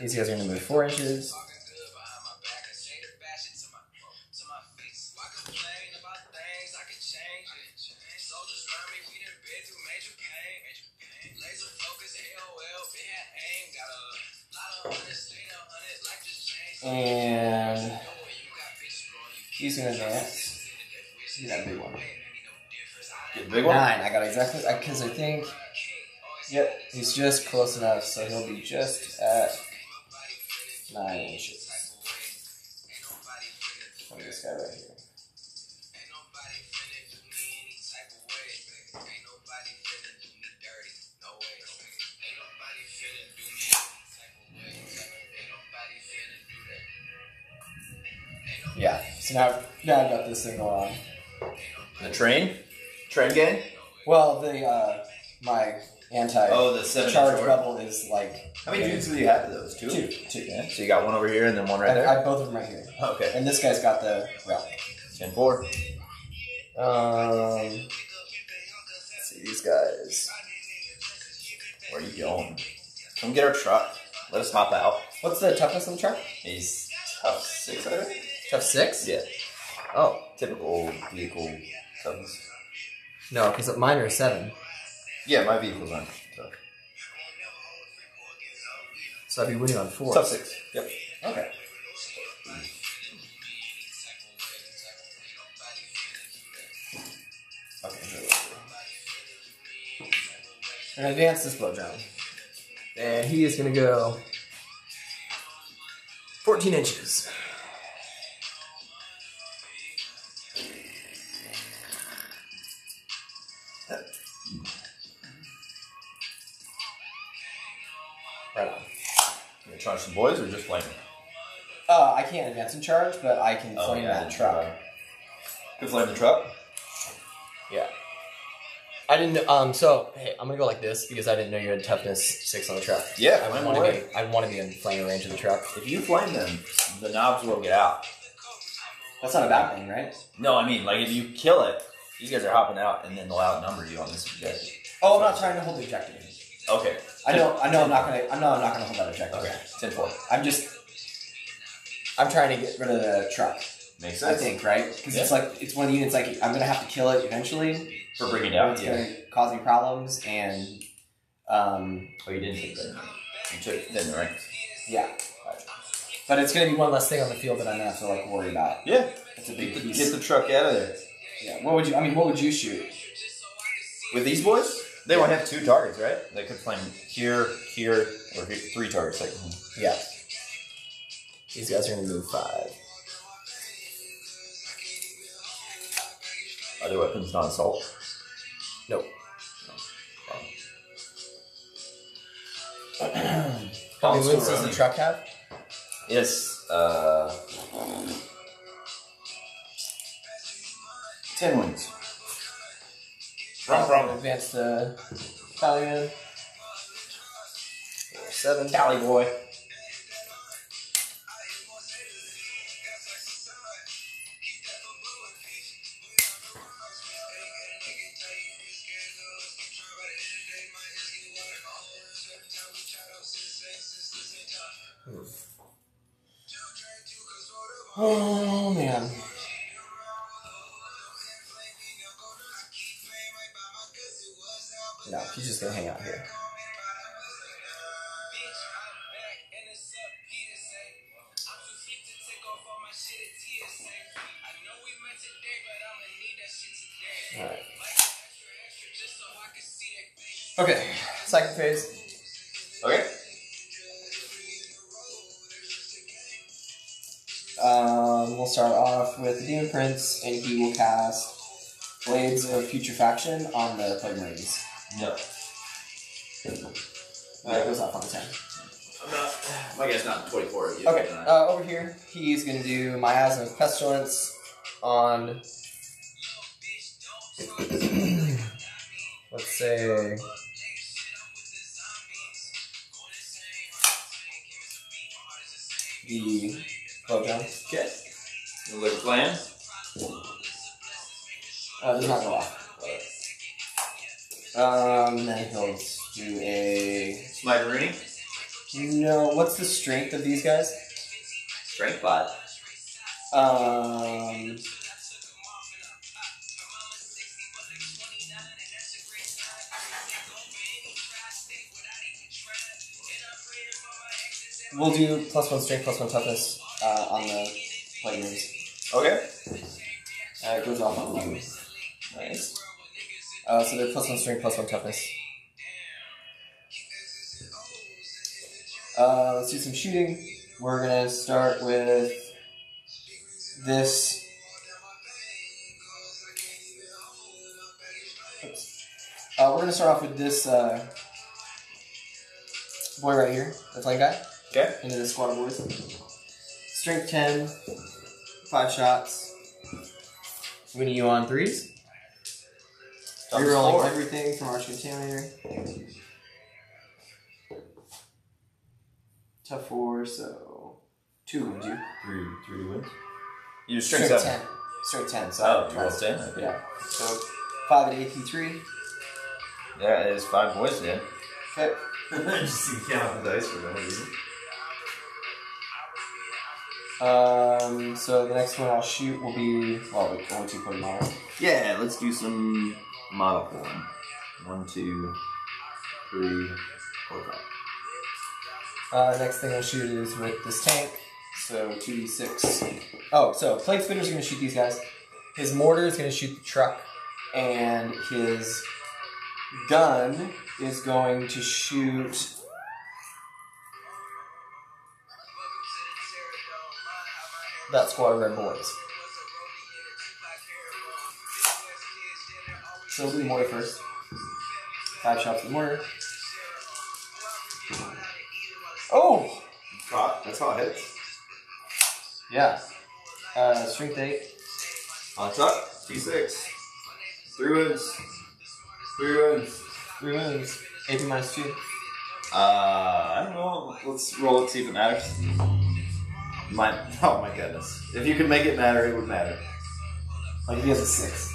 These guys are going to move 4 inches. And he's going to advance. He's got a big one. Big one? 9. I got exactly, because I think, yep, he's just close enough, so he'll be just at 9 inches. Look at this guy right here. Yeah, so now I've got this thing going on. The train? Train gang? Well, the, my anti-charge rebel is like... How many dudes do you have to those? 2? 2. Yeah. So you got one over here and then one right there? I have both of them right here. Okay. And this guy's got the... Well, 10-4. Let's see these guys. Where are you going? Come get our truck. Let us hop out. What's the toughness on the truck? He's tough 6, I think. Tough 6? Yeah. Oh. Typical vehicle toughness. No, because mine are 7. Yeah, my vehicle's on tough. So I'd be winning on 4. Tough 6. Yep. Okay. Okay. And advance this blow down. And he is going to go 14 inches. Charge some boys or just flame them? I can't advance and charge, but I can flame that truck. You can flame the truck? Yeah. I didn't, so, hey, I'm gonna go like this because I didn't know you had toughness 6 on the truck. Yeah, I want to be in flame range of the truck. If you flame them, the knobs will get out. That's not a bad thing, right? No, I mean, like, if you kill it, these guys are hopping out and then they'll outnumber you on this objective. Oh, I'm not trying to hold the objective. Okay. I know I'm not gonna hold that objective. Okay. 10-4. I'm trying to get rid of the truck. Makes sense. I think, right? Because it's like it's one of the units like I'm gonna have to kill it eventually. For bringing it down. It's gonna cause me problems and Oh, you didn't take that. You took it then, right? Yeah. Right. But it's gonna be one less thing on the field that I'm gonna have to like worry about. Yeah. It's a big piece. Get the truck out of there. Yeah. What would you shoot? With these boys? They would have 2 targets, right? They could flame here, or here, 3 targets. Like, yeah. These guys are going to move 5. Are their weapons not assault? Nope. How many wounds does the truck have? Yes. 10 wounds. Wrong. Advance the Tallyman. 7. Tally boy. Oh man. No, he's just gonna hang out here. All right. Okay, second phase. Okay. We'll start off with the Daemon Prince, and he will cast Blades of Putrefaction on the Plague Marines. No. It goes off on the 10. I'm not. My guy's not 24 of you. Okay. Over here, he's gonna do Miasma of Pestilence on. Let's say. the blowjob. Okay. You look plan. He's not gonna walk. Then he'll do a Smite Rooney. No, what's the strength of these guys? Strength 5. We'll do +1 strength, +1 toughness on the plate moves. Okay. It goes off on you. Nice. So they're +1 strength, +1 toughness. Let's do some shooting. We're gonna start with this. We're gonna start off with this boy right here, the flank guy. Okay. Into the squad of boys. Strength 10, 5 shots. Winning you on 3s. Rerolling everything from Arch Contaminator. Tough 4, so 2 wins you. 3 wins? You do strength 7. 10. Strength 10, so. Oh, 12, 10? Okay. Yeah. So 5 at AP3. Yeah, it is 5 boys again. Okay. I just see the count of the dice for no reason. So the next one I'll shoot will be, well, wait, only 2 point model. Yeah, let's do some model form. 1, 2, 3, 4, 5. Next thing I'll shoot is with this tank, so 2d6. Oh, so Plague Spitter's going to shoot these guys. His mortar is going to shoot the truck, and his gun is going to shoot that squad of red boys. So we'll do the mortar first. 5 shots of the mortar. Oh! God, that's how it hits. Yeah. Strength 8. On top, D6. 3 wounds. AP minus 2. I don't know. Let's roll it, see if it matters. Oh my goodness. If you could make it matter, it would matter. Like, he has a 6.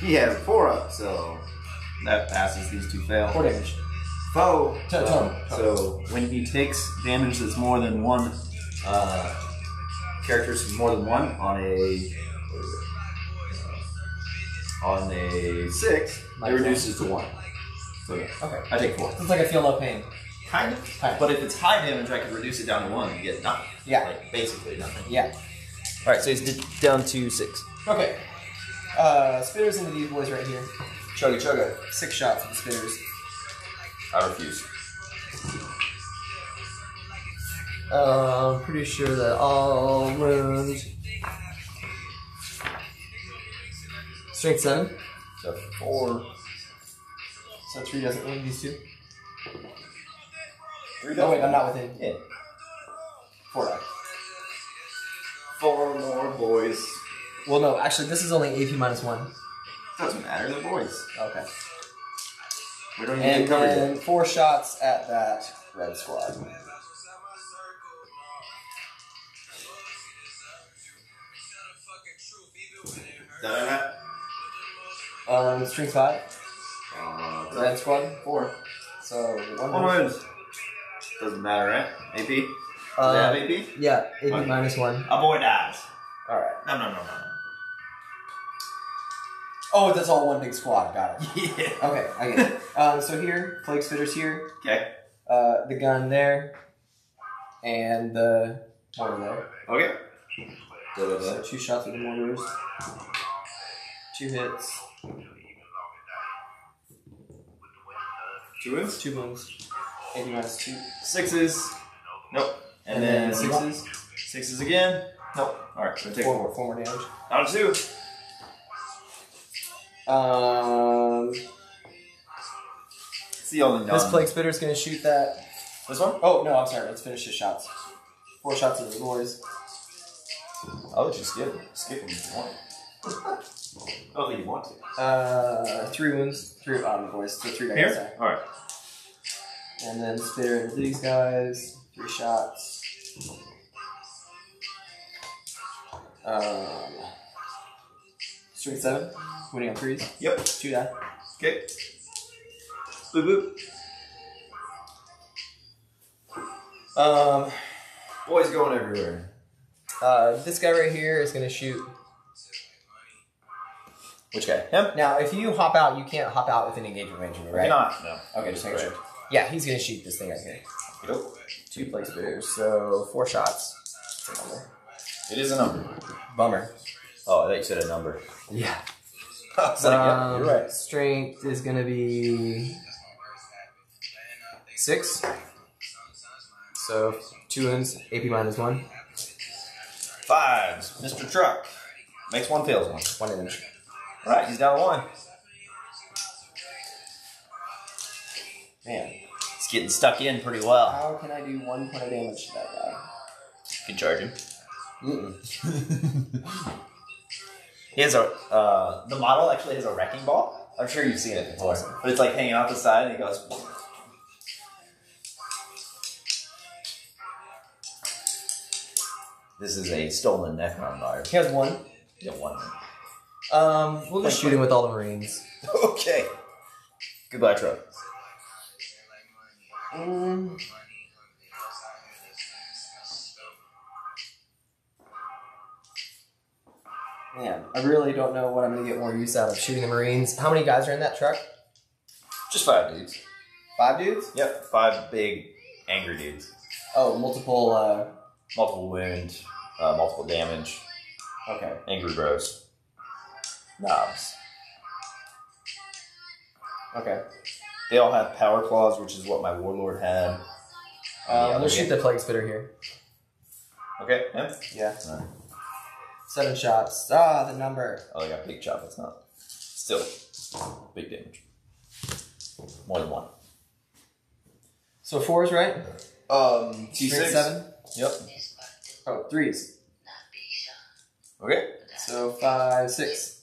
He has a 4 up, so that passes. These two fail. 4 damage. Oh, so when he takes damage that's more than one, characters more than one on a 6, it reduces to 1. So yeah, okay. I take 4. It's like I feel no pain. Kind of. But if it's high damage, I can reduce it down to 1 and get nothing. Yeah. Like basically nothing. Yeah. All right, so he's down to 6. Okay. Spitters into these boys right here. Chugga chugga. 6 shots at the spitters. I refuse. I'm pretty sure that all wounds. Strength 7. So 4. So 3 doesn't win these two. 3 doesn't. Oh wait, I'm not within. Yeah. 4 out. 4 more boys. Well, no, actually, this is only AP minus 1. Doesn't matter. They're boys. Okay. We don't even get covered yet. And 4 shots at that red squad. Strength 5. Red squad 4. So 1 wound. Doesn't matter, right? AP. Does it have AP? Yeah, AP minus 1. A boy dies. All right. No. Oh, that's all one big squad. Got it. Yeah. Okay, I get it. So here, Plague Spitter's here. Okay. The gun there, and the mortar there. Okay. So 2 shots with the mortars. 2 hits. 2 wounds. 2 wounds. 8 minus 2. 6s. Nope. And then 6s. 6s again. Nope. All right. So take 4 more. 4 more damage. Down to 2. It's the only this Plague Spitter's gonna shoot that. This one? Oh, no, I'm sorry. Let's finish his shots. 4 shots at the boys. I would just skip him if you want. I don't think you want to. 3 wounds. 3 on the boys. So 3 guys. Alright. And then Spitter into these guys. 3 shots. Strength 7, winning on 3s. Yep. 2 die. Okay. Boop boop. Boys going everywhere. This guy right here is going to shoot. Which guy? Him? Now, if you hop out, you can't hop out with an engagement range, right? Not. No. Okay, just make sure. Yeah, he's going to shoot this thing right here. Nope. 2 Plague Spitters, so 4 shots. It's a number. It is a number. Bummer. Oh, I thought you said a number. Yeah. So, yeah, you're right. Strength is going to be 6. So 2 wins, AP minus 1. 5s. Mr. Truck. Makes 1, fails 1. 1 damage. Alright, he's down 1. Man, he's getting stuck in pretty well. How can I do 1 point of damage to that guy? You can charge him. Mm-mm. He has a, the model actually has a wrecking ball. I'm sure you've seen it before. Awesome. But it's like hanging off the side and it goes... This is a stolen Necron bar. He has 1. Yeah, 1. We'll just shoot him with all the Marines. Okay. Goodbye, Troy. Man, I really don't know what I'm going to get more use out of shooting the Marines. How many guys are in that truck? Just 5 dudes. 5 dudes? Yep, 5 big, angry dudes. Oh, multiple, multiple wound, multiple damage. Okay. Angry bros. Nobs. Okay. They all have power claws, which is what my warlord had. Let's shoot the Plague Spitter here. Okay. Yeah. Yeah. All right. 7 shots. Ah, the number. Oh, they got big chop. It's not. Still, big damage. 1 and 1. So 4s, right? T6. 7. Yep. Oh, 3s. Okay. So 5, 6.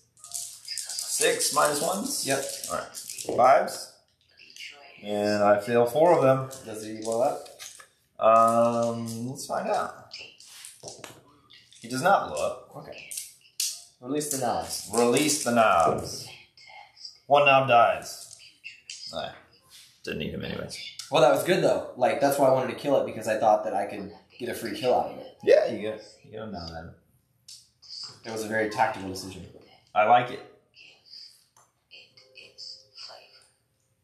6 minus 1s? Yep. All right. 5s. And I fail 4 of them. Does he blow up? Let's find out. He does not blow up. Okay. Release the knobs. Release the knobs. 1 knob dies. Alright. Didn't need him anyways. Well, that was good though. Like, that's why I wanted to kill it, because I thought that I could get a free kill out of it. Yeah, you get a knob out of it. That was a very tactical decision. I like it.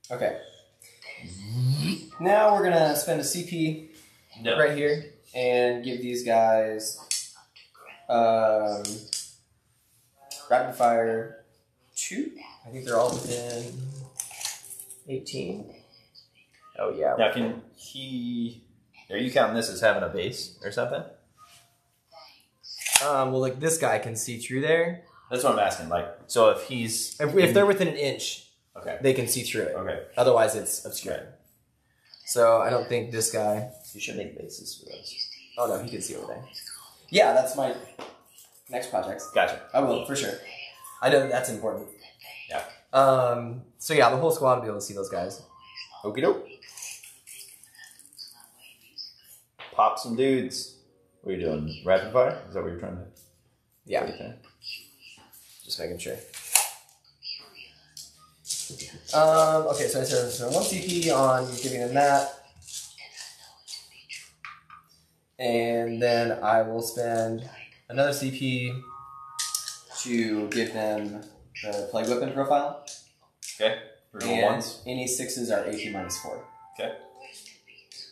Okay. Now we're gonna spend a CP right here and give these guys rapid fire 2. I think they're all within 18. Oh yeah. Now can he? Are you counting this as having a base or something? Well, like this guy can see through there. That's what I'm asking. Like, so if he's if they're within an inch, okay, they can see through it. Okay. Otherwise, it's obscured. Right. So I don't think this guy. You should make bases for those. Oh no, he can see over there. Yeah, that's my next project. Gotcha. I will, for sure. I know that's important. Yeah. So yeah, the whole squad will be able to see those guys. Okie doke. Pop some dudes. What are you doing? Rapid fire? Is that what you're trying to do? Yeah. Okay. Just making sure. Okay, so I said 1 CP on giving them that. And then I will spend another CP to give them the Plague Weapon profile. Okay. Reroll 1s. Any 6s are AP minus 4. Okay.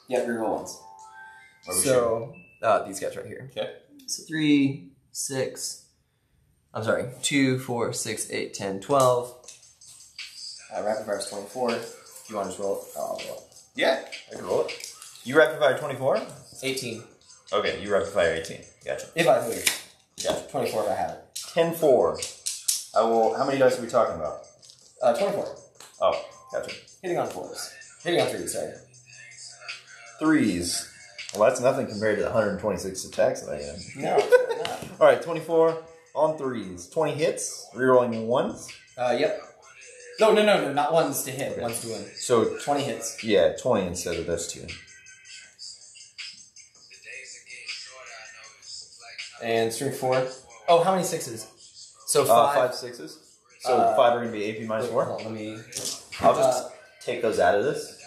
Yep, reroll 1s. So, these guys right here. Okay. So 2, 4, 6, 8, 10, 12. Rapid fire is 24. If you want to just roll it, I'll roll it. Yeah, I can roll it. You rapid fire 24? 18. Okay, you rapid fire 18. Gotcha. If I lose. Gotcha. 24 if I have it. 10-4. I will. How many dice are we talking about? 24. Oh, gotcha. Hitting on 4s. Hitting on 3s, sorry. 3s. Well, that's nothing compared to the 126 attacks that I had. No, not. All right, 24 on 3s. 20 hits. Rerolling 1s. Yep. No, not 1s to hit. Okay. 1s to win. So 20 hits. Yeah, 20 instead of those 2. And string 4. Oh, how many 6s? So 5. 5 6s. So 5 are going to be AP minus 4. Let me. I'll just take those out of this.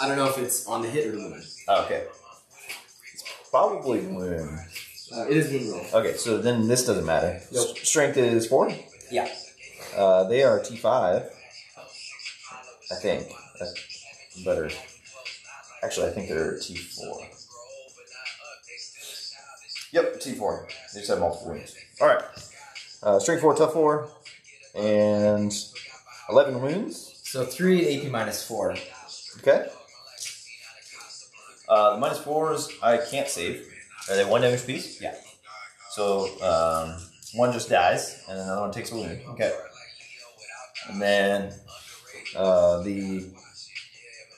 I don't know if it's on the hit or lumen. Oh, okay. It's probably lumen. It is lumen roll. Okay, so then this doesn't matter. Nope. Strength is 4? Yeah. They are T5. I think. That's better. Actually, I think they're T4. Yep, T4. They just have multiple wounds. Alright. Strength 4, tough 4, and 11 wounds. So 3 AP minus 4. Okay. The minus 4s I can't save. Are they 1 damage piece? Yeah. So one just dies, and another one takes a wound. Okay. And then the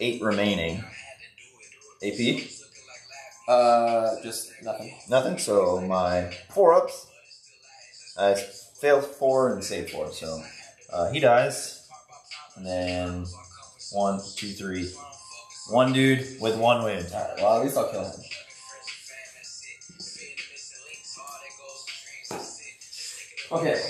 8 remaining. AP? Just nothing. Nothing, so my 4 ups. I failed 4 and saved 4, so he dies. And then 1, 2, 3. 1 dude with 1 wound. Alright, well, at least I'll kill him. Okay.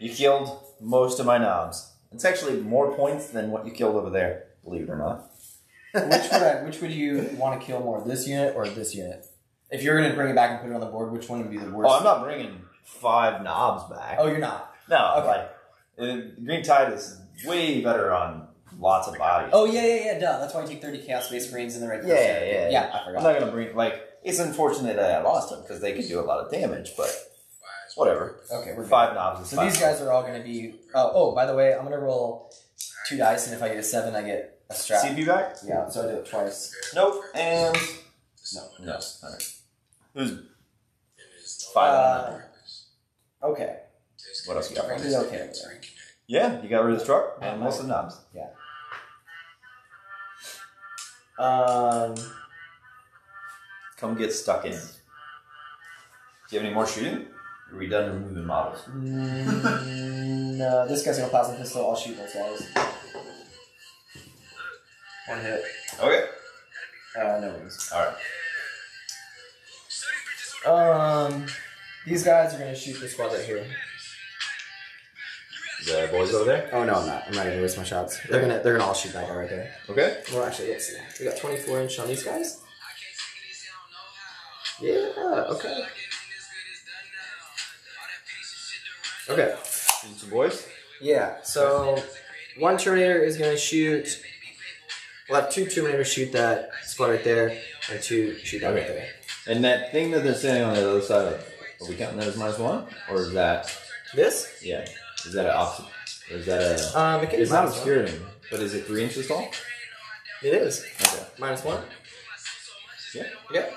You killed most of my knobs. It's actually more points than what you killed over there, believe it or not. Which would you want to kill more, this unit or this unit? If you're going to bring it back and put it on the board, which one would be the worst? Oh, I'm not bringing 5 knobs back. Oh, you're not? No, okay. Like, Green Tide is way better on lots of bodies. Oh, yeah, duh. That's why you take 30 Chaos Space Marines in the regular set. Yeah, I forgot. I'm not going to bring, like, it's unfortunate that I lost them because they could do a lot of damage, but... Whatever. Okay, we're 5 knobs. So these guys are all going to be... Oh, by the way, I'm going to roll 2 dice, and if I get a 7, I get a strap. CP back? Yeah, so I do it twice. Nope, and... No. All right. Who's 5 okay. What else you got? Okay. Yeah, you got rid of the truck, and most of the knobs. Yeah. Come get stuck in. Do you have any more shooting? Are we done removing models? No, this guy's gonna plasma pistol. I'll shoot those guys. 1 hit. Okay. No wounds. Alright. These guys are gonna shoot this squad right here. The boys over there? Oh no, I'm not gonna waste my shots. They're gonna all shoot that guy right there. Okay. Well, actually, let's see. We got 24 inch on these guys. Yeah. Okay. Okay. Some boys? Yeah, so 1 Terminator is going to shoot. We'll have 2 Terminators shoot that spot right there, and 2 shoot that right there. And that thing that they're standing on the other side of, are we counting that as minus 1? Or is that. This? Yeah. Is that an option? Or is that a. It's not obscuring, but is it 3 inches tall? It is. Okay. Minus 1? Yeah. Yeah.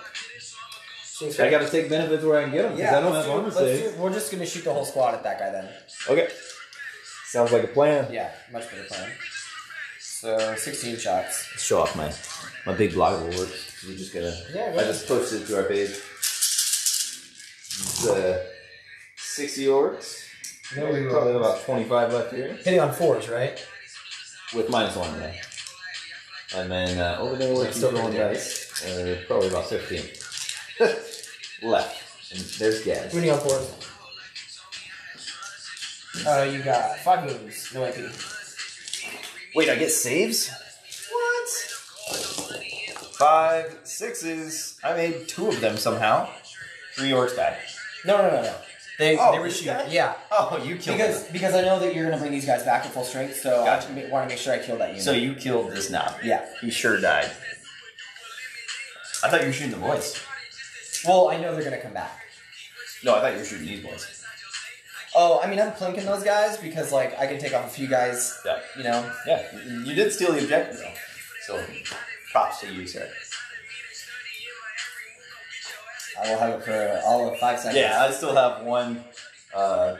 I gotta take benefits where I can get them, because I don't have one to save. We're just gonna shoot the whole squad at that guy then. Okay. Sounds like a plan. Yeah, much better plan. So, 16 shots. Let's show off my big block of work. We're just gonna... Yeah, I just posted it to our page. It's 60 orcs. No, we probably have about 25 left here. Hitting on 4s, right? With minus 1, yeah. And then over there we're still rolling dice. Probably about 15. Left. And there's gas. What do you got for it? You got 5 moves. No AP. Wait, I get saves? What? 5 6s. I made 2 of them somehow. 3 orcs died. No. They were shooting. Yeah. Oh, you killed them. Because I know that you're going to bring these guys back to full strength, so gotcha. I want to make sure I kill that unit. So you killed this knob. Yeah. He sure died. I thought you were shooting the boys. Well, I know they're gonna come back. No, I thought you were shooting these boys. Oh, I mean, I'm plinking those guys because, like, I can take off a few guys. Yeah. You know. Yeah. You did steal the objective, though. So, props to you, sir. I will have it for all of 5 seconds. Yeah, I still have 1,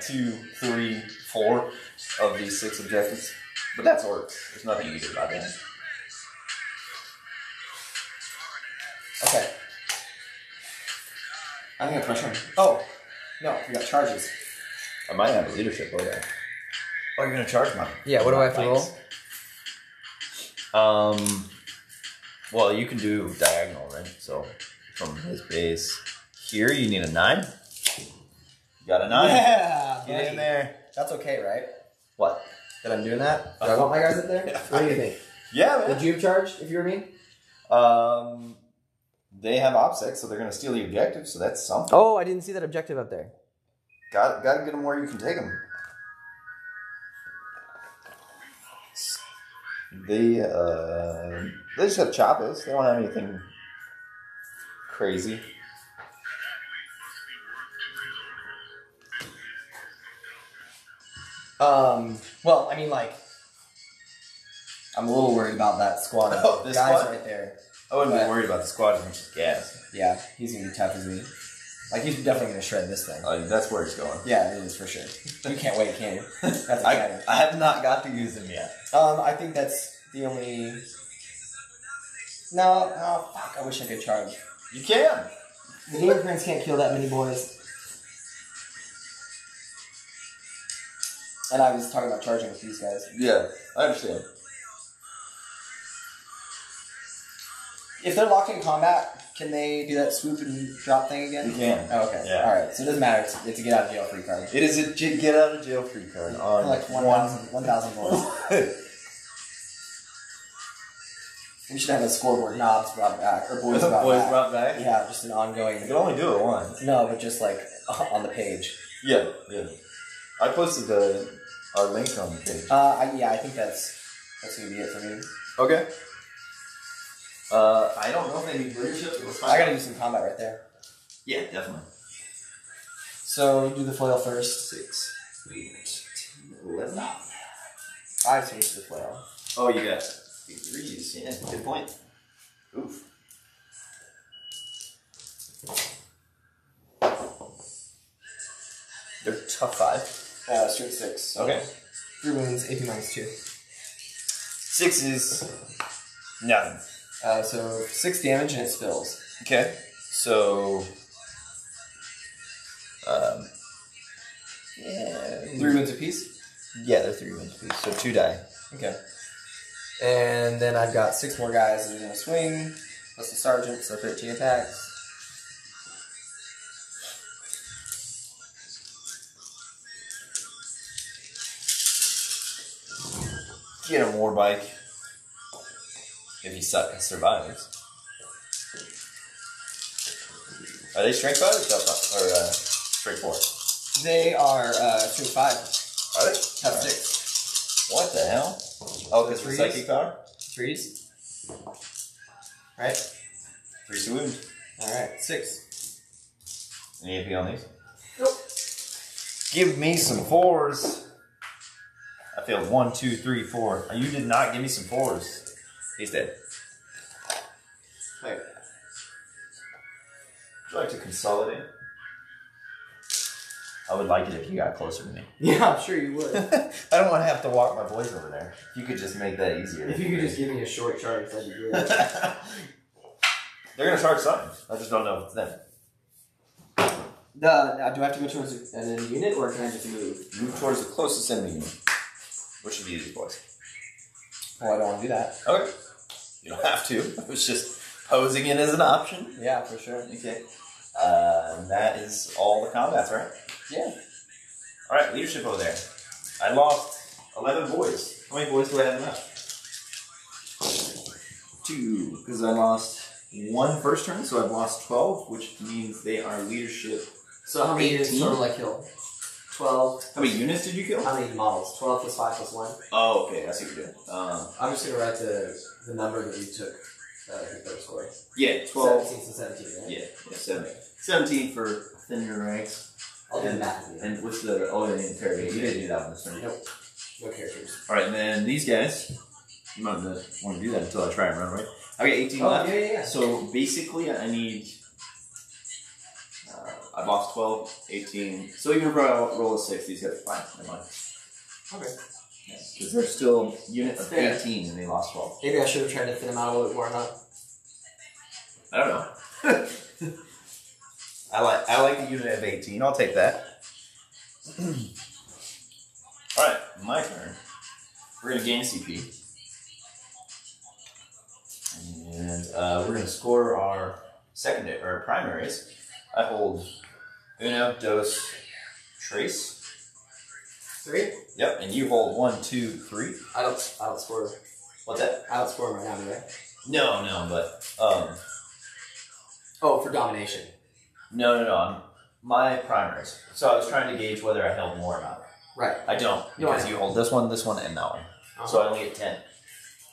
2, 3, 4 of these 6 objectives, but that's orcs. There's nothing you can do about that. Okay. I think I push him. Oh! No, we got charges. I might have a leadership, oh yeah. Oh, you're going to charge mine. Yeah, what do I have to roll? Well, you can do diagonal, right? So, from his base here, you need a 9. You got a 9. Yeah! Get in there. That's okay, right? What? That I'm doing that? Do I want my guys up there? What do you think? Yeah, man. Would you have charged if you were me? They have Obsec, so they're going to steal the objective, so that's something. Oh, I didn't see that objective up there. Got to get them where you can take them. They just have Choppas. They don't have anything crazy. Well, I mean, like, I'm a little worried about that squad. Oh, this guy's squad? Right there. I wouldn't be worried about the squad as much as Gaz. Yeah, he's going to be tough as me. Like, he's definitely going to shred this thing. That's where he's going. Yeah, it is for sure. You can't wait, can you? That's exciting. I have not got to use him yet. I think that's the only... No, oh, fuck, I wish I could charge. You can! The Daemon Prince can't kill that many boys. And I was talking about charging with these guys. Yeah, I understand. If they're locked in combat, can they do that swoop and drop thing again? You can. Oh, okay. Yeah. All right. So it doesn't matter. It's a get out of jail free card. It is a get out of jail free card on like 1,000 boys. We should have a scoreboard. Knobs brought back or boys brought boys back. Brought back. Yeah, just an ongoing. You can only do it once. No, but just like on the page. Yeah, yeah. I posted our link on the page. Yeah, I think that's gonna be it for me. Okay. I don't know if they need leadership. I gotta do some combat right there. Yeah, definitely. So, do the flail first. 6, 8, 10, 11. I changed the flail. Oh, you got D3s. Yeah, good point. Oof. They're tough 5. Straight 6. Okay. 3 wounds, AP minus 2. 6 is nothing. So 6 damage and it spills. Okay. So, yeah, 3 wounds apiece? Yeah, they're 3 wounds apiece. So 2 die. Okay. And then I've got 6 more guys that are gonna swing. Plus the sergeant, so 13 attacks. Get a war bike. If he survives. Are they strength 5 or strength 4? They are strength 5. Are they? Tough 6. What the hell? Oh, because psychic power? 3s. Right? 3 to wound. Alright, 6. Any AP on these? Nope. Give me some 4s. I failed 1, 2, 3, 4. You did not give me some 4s. He's dead. Wait. Would you like to consolidate? I would like it if you got closer to me. Yeah, I'm sure you would. I don't want to have to walk my boys over there. If you could just make that easier. If you could just give me a short charge, that'd be good. They're going to charge something. I just don't know if it's them. Do I have to go towards an enemy unit, or can I just move? Move towards the closest enemy unit. Which should be easy, boys. Well, I don't want to do that. Okay. You don't have to. It was just posing it as an option. Yeah, for sure. Okay. That is all the combats, right? Yeah. All right, leadership over there. I lost 11 boys. How many boys do I have left? 2, because I lost 1 first turn, so I've lost 12, which means they are leadership. So how many units total I kill? 12. How many units did you kill? How many models? 12 plus 5 plus 1. Oh, okay. I see what you're doing. I'm just going to write the number that you took your first score. Yeah, 12. 17 to 17, right? Yeah, yeah, 17. 17 for thinner ranks. I'll do the math. Yeah. And what's the... Oh, they didn't carry. You didn't do that one this turn. Nope. No characters. All right, and then these guys... You might not want to do that until I try and run, right? I got 18 left. Yeah, yeah, yeah. So basically, I need... I've lost 12, 18. So even if I roll a 6, these guys are fine. Never mind. Okay. Because yeah, they're still units of 18 and they lost 12. Maybe I should have tried to thin them out a little bit more, huh? I don't know. I like the unit of 18. I'll take that. Alright, my turn. We're going to gain CP. And we're going to score our secondary, or primaries. I hold Uno, Dos, Trace. 3? Yep, and you hold 1, 2, 3. I don't score. What's that? I don't score right now, do I? No, no, but oh, for domination. No. My primaries. So I was trying to gauge whether I held more or not. Right. I don't, because you hold this one, and that one. Uh-huh. So I only get 10.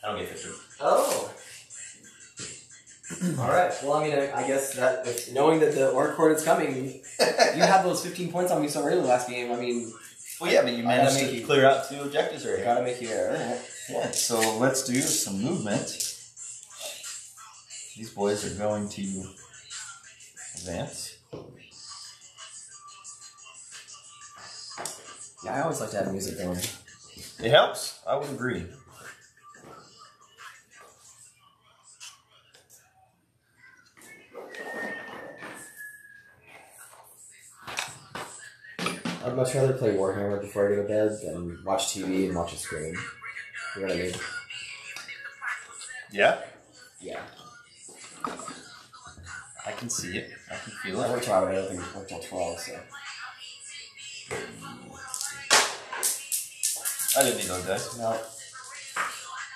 I don't get 15. Oh. All right. Well, I mean, I guess that if, knowing that the Ork Horde is coming, you had those 15 points on me so early last game. I mean, well, yeah, but you managed to clear out 2 objectives right here. Gotta make you error. Right? Yeah. So let's do some movement. These boys are going to advance. Yeah, I always like to have music going. It helps. I would agree. I'd much rather play Warhammer before I go to bed than watch TV and watch a screen. You know what I mean? Yeah? Yeah. I can see it. I can feel it. I worked out, I don't think I worked till 12, so. I didn't need those dice. No.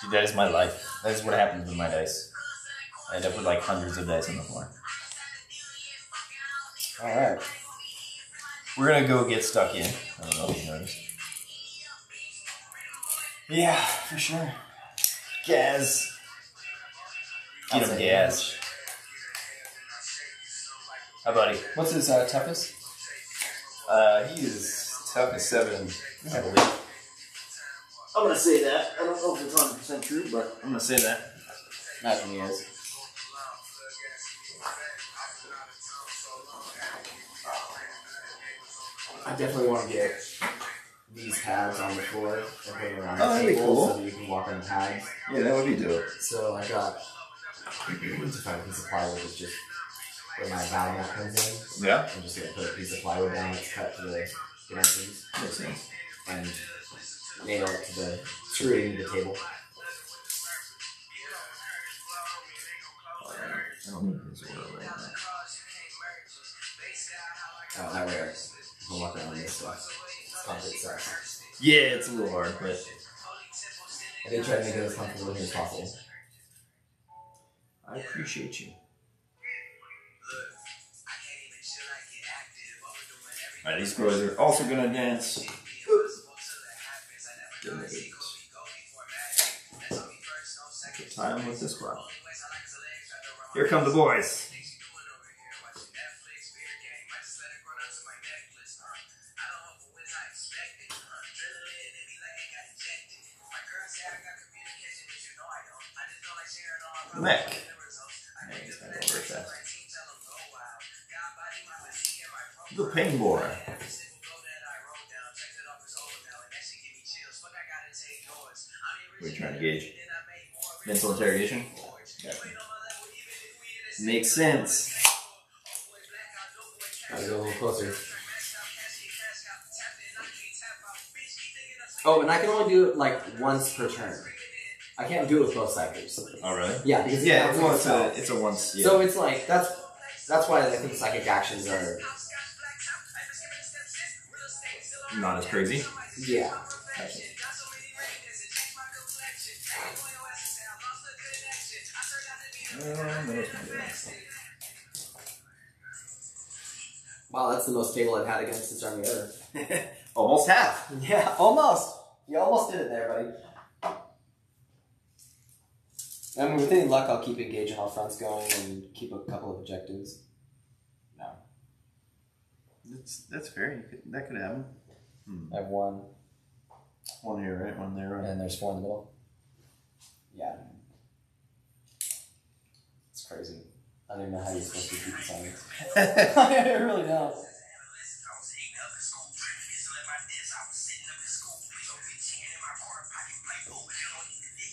Dude, that is my life. That is what happens with my dice. I end up with like hundreds of dice on the floor. Alright. We're gonna go get stuck in. I don't know if you noticed. Yeah, for sure. Gaz. Get him, Gaz. Hi, buddy. What's his toughest? He is tough as 7, I believe. I'm gonna say that. I don't know if it's 100% true, but I'm gonna say that. Not in the years. I definitely want to get these pads on the floor and put them around the table so that you can walk on the pads. Yeah, that would be dope. So I got to find a piece of plywood that's just where my vowel nut comes in. Yeah. I'm just going to put a piece of plywood down that's cut to the dimensions. Makes sense. And nail it to the screwing to the table. I don't think there's a way around that. Oh, that works. We'll walk around this way. Yeah, it's a little hard, but I did try to make it as comfortable here as possible. I appreciate you. Alright, these boys are also gonna dance. Good time with this one. Here come the boys. Mech. The pain boy. We're trying to gauge mental interrogation. Yeah. Makes sense. Gotta go a little closer. Oh, and I can only do it like once per turn. I can't do it with both cyclers. Oh, really? Yeah, because it's a once. Yeah. So it's like, that's why I think psychic actions are not as crazy. Yeah. Gotcha. Wow, that's the most stable I've had against this army ever. Almost half. Yeah, almost. You almost did it there, buddy. I mean, with any luck, I'll keep Engage on All Fronts going and keep a couple of objectives. No. That's fair. That could happen. Hmm. I have 1. 1 here, right? 1 there, right? And there's 4 in the middle. Yeah. It's crazy. I don't even know how you're supposed to keep this on it. I really don't.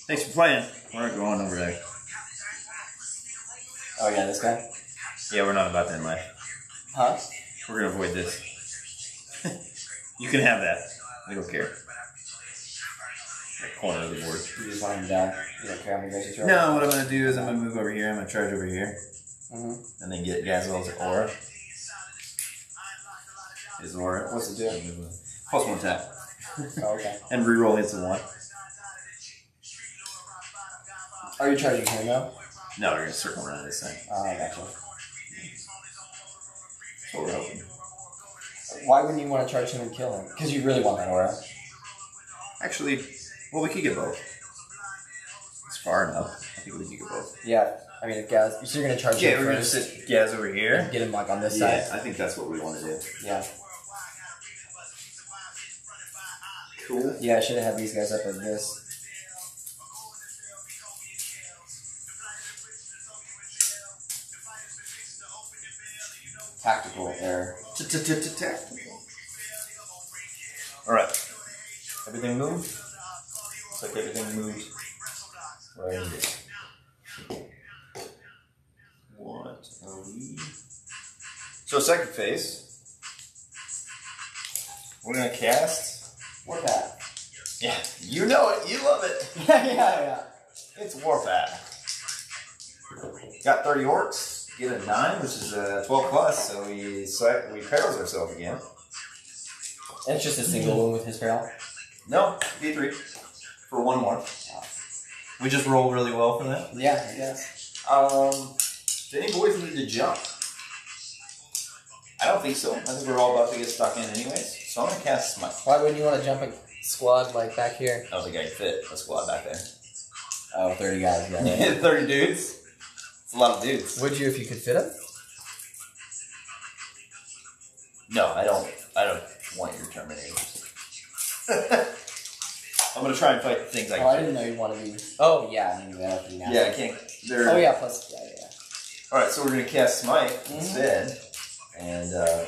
Thanks for playing. We're going over there. Oh yeah, this guy? Yeah, we're not about to end life. Huh? We're gonna avoid this. You can have that. I don't care. Corner of the board. You just want him down. You don't care how many guys you charge? No, what I'm gonna do is I'm gonna move over here, I'm gonna charge over here. Mm-hmm. And then get Gazghkull's aura. His aura. What's it do? Plus one tap. Oh, okay. And reroll hits a 1. Are you charging him now? No, we're gonna circle around this thing. Oh, gotcha. That's what we're hoping. Why wouldn't you want to charge him and kill him? Because you really want that aura. Actually, well, we could get both. It's far enough. I think we could get both. Yeah, I mean, if Gaz, so you're gonna charge him. Yeah, we're first, gonna sit Gaz over here. And get him like on this side. I think that's what we want to do. Yeah. Cool. Yeah, I should have had these guys up like this. Tactical error. Tactical. Alright. Everything moved? Looks like everything moved. Right in this. What are we? So, second phase. We're gonna cast Warpath. Yeah, you know it, you love it. yeah. It's Warpath. Got 30 orcs. Get a 9, which is a 12 plus, so we perils ourselves again. That's just a single one with his peril? No, D3. For 1 more. Wow. We just roll really well for that? Yeah. Do any boys need to jump? I don't think so. I think we're all about to get stuck in anyways. So I'm going to cast Smite. Why wouldn't you want to jump a squad like back here? I don't think I fit a squad back there. Oh, 30 guys. Yeah. 30 dudes. It's a lot of dudes. Would you if you could fit them? No, I don't want your Terminators. I'm gonna try and fight the things I can. Oh, I didn't know you wanted to be. Oh yeah, I knew that. Yeah, I can't. They're... Oh yeah, plus yeah. All right, so we're gonna cast Smite instead, and I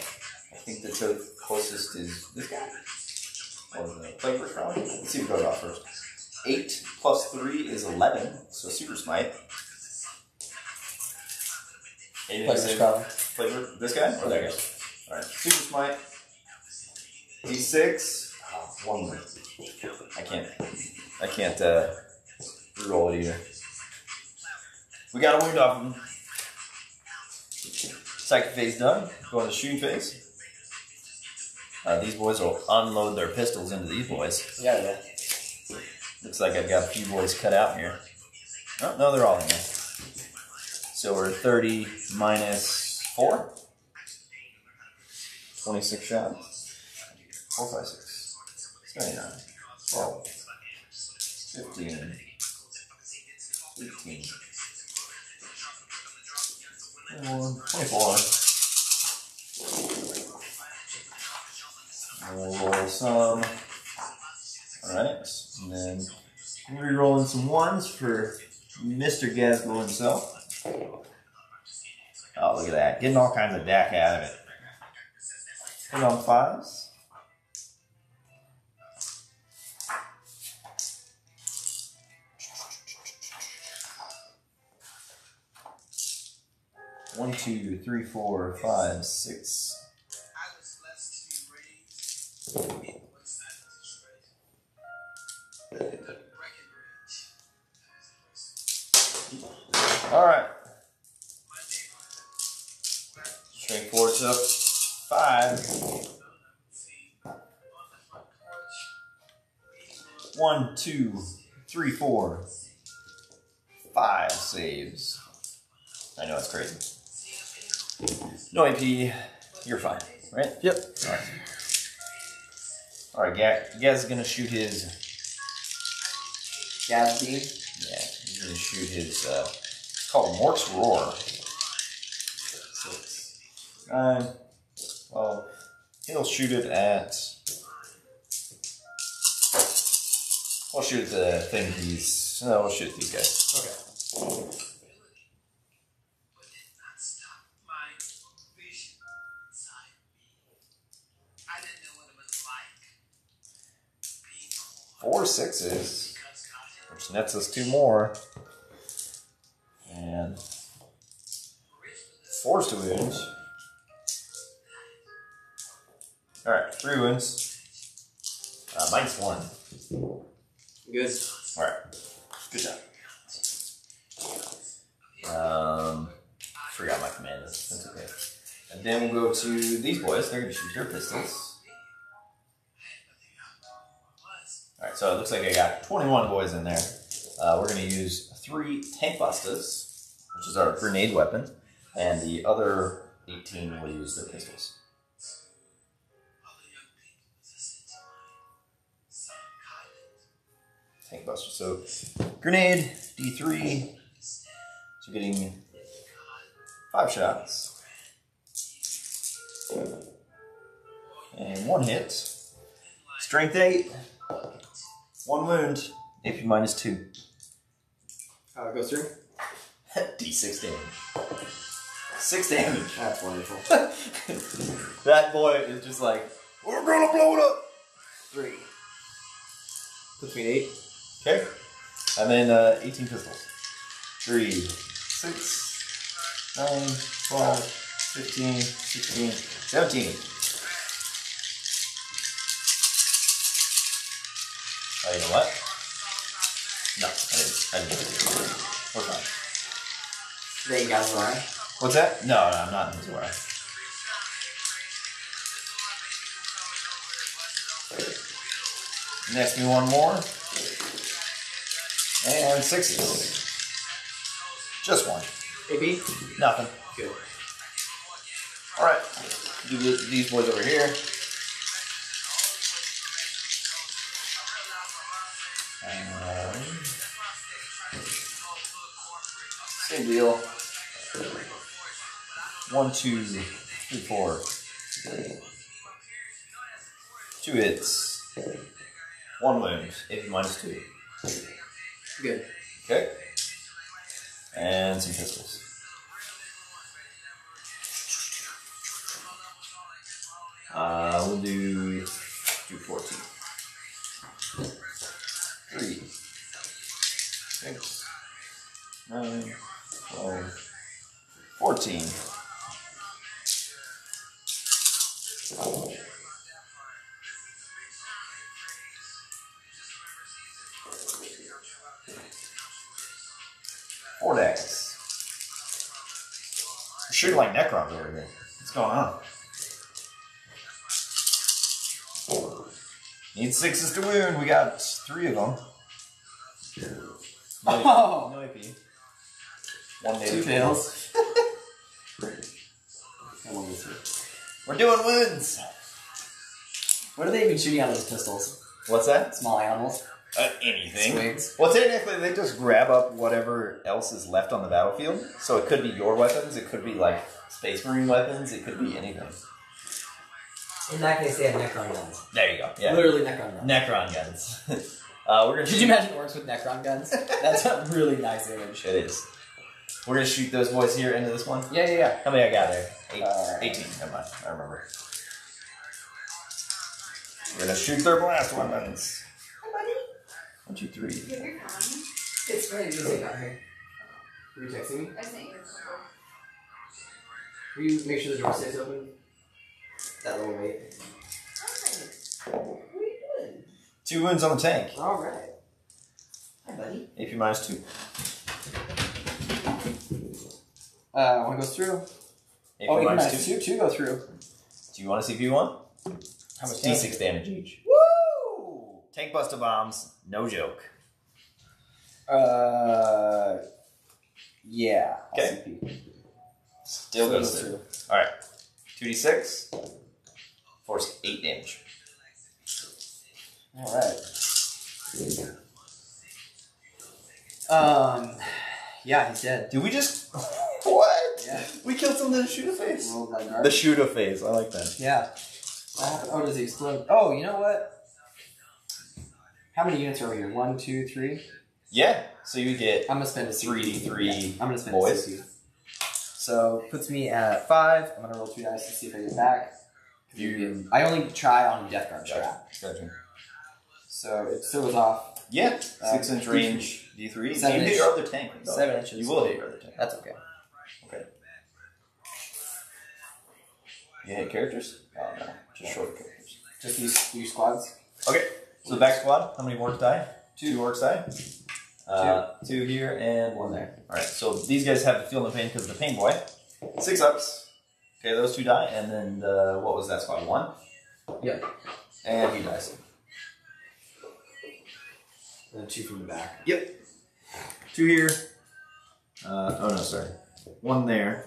think the closest is this guy. Or the Plague Spitter. Let's see who goes off first. 8 plus 3 is 11, so Super Smite. Flavor? This guy? Or that guy? Alright. Super Smite. D6. Oh, 1 more. I can't roll it either. We got a wound off of him. Second phase done. Go on the shooting phase. These boys will unload their pistols into these boys. Yeah. Looks like I've got a few boys cut out here. Oh, no, they're all in there. So we're 30 minus 4. 26 shots. 4, 5, 6. 29. 12. 15. 18. 24. We'll roll some. Alright. And then we're going to be rolling some 1s for Mr. Gazghkull himself. Oh, look at that. Getting all kinds of Dakka out of it. Put on 5s. One, two, three, four, five, six. Alright. String 4 took 5. 1, 2, 3, 4, 5 saves. I know it's crazy. No AP, you're fine, right? Yep. Alright, Gaz is going to shoot his... Gaz B? Yeah, he's going to shoot his... It's called Mork's Roar. 6, 9, well, he'll shoot it at. We'll shoot the thing he's. No, we'll shoot these guys. Okay. Four 6s, which nets us 2 more. And forced to win. Alright, 3 wins. Minus 1. Good. Alright. Good job. Forgot my command. That's okay. And then we'll go to these boys. They're going to shoot their pistols. Alright, so it looks like I got 21 boys in there. We're going to use 3 tank bustas, which is our grenade weapon, and the other 18 will use their pistols. Tank buster. So, grenade, D3. So, getting 5 shots. And 1 hit. Strength 8. 1 wound. AP minus 2. How it goes through? D6 damage. 6 damage. That's wonderful. That boy is just like, we're gonna blow it up! 3. Puts me at 8. Okay. And then 18 pistols. 3, 6, 9, 12, 15, 16, 17. Oh, you know what? No, I didn't. We're fine. They got Zora. What's that? No, I'm not in Zora. Next, me one more. And 6s. Just 1. AP? Nothing. Good. Alright. Do these boys over here. And same deal. 1, 2, 3, 4. 2 hits. 1 wound. AP minus 2. Good. Okay. And some pistols. We'll do 14. 3. 6. 9. 12. 14. Shooting like Necrons over here. What's going on? Need 6s to wound. We got 3 of them. No AP. 1 native. 2 fails. We're doing wounds. What are they even shooting out of those pistols? What's that? Small animals. Anything. Swigs. Well, technically, they just grab up whatever else is left on the battlefield. So it could be your weapons, it could be like Space Marine weapons, it could be anything. In that case, they have Necron guns. There you go. Yeah. Literally Necron guns. Necron guns. Could you imagine Orks with Necron guns? That's a really nice image. It is. We're gonna shoot those boys here into this one. Yeah. How many I got there? 18. Come on, I remember. We're gonna shoot their blast weapons. 1, 2, 3. Yeah, you're calling me. It's really music out here. Were you texting me? I think. Will you make sure the door stays open? That little weight. Hi. What are you doing? 2 wounds on the tank. Alright. Hi, buddy. AP minus 2. One goes through. AP minus 2. 2 go through. Do you want to see CP1? How much damage? D6 damage each. Woo! Tank buster bombs, no joke. Yeah. Okay. Still goes through. Alright. 2d6. Force 8 damage. Alright. Yeah, he's dead. Did we just... What? Yeah. We killed something in the shoot-a-phase. The shoot-a-phase, I like that. Yeah. Oh, does he explode? Oh, you know what? How many units are we here? 1, 2, 3? Yeah. So you get... I'm going to spend a 3d3. Yeah. I'm going to spend a 6d. So, puts me at 5. I'm going to roll 2 dice to see if I get back. I only try on Death Guard trap. Gotcha. So, it still goes off. Yeah. 6-inch range D3. You can hit your other tank. 7 inches. You will hit your other tank. That's okay. Okay. You hit characters? Oh no, just short characters. Just these squads? Okay, so the back squad, how many orcs die? Two orcs die. Two here and one there. Alright, so these guys have the Feel No Pain because of the Pain Boy. 6 ups. Okay, those two die, and then what was that squad? One? Yeah. And he dies. And then two from the back. Yep. Two here. Oh no, sorry. One there.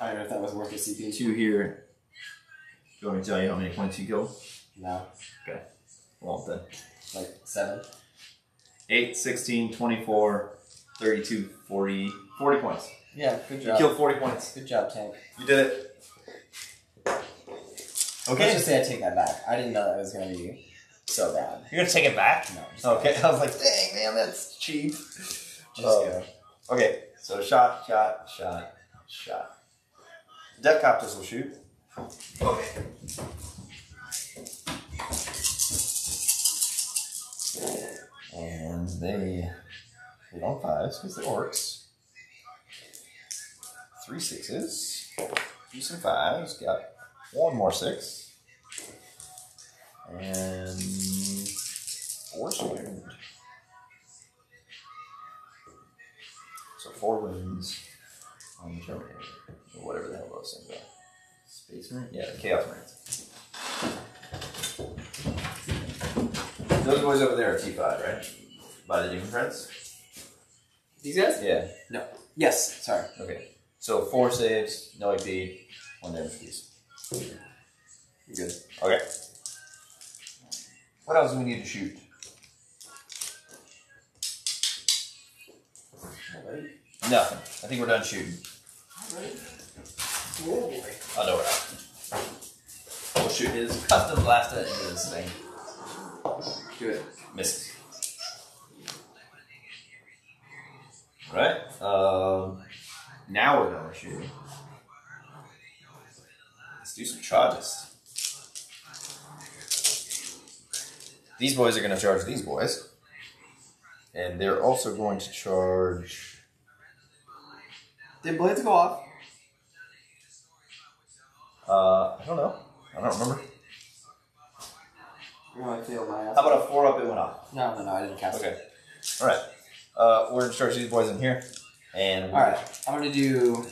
I don't know if that was worth a CP. Two here. Do you want me to tell you how many points you killed? No. Okay. Well then. Like 7? 8, 16, 24, 32, 40. 40 points. Yeah, good job. You killed 40 points. Good job, Tank. You did it. Okay. Let's just say I take that back. I didn't know that was going to be so bad. You're going to take it back? No. Okay. I was like, dang, man, that's cheap. Just go. Okay. So shot. Death Copters will shoot. Okay. And they don't fives because they're orcs. 3 6s. Do some fives. Got one more 6. And 4 wound. So 4 wounds on the Terminator. Or whatever the hell those things are. Space Marines? Yeah, Chaos Marines. Those boys over there are T5, right? By the Daemon Prince? These guys? Yeah. No. Yes. Sorry. Okay. So 4 saves, no AP, 1 damage piece. You're good. Okay. What else do we need to shoot? Nothing. I think we're done shooting. Alright. Oh boy. Oh no, we're not. We'll shoot his custom blaster into this thing. Do it. Miss. Right? Now we're going to shoot. Let's do some charges. These boys are going to charge these boys. And they're also going to charge... Did blades go off? I don't know. I don't remember. I failed my ass. How about a 4-up it went off? No, I didn't cast it. Okay. Alright. We're going to charge these boys in here. And alright, I'm going to do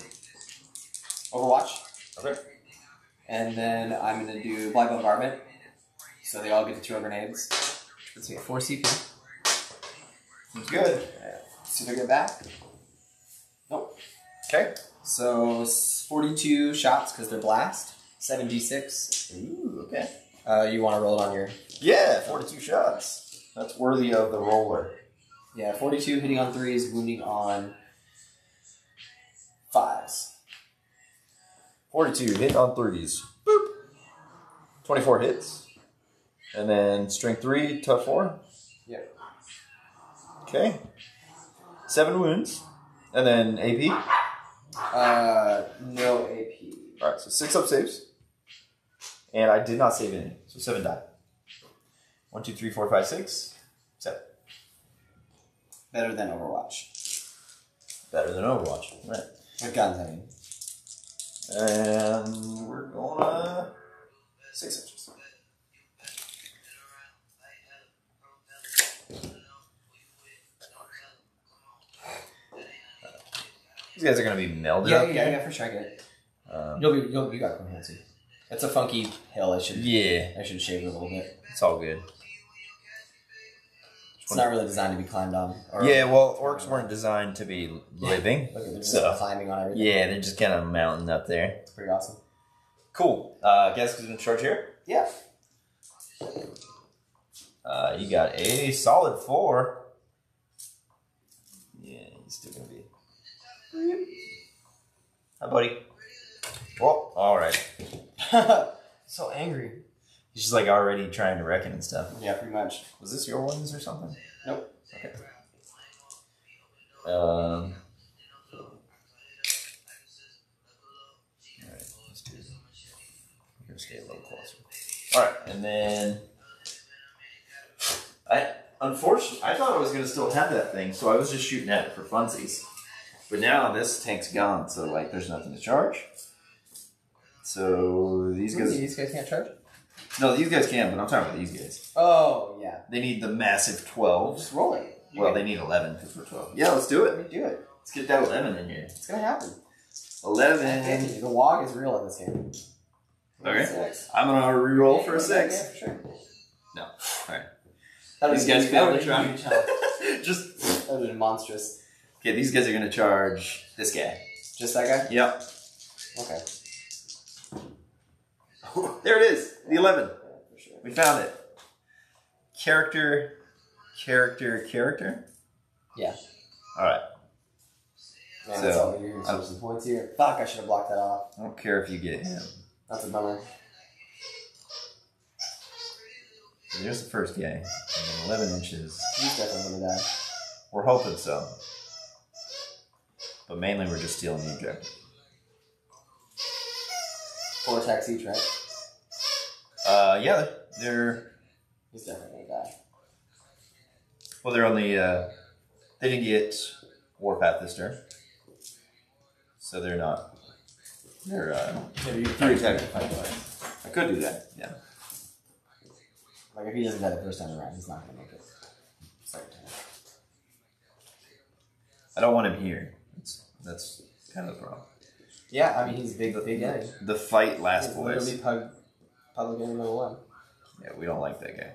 Overwatch. Okay. And then I'm going to do Blind Bombardment. So they all get to throw grenades. Let's see, 4 CP. Sounds good. See if I get back. Nope. Okay. So 42 shots because they're blast. 7d6. Ooh, okay. You want to roll it on your... Yeah, 42 shots. That's worthy of the roller. Yeah, 42 hitting on 3s, wounding on 5s. 42 hit on 3s. Boop. 24 hits. And then strength 3, tough 4. Yeah. Okay. 7 wounds. And then AP? No AP. Alright, so 6 up saves. And I did not save any, so 7 die. 1, 2, 3, 4, 5, 6, 7. Better than Overwatch. Better than Overwatch, right. With guns, I mean. And we're going to 6 inches. These guys are going to be melded up. Yeah, for sure, I get it. You got comprehensive. It's a funky hill. I should shave it a little bit. It's all good. It's not really designed to be climbed on. Yeah, well, orcs weren't designed to be living. Look, they're just climbing on everything. Yeah, they're just kind of mounting up there. It's pretty awesome. Cool. Guess who's in charge here? Yeah. You got a solid 4. Yeah, he's still gonna be. Hi, buddy. Well, all right. So angry. He's just like already trying to reckon and stuff. Yeah, pretty much. Was this your ones or something? Nope. Okay. All right, let's do this. I'm gonna stay a little closer. All right, and then I thought I was gonna still have that thing, so I was just shooting at it for funsies. But now this tank's gone, so like there's nothing to charge. So these guys... These guys can't charge? No, these guys can, but I'm talking about these guys. Oh, yeah. They need the massive 12. Just roll it. Well, they need 11 because we're 12. Yeah, let's do it. Let me do it. Let's get that 11 in here. It's going to happen. 11. The log is real in this game. Okay. I'm going to re-roll for a 6. Yeah, for sure. No. All right. These guys failed to charge. Just... That would have been monstrous. Okay, these guys are going to charge this guy. Just that guy? Yep. Okay. There it is. The 11. Yeah, for sure. We found it. Character. Yeah. Alright. Man, that's all we're getting some points here. Fuck, I should have blocked that off. I don't care if you get him. That's a bummer. So there's the first guy. 11 inches. He's definitely going to die. We're hoping so. But mainly we're just stealing the objective. 4 attacks each, right? Yeah, they're... He's definitely gonna die. Well, they're only, they didn't get Warpath this turn. So they're not... They're, you can 3 attacks. I could do that, yeah. Like, if he doesn't die the first time around, he's not gonna make it. Second time. I don't want him here. That's kind of the problem. Yeah, I mean, he's a big guy. The fight last boys. He's literally public enemy number 1. Yeah, we don't like that guy.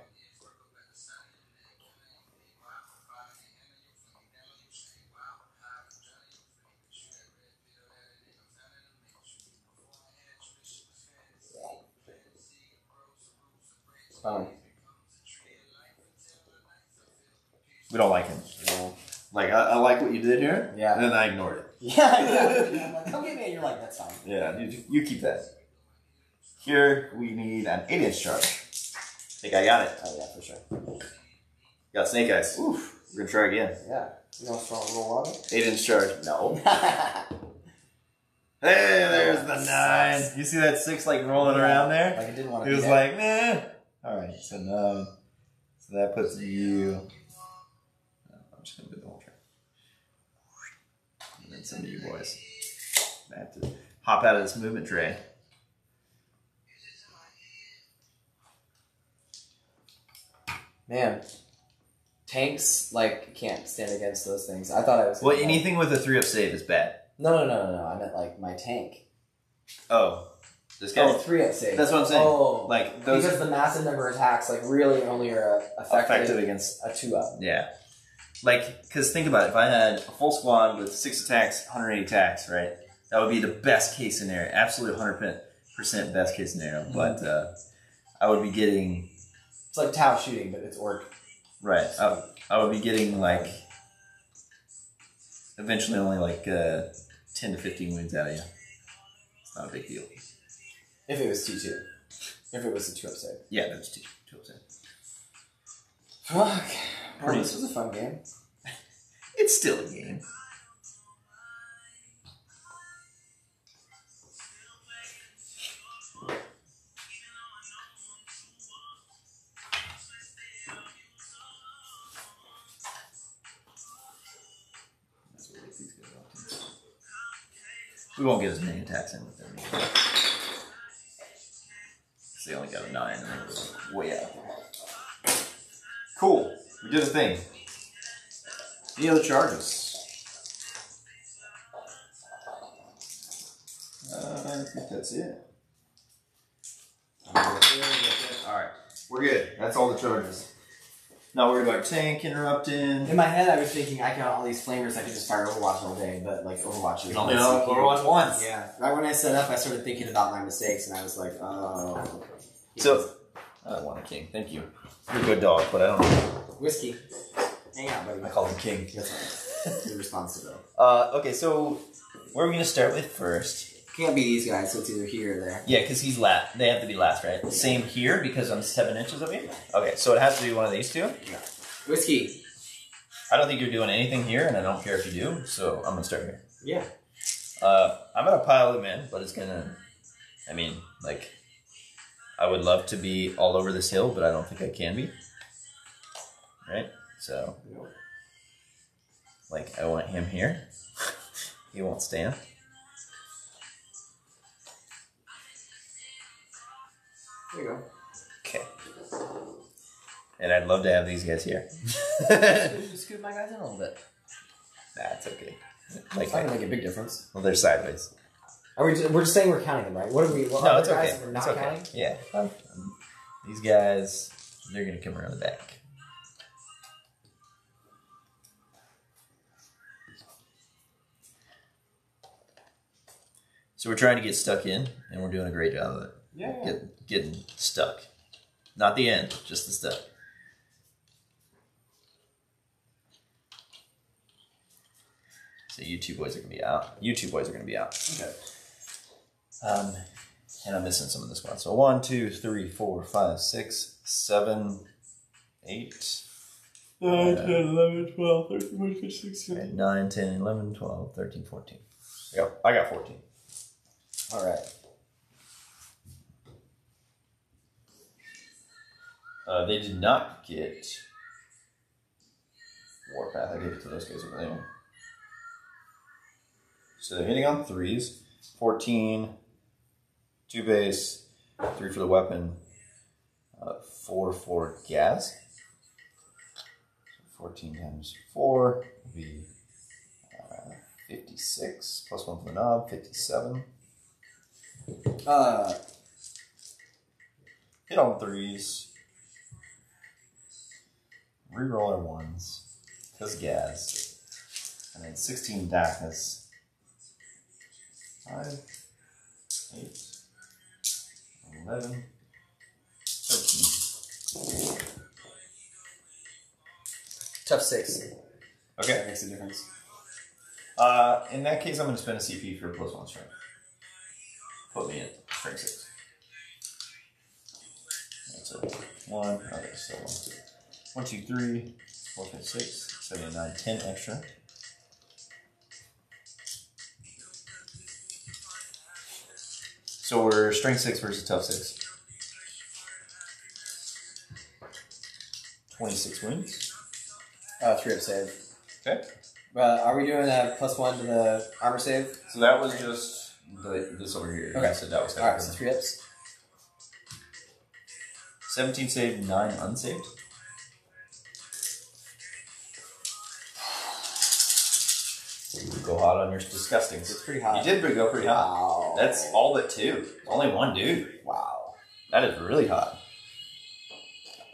We don't like him. No. Like, I like what you did here, yeah. And then I ignored it. Yeah. Like, come get me, and you're like, that's fine. Yeah, you keep that. Here, we need an 8-inch charge. I think I got it. Oh, yeah, for sure. Got snake eyes. Oof. We're going to try again. Yeah. You want to throw a little water? 8-inch charge. No. Hey, there's the 9. You see that 6, like, rolling around there? Like, it didn't want to be like, nah. All right, so 9. So that puts you... I'm just going to do the whole turn. And then some of you boys. I have to hop out of this movement tray. Man, tanks, like, can't stand against those things. I thought I was... Well, anything with a 3-up save is bad. No. I meant, like, my tank. Oh. This guy? Oh, 3-up save. That's what I'm saying. Oh. Like, those... Because the massive number of attacks, like, really only are effective against a 2-up. Yeah. Like, because think about it. If I had a full squad with 6 attacks, 180 attacks, right? That would be the best case scenario. Absolute 100% best case scenario. But I would be getting... It's like Tau shooting, but it's Ork. Right. I would be getting, like, eventually only, like, 10 to 15 wounds out of you. It's not a big deal. If it was 2-2. If it was a 2-up save. Yeah, that was 2-up save. Fuck. Well, this was a fun game. It's still a game. We won't get as many attacks in with them. They only got a 9 and it was way out. Cool. We did a thing. Any other charges? I think that's it. Alright. We're good. That's all the charges. Not worried about tank interrupting. In my head, I was thinking I got all these flamers. I could just fire Overwatch all day, but like Overwatch is only Overwatch once. Yeah. Right when I set up, I started thinking about my mistakes, and I was like, oh. So I want a king. Thank you. You're a good dog, but I don't know. Whiskey. Hang on, buddy. I call him king. That's right. You're responsible. Okay. So where are we gonna start with first? Can't be these guys. So it's either here or there. Yeah, because he's last. They have to be last, right? Yeah. Same here because I'm 7 inches up here. Okay, so it has to be one of these two. Yeah. Whiskey. I don't think you're doing anything here, and I don't care if you do. So I'm gonna start here. Yeah. I'm gonna pile them in, but it's gonna. I mean, like, I would love to be all over this hill, but I don't think I can be. Right. So, like, I want him here. He won't stand. There you go. Okay. And I'd love to have these guys here. Scoot my guys in a little bit. That's okay. It's not gonna make a big difference. Well, they're sideways. Are we just, we're just saying we're counting them, right? What are we? What no, it's okay. Guys we're not okay. Counting? Yeah. These guys, they're gonna come around the back. So we're trying to get stuck in, and we're doing a great job of it. Yeah. Getting stuck. Not the end, just the stuck. So you two boys are gonna be out. You two boys are gonna be out. Okay. And I'm missing some of the squad. So 1, 2, 3, 4, 5, 6, 7, 8. 9, 10, 11, 12, 13, 14, 16. 9, 10, 11, 12, 13, 14. Yep, I got 14. All right. They did not get Warpath. I gave it to those guys over there. So they're hitting on 3s. 14, 2 base, 3 for the weapon, 4 for gas. 14 times 4 would be 56, plus 1 for the knob, 57. Hit on 3s. Reroll our 1s. Because gas. And then 16 Dakkas. 5, 8, 11, 13. Tough 6. Okay. That makes a difference. In that case, I'm going to spend a CP for a plus 1 strength. Put me in strength 6. That's a 1. Okay, so 1, 2, 3, 4, 5, 6, 7, 8, 9, 10 extra. So we're strength 6 versus tough 6. 26 wins. 3 up save. Okay. Are we doing a plus 1 to the armor save? So that was just this over here. Okay. So that was all right, so 3 ups. 17 saved, 9 unsaved. Go hot on your disgusting. It's pretty hot. You did go pretty hot. Wow. That's all but 2. Only 1 dude. Wow. That is really hot.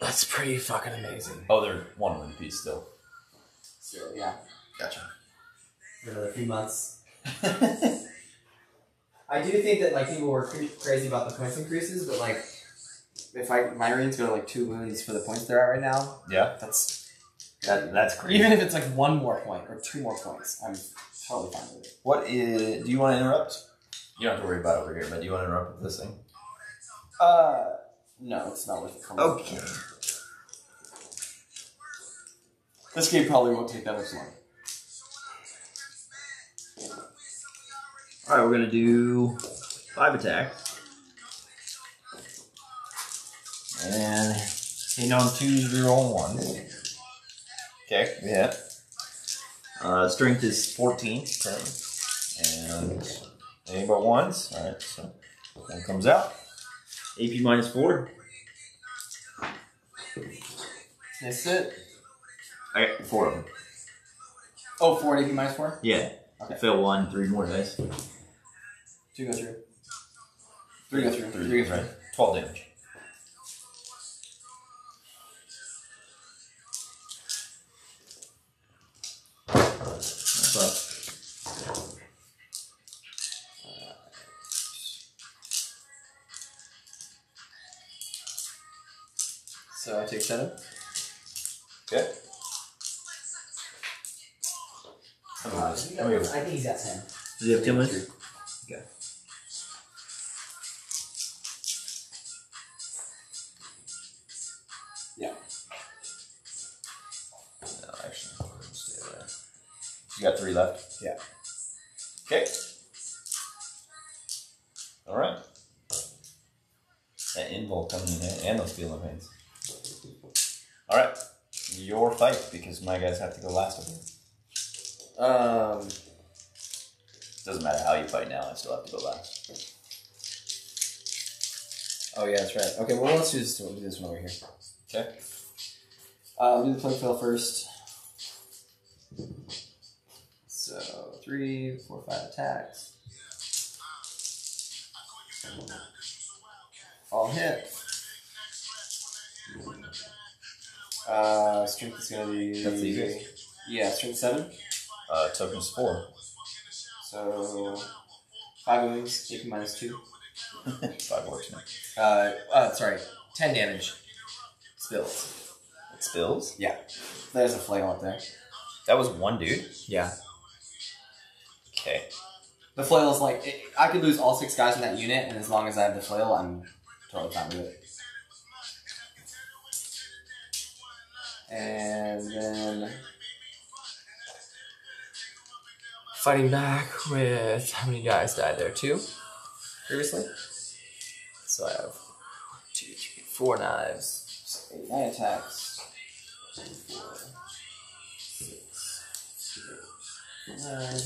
That's pretty fucking amazing. Oh, they're 1 win piece still. So, yeah. Gotcha. For another few months. I do think that like people were crazy about the points increases, but like if my rings go to like 2 wounds for the points they're at right now. Yeah. That's crazy. Even if it's like 1 more point or 2 more points, I'm totally fine with it. What is? Do you want to interrupt? You don't have to worry about it over here, but do you want to interrupt with this thing? No, it's not worth it. Okay. This game probably won't take that much longer. All right, we're gonna do 5 attack and hitting on 2s, reroll 1s. Okay, yeah. Strength is 14, and any but 1s. All right, so 1 comes out. AP minus 4. That's it. I got 4 of them. Oh, 4 AP minus 4? Yeah. Okay. Fail 1, 3 more dice. 2 go through. 3 go through. 3 go through. Right. 12 damage. So I take 7. Okay. I think he's at 10. Does he have 10 wins? Okay. Yeah. No, actually, stay there. You got 3 left? Yeah. Okay. All right. That Invul coming in there, and those Feel No Pains. All right, your fight, because my guys have to go last of you. Doesn't matter how you fight now, I still have to go last. Oh yeah, that's right. Okay, well let's do this one over here. Okay. We'll do the plague fail first. So 3, 4, 5 attacks. All hit. Strength is gonna be. That's easy. Yeah, strength 7. Token's 4. So 5 wounds, AP minus 2. 5 more tonight. Sorry, 10 damage. Spills. It spills? Yeah. There's a flail up there. That was one dude? Yeah. Okay. The flail is like, I could lose all 6 guys in that unit, and as long as I have the flail, I'm totally fine with it. And then... Fighting back with... How many guys died there? 2? Previously? So I have 2, 3, 4 knives. So 8, 9 attacks. 2, 4, 6, 8, 9.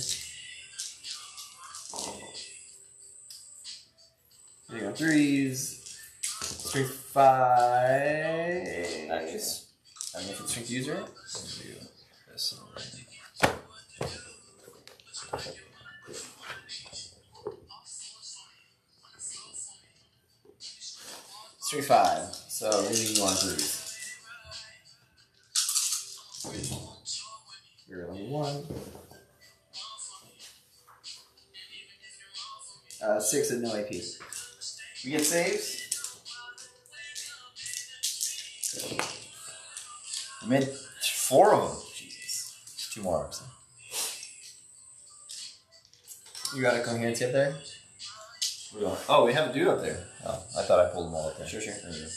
There you go. 3s. Strength 5. Nice. I mean, if it's strength user, this right. Strength 5. So anything you want to do. You're level 1. 6 and no AP. We get saves. I made 4 of them. Jesus. There's 2 more arcs. You got a coherence up there? What do you want? Oh, we have a dude up there. Oh, I thought I pulled them all up there. Sure. There you go.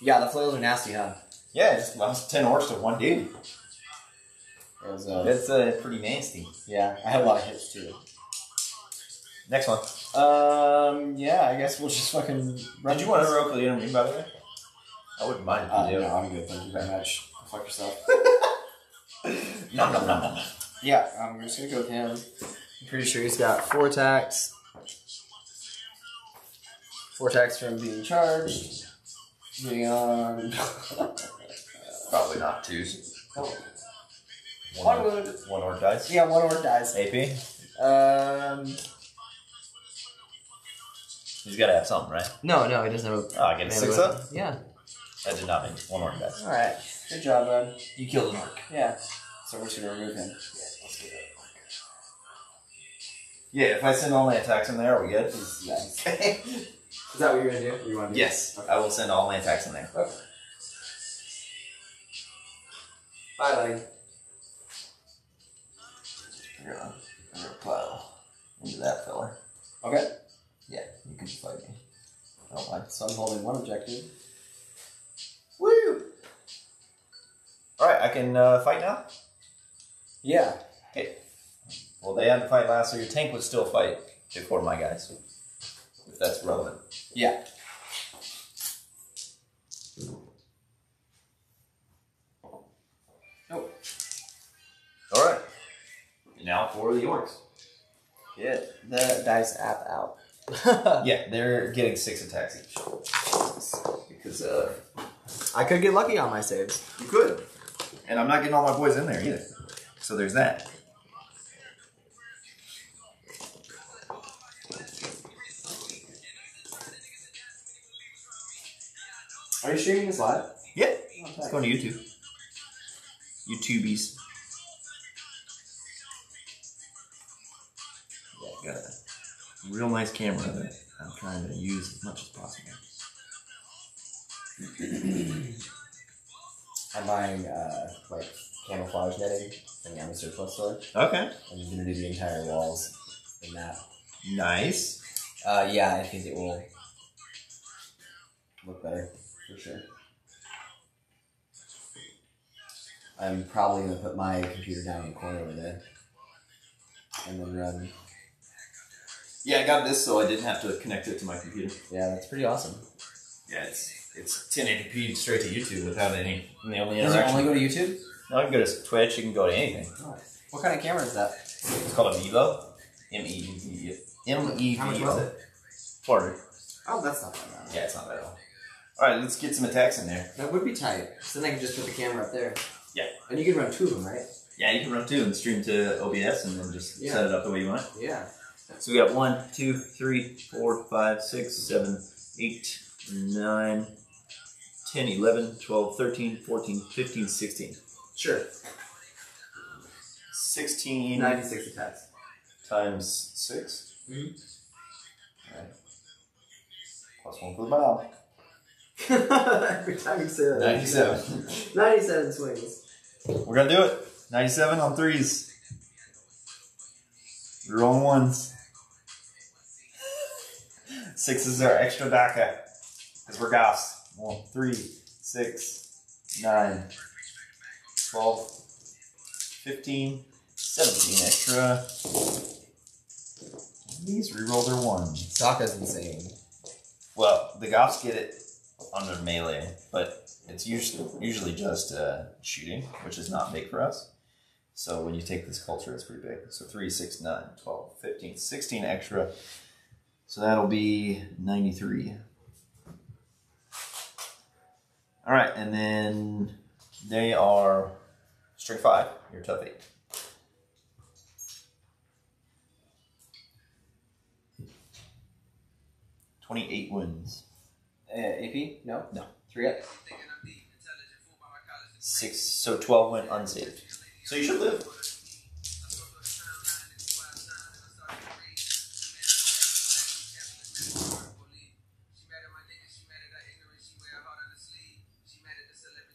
Yeah, the flails are nasty, huh? Yeah, it just lost 10 orcs to 1 dude. That's pretty nasty. Yeah, I had a lot of hits too. Next one. Yeah, I guess we'll just fucking run. Did you want to roll for the enemy, by the way? I wouldn't mind if you do. No, I'm good. Thank you very much. Fuck yourself. No. Yeah, I'm just gonna go with him. I'm pretty sure he's got 4 attacks. 4 attacks from being charged. Moving on. Probably not 2s. Oh. One orc dies. Yeah, 1 orc dies. AP? He's gotta have something, right? No, he doesn't have a... Oh, I get a 6 up? Yeah. I did nothing. 1 orc dies. Alright. Good job, bud. You killed an orc. Yeah. So we're just going to remove him. Yeah, let's get it. Yeah, if I send all my attacks in there, are we good? Nice. Is that what you're going to do? You want to do? Yes. Okay. I will send all my attacks in there. Okay. Bye, buddy. You're a plow into that filler. Okay. Yeah, you can fight me. I don't mind. So I'm holding 1 objective. Woo! Alright, I can fight now? Yeah. Okay. Well, they had to fight last, so your tank would still fight before my guys. If that's relevant. Yeah. Nope. Alright. Now for the orcs. Get the dice app out. Yeah, they're getting 6 attacks each. Because, I could get lucky on my saves. You could. And I'm not getting all my boys in there either. So there's that. Are you streaming this live? Yeah. Oh, it's going to YouTube. YouTubies. Yeah, got a real nice camera that I'm trying to use as much as possible. I'm buying like camouflage netting from the Amazon surplus store. Okay. I'm just gonna do the entire walls in that. Nice. Yeah, I think it will look better for sure. I'm probably gonna put my computer down in the corner over there and then run. Yeah, I got this, so I didn't have to connect it to my computer. Yeah, that's pretty awesome. Yeah, it's 1080p straight to YouTube without any only interaction. Does it only go to YouTube? No, you can go to Twitch, you can go to anything. Oh. What kind of camera is that? It's called a Mevo. M-E-V-O. How much was it? 400. Oh, that's not bad. Yeah, it's not bad at all. All right, let's get some attacks in there. That would be tight. So then I can just put the camera up there. Yeah. And you can run two of them, right? Yeah, you can run two and stream to OBS and then just set it up the way you want. Yeah. So we got 1, 2, 3, 4, 5, 6, 7, 8, 9, 10, 11, 12, 13, 14, 15, 16. Sure. 16. 96 attacks. Times 6. Mm-hmm. All right. Plus 1 for the bow. Every time you say that. 97. 97 swings. We're going to do it. 97 on threes. You're on ones. Sixes are extra Dakka. Because we're Goss. 1, 3, 6, 9, 12, 15, 17 extra. These reroll their ones. Dakka's insane. Well, the Goths get it under melee, but it's usually just shooting, which is not big for us. So when you take this culture, it's pretty big. So 3, 6, 9, 12, 15, 16 extra. So that'll be 93. All right, and then they are strength 5, you're tough 8. Twenty-eight wins. AP? No? No. 3 up. 6, so 12 went unsaved. So you should live.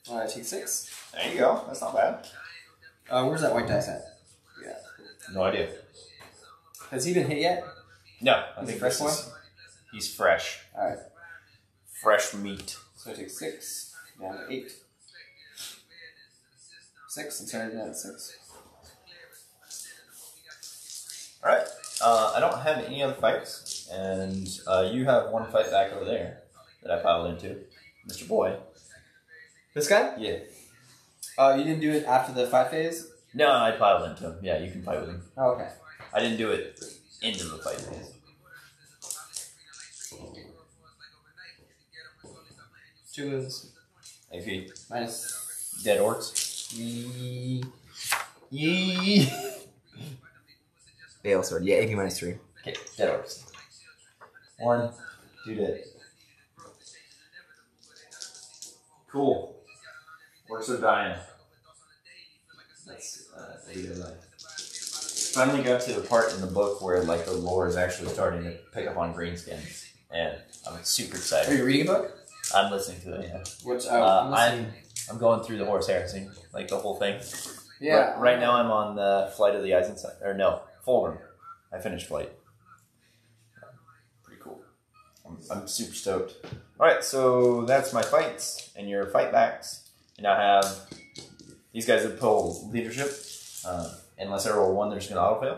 Alright, take 6. There you go. That's not bad. Where's that white dice at? Yeah. No idea. Has he been hit yet? No. I think fresh one? He's fresh. Alright. Fresh meat. So I take 6, down to 8. 6, I'm sorry, down to 6. Alright, I don't have any other fights, and you have one fight back over there that I piled into. Mr. Boy. This guy? Yeah. You didn't do it after the fight phase? No, I piled into him. Yeah, you can fight with him. Oh, okay. I didn't do it into the fight phase. 2 wounds. AP. Minus. Dead orcs. Yee. Yee. Bale sword. Yeah, AP minus 3. Okay, dead orcs. 1, 2 dead. Cool. Orcs are dying. That's finally got to the part in the book where like the lore is actually starting to pick up on green skins. And I'm super excited. Are you reading a book? I'm listening to it, yeah. Which, I'm going through the Horse Heresy, like the whole thing. Yeah. Right now I'm on the Flight of the Eisenstein, or no, Fulgrim. I finished Flight. Pretty cool. I'm super stoked. Alright, so that's my fights, and your fight backs. And I have, these guys have pulled leadership. Unless I roll 1, they're just going to auto-fail.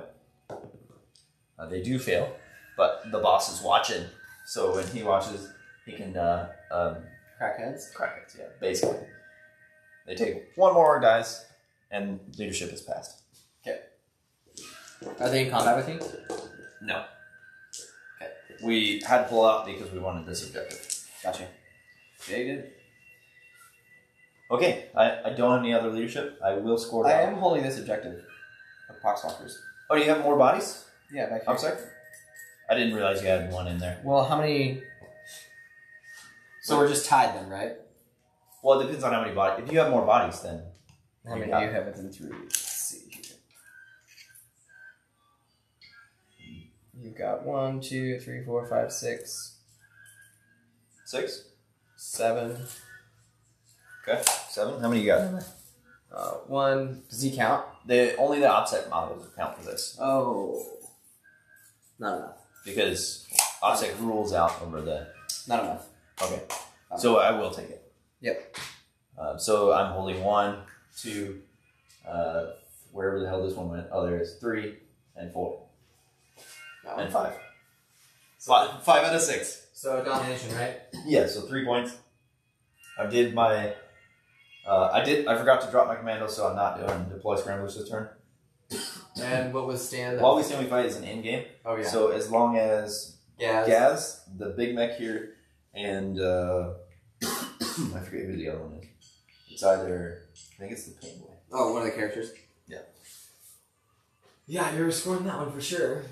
They do fail, but the boss is watching. So when he watches, he can, Crackheads? Crackheads, yeah, basically. They take 1 more dice, and leadership is passed. Okay. Are they in combat with you? No. Okay. We had to pull out because we wanted this objective. Gotcha. Yeah, you did. Okay, I don't have any other leadership. I will score down. I am holding this objective of Poxwalkers. Oh, you have more bodies? Yeah, back here. Obsec? I didn't realize you had 1 in there. Well, how many... So we're just tied then, right? Well, it depends on how many bodies. If you have more bodies, then... How many do you have within 3? Let's see here. You've got 1, 2, 3, 4, 5, 6. 6? 7. Okay, 7. How many you got? 1. Does he count? Only the Obsec models count for this. Oh. Not enough. Because Obsec rules out over the... Not enough. Okay, so I will take it. Yep. So I'm holding 1, 2, wherever the hell this one went. Oh, there is 3 and 4. That and 5. So 5 out of 6. So domination, right? Yeah, so 3 points. I did my, I forgot to drop my commando, so I'm not doing deploy scramblers this turn. And what was stand? While we stand, we fight is an end game. Oh, yeah. So as long as... Gaz, the big mech here, and I forget who the other one is. It's either, I think it's the Pain Boy. Oh, one of the characters? Yeah. Yeah, you're scoring that one for sure.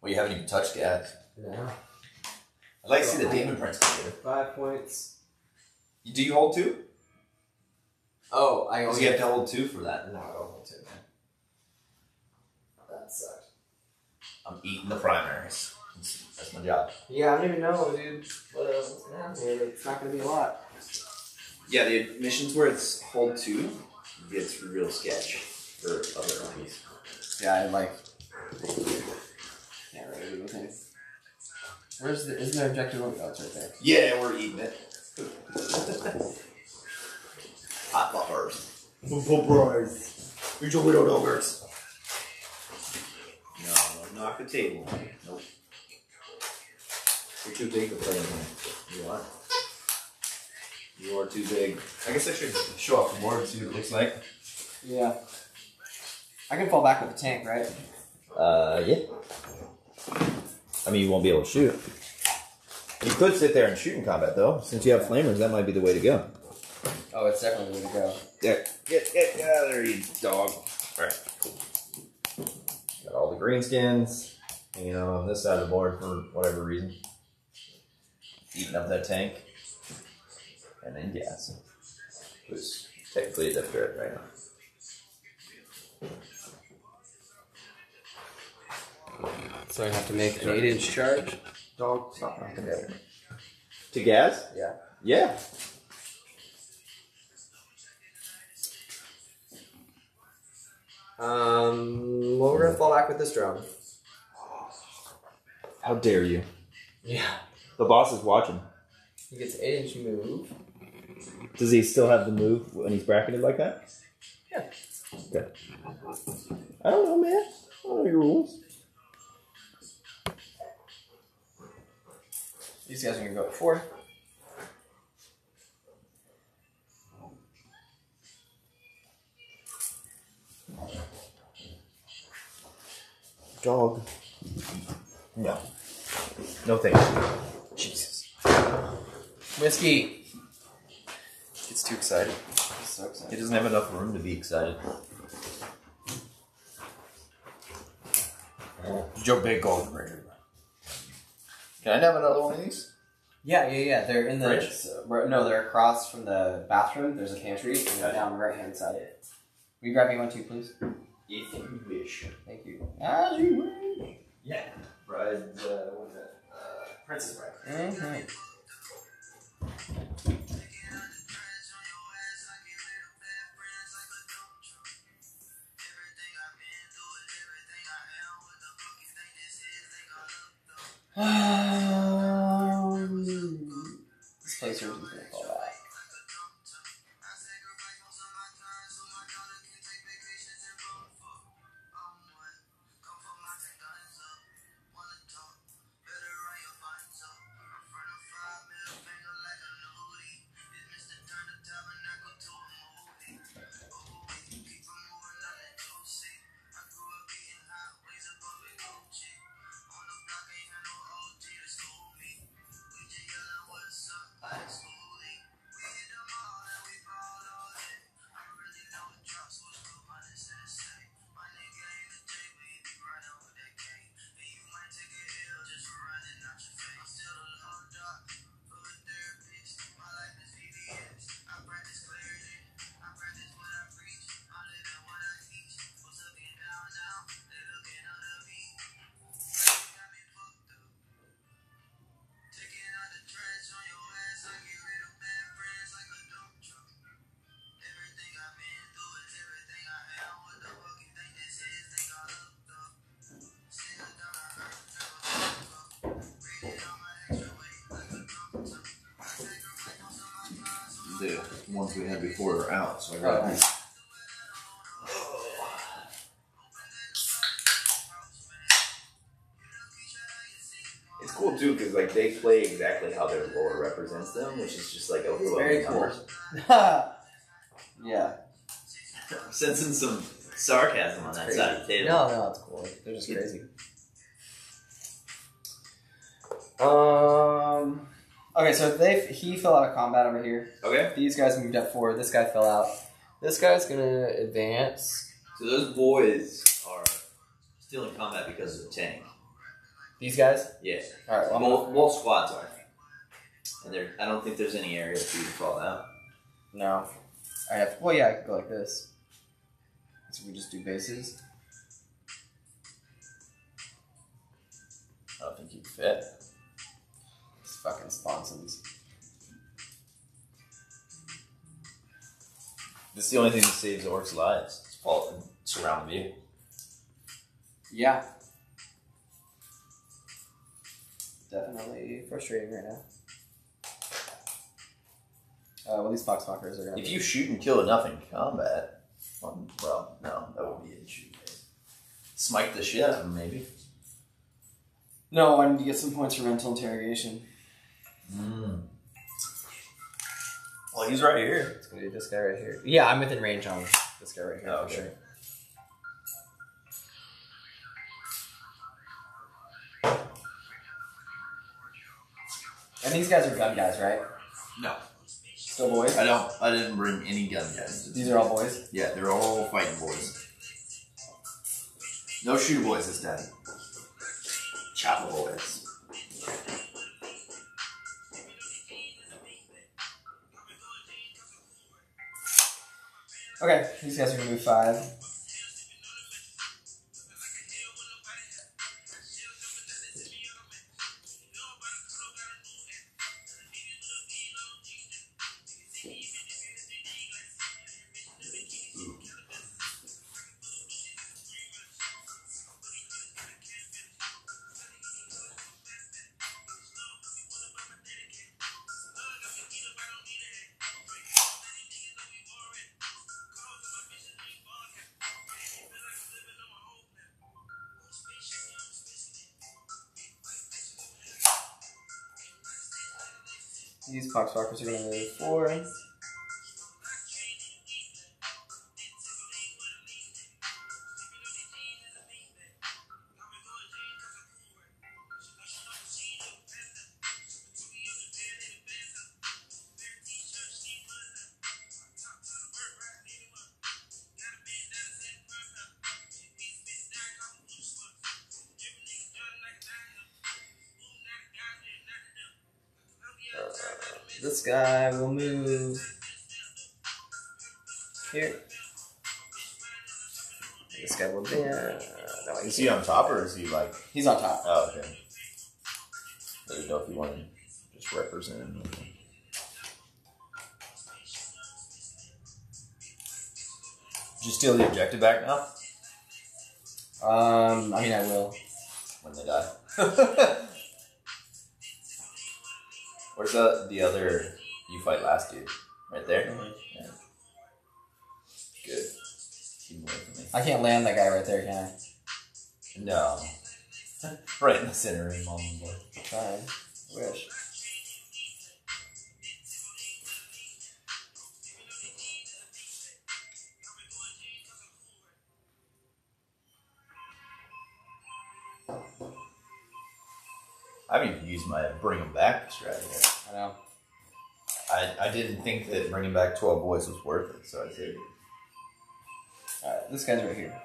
Well, you haven't even touched Gaz. Yeah. I'd like to see the Daemon Prince here. 5 points. Do you hold two? Oh, I only have to hold two for that. No, I don't hold two. That sucked. I'm eating the primaries. That's my job. Yeah, I don't even know, dude, what's gonna happen here, but it's not gonna be a lot. Yeah, the missions where it's hold two gets real sketch for other armies. Yeah, I like. Yeah, right. Okay. Where's the? Isn't there objective? Oh, it's right there. Yeah, we're eating it. Hot buffers. Buffers. Reach your widowed ogres. No, don't knock the table. Nope. You're too big to play in. You are. You are too big. I guess I should show up more to see what it looks like. Yeah. I can fall back with a tank, right? Yeah. I mean, you won't be able to shoot. You could sit there and shoot in combat, though. Since you have flamers, that might be the way to go. Oh, it's definitely the way to go. There. Get out of there, you dog. Alright. Got all the green skins. Hanging out on this side of the board for whatever reason. Eating up that tank. And then Gas. Who's technically a death guard right now. So I have to make an 8-inch charge. Dog, stop knocking the other. To Gaz? Yeah. Yeah. Well, we're gonna fall back with this drone. How dare you? Yeah. The boss is watching. He gets 8-inch move. Does he still have the move when he's bracketed like that? Yeah. Okay. I don't know, man. I don't know your rules. These guys are going to go at 4. Dog. No. No thanks. Jesus. Whiskey. It's too excited. It's so excited. It doesn't have enough room to be excited. Joe Big Golden Ranger. Can I have another one of these? Yeah. They're in the... No, they're across from the bathroom. There's a pantry, and they're down the right-hand side. Will you grab me one, too, please? If you wish. Thank you. As you wish. Yeah. Bride, what is that? Princess Bride. Okay. This place here is going to fall back. The ones we had before are out, so I got them. It's cool too, because like they play exactly how their lore represents them, which is just like overwhelming numbers. Yeah. I'm sensing some sarcasm on that side of the table. No, it's cool. They're just crazy. Okay, so he fell out of combat over here. Okay. These guys moved up forward. This guy fell out. This guy's gonna advance. So those boys are still in combat because of the tank. These guys? Yes. All right. Well, both squads are. And there, I don't think there's any area for you to fall out. No. I have. Well, yeah, I could go like this. So we just do bases. I don't think you'd fit. It's fucking sponsons. This is the only thing that saves orcs' lives. It's fall and surround you. Yeah. Definitely frustrating right now. Well, these Poxwalkers are going to. If you shoot and kill enough in combat, well, no, that would be a shoot. Smite the shit out of them, maybe. No, I need to get some points for mental interrogation. Mm. Well, he's right here. It's going to be this guy right here. Yeah, I'm within range on this guy right here. Oh, sure. And these guys are gun guys, right? No. Still boys? I didn't bring any gun guys. These are all boys? Yeah, they're all fighting boys. No shoe boys this time. Choppa boys. Okay, these guys are gonna move 5. These Poxwalkers are going to move 4. This guy will move here. This guy will there. No, is he on top or is he like? He's on top. Oh, okay. I don't know if you want to just represent him. Did you steal the objective back now? I mean, I will. When they die. Where's the other you fight last dude? Right there? Mm-hmm. Yeah. Good. Keep away from me. I can't land that guy right there, can I? No. Right in the center of him on the board. Fine. Wish. I haven't even used my bring them back strategy. I know. I didn't think that bringing back 12 boys was worth it, so I saved it. Alright, this guy's right here.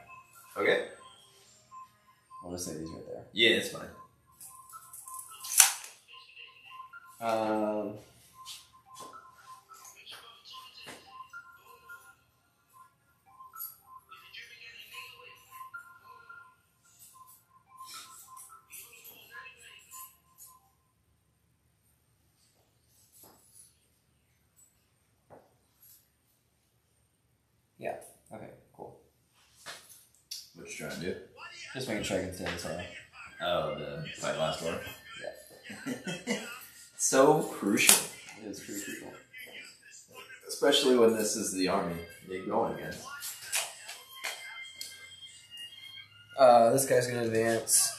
Okay. I'll just say these right there. Yeah, it's fine. Yeah, okay, cool. What you trying to do? Just making sure I can stay this way. Oh, the fight last one? Yeah. So crucial. It is crucial. Especially when this is the army you're going against. This guy's gonna advance.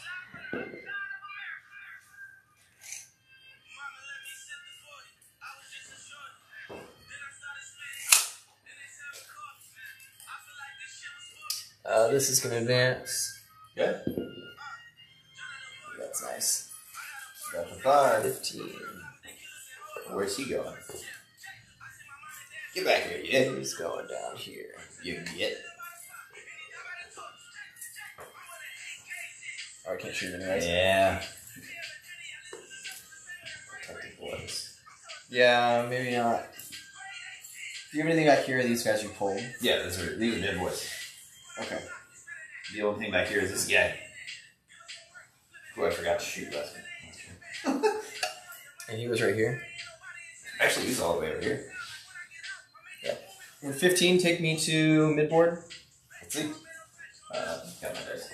This is going to advance. Yeah. That's nice. That's a 5. 15. Where's he going? Get back here, you. He's going down here. You get. Oh, I can't shoot him anyways. Yeah. Protective voice. Yeah, maybe not. Do you have anything back here? These guys you pulled. Yeah, these are dead boys. Okay. The only thing back here is this guy, who I forgot to shoot last time. And he was right here. Actually, he's all the way over here. Yeah. And 15, take me to midboard. Let's see. Got my dice.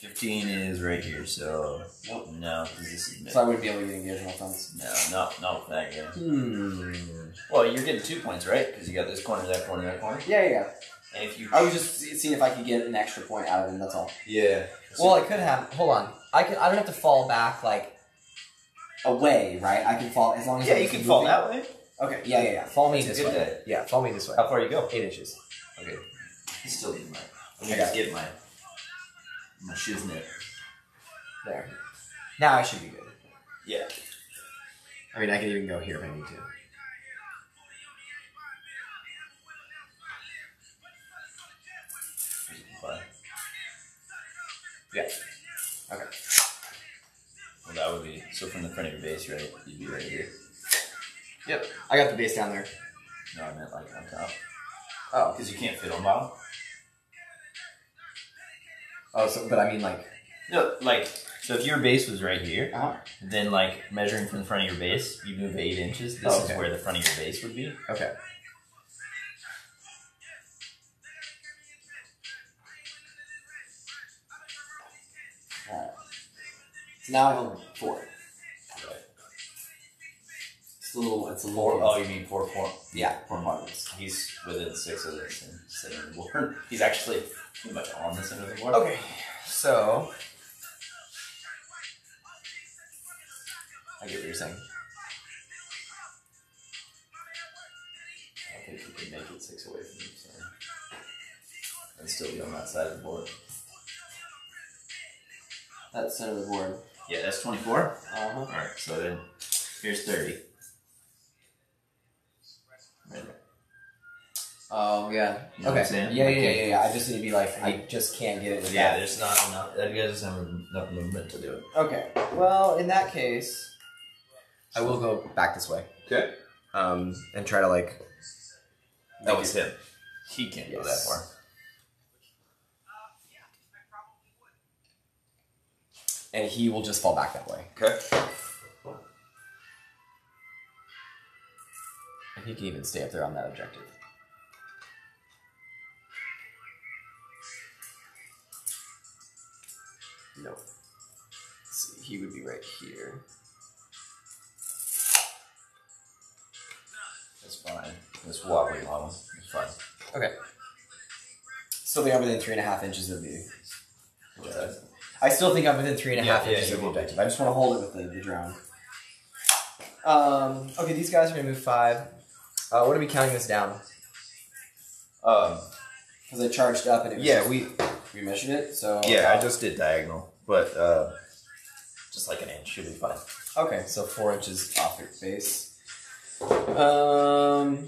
Yeah. 15 is right here, so nope. No, this is mid. So I wouldn't be able to get engaged on all fronts. No, not with that guy. Well, you're getting 2 points, right? Because you got this corner, that corner, that corner. Yeah. And if you, I was just seeing if I could get an extra point out of him. That's all. Yeah. Well, I could have. Hold on. I don't have to fall back like away, right? I can fall as long as. Yeah, you can fall that way. Okay. Yeah. Follow me this way. Yeah, follow me this way. How far you go? 8 inches. Okay. He's still in mine. I'm gonna just get my shiznit. There. Now I should be good. Yeah. I mean, I can even go here if I need to. Yeah. Okay. Well, that would be so from the front of your base, right? You'd be right here. Yep. I got the base down there. No, I meant like on top. Oh, because you can't fit on bottom. Oh, so but I mean like. No, like so if your base was right here, then like measuring from the front of your base, you move 8 inches. This is where the front of your base would be. Okay. Now I have 4. Right. It's a little... Oh, you mean 4? Yeah, 4 models. He's within 6 of this and 7 of the board. He's actually pretty much on this end of the board. Okay, so... I get what you're saying. I think he can make it 6 away from you, so... And still be on that side of the board. That's center of the board. Yeah, that's 24. All right, so then here's 30. Right there. Oh yeah. You know okay. Yeah. I just need to be like, I just can't get it. With yeah, that. There's not enough. That guy doesn't have enough movement to do it. Okay. Well, in that case, I will go back this way. Okay. And try to like. That was him. He can't go that far. And he will just fall back that way. Okay. And he can even stay up there on that objective. No. Let's see, he would be right here. That's fine. This wobbly model. It's fine. Okay. Still think I'm within 3.5 inches of you. Okay. I still think I'm within 3.5 inches of the objective. I just want to hold it with the drone. Okay, these guys are going to move 5. What are we counting this down? Because I charged up and it was we measured it, so... Yeah, I just did diagonal, but just like an inch should be fine. Okay, so 4 inches off your face. Oh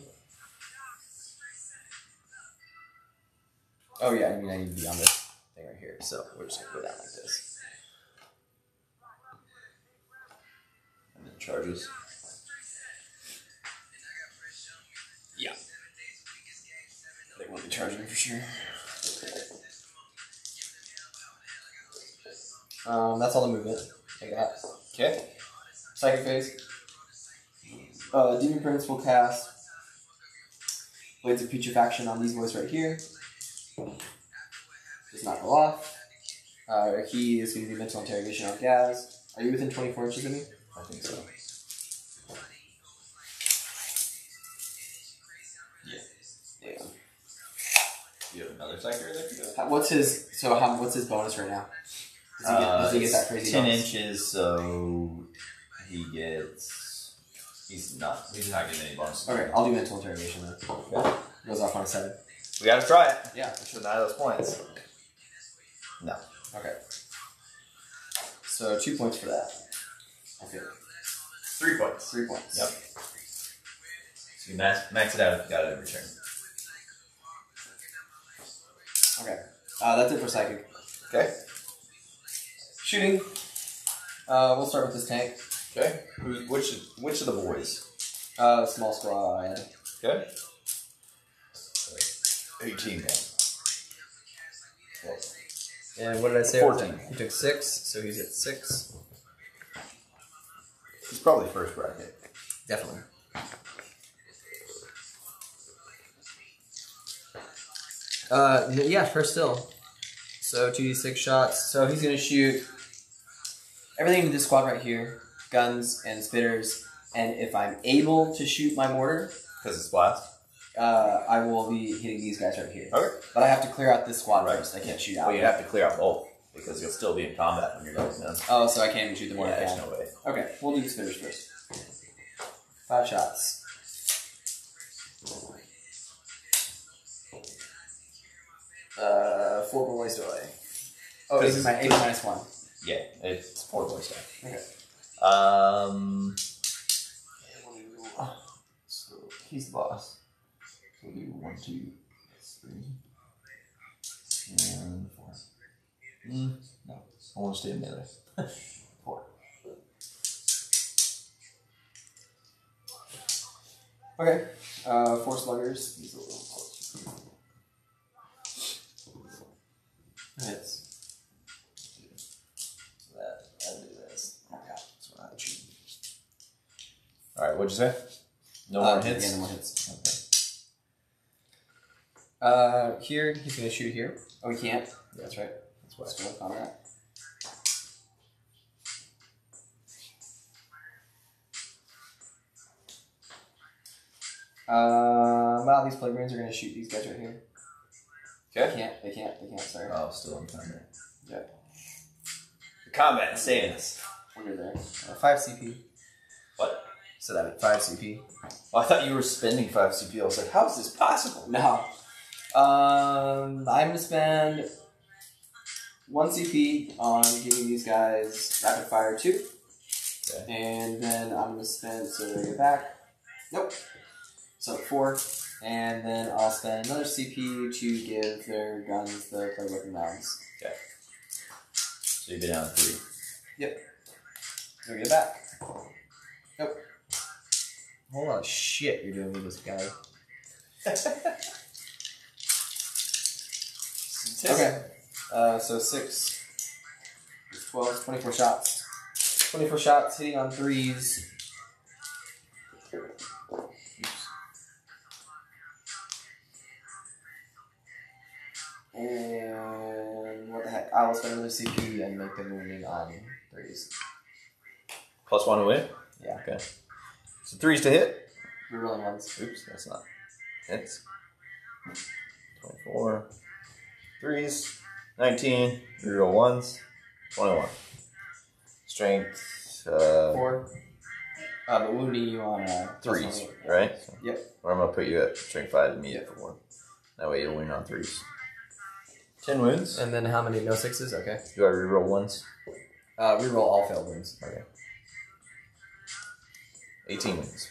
yeah, I mean I need to be on this. Right here, so we're just gonna go down like this. And then charges. Yeah. They won't be charging for sure. That's all the movement I got. Okay. Psychic phase. Daemon Prince will cast Blades of Putrefaction on these boys right here. Does not go off. He is going to do mental interrogation on Gaz. Are you within 24 inches of me? I think so. Yeah. Do you have another psychic there? What's his bonus right now? Does he get that crazy 10 bonus? Inches, so he gets... He's not getting any bonuses. Okay, I'll do mental interrogation then. Okay. Goes off on a 7. We gotta try it. Yeah, we should deny those points. No. Okay. So 2 points for that. Okay. 3 points. 3 points. Yep. So you max it out if you got it every turn. Okay. That's it for psychic. Okay. Shooting. We'll start with this tank. Okay. Which of the boys? Small squad. Okay. 18. And what did I say? 14. He took 6, so he's at 6. He's probably first bracket. Definitely. Yeah, first still. So 2d6 shots. So he's gonna shoot everything to this squad right here, guns and spitters, and if I'm able to shoot my mortar, because it's blast. I will be hitting these guys right here. Okay. But I have to clear out this squad first. I can't shoot out. Well, you have to clear out both, because you'll still be in combat when you're done. Oh, so I can't even shoot them. Yeah, there's no way. Okay, we'll do the spitters first. 5 shots. Four boys away. Oh, it's my 8 minus 1. Yeah, it's 4 boys away. Okay. So he's the boss. We'll do 1, 2, 3, and 4. No, I want to stay in melee. 4. Okay, 4 sluggers. He's a little close. Hits. I'll do this. Okay, that's what I choose. Alright, what'd you say? No more hits? Yeah, no more hits. Okay. Here, he's gonna shoot here. Oh, he can't? Yeah. That's right. That's why. Still combat. Well, these plague marines are gonna shoot these guys right here. Okay. They can't, sorry. Oh, still in combat. Yeah. The combat stands. Under there. 5 CP. What? So that'd be 5 CP. Well, I thought you were spending 5 CP. I was like, how is this possible? No. I'm gonna spend 1 CP on giving these guys rapid fire 2. Okay. And then I'm gonna spend, so they get back. Nope. So 4. And then I'll spend another CP to give their guns the play weapon balance. Okay. So you've been down 3. Yep. Go get back. Nope. Whole lot of shit you're doing with this guy. Okay. So 6. 12, 24 shots. 24 shots hitting on 3s. And what the heck? I will spend another CP and make the wounding on 3s. +1 away? Yeah. Okay. So 3s to hit? We're rolling 1s. Oops, that's not. Hits. 24. 3s. 19. Reroll 1s. 21. Strength. 4. But wounding you on 3s, right? So yep. Or I'm going to put you at strength 5 immediate for 1. That way you'll win on 3s. 10 wounds. And then how many no 6s? Okay. Do I reroll 1s? Reroll all failed wounds. Okay. 18 wounds.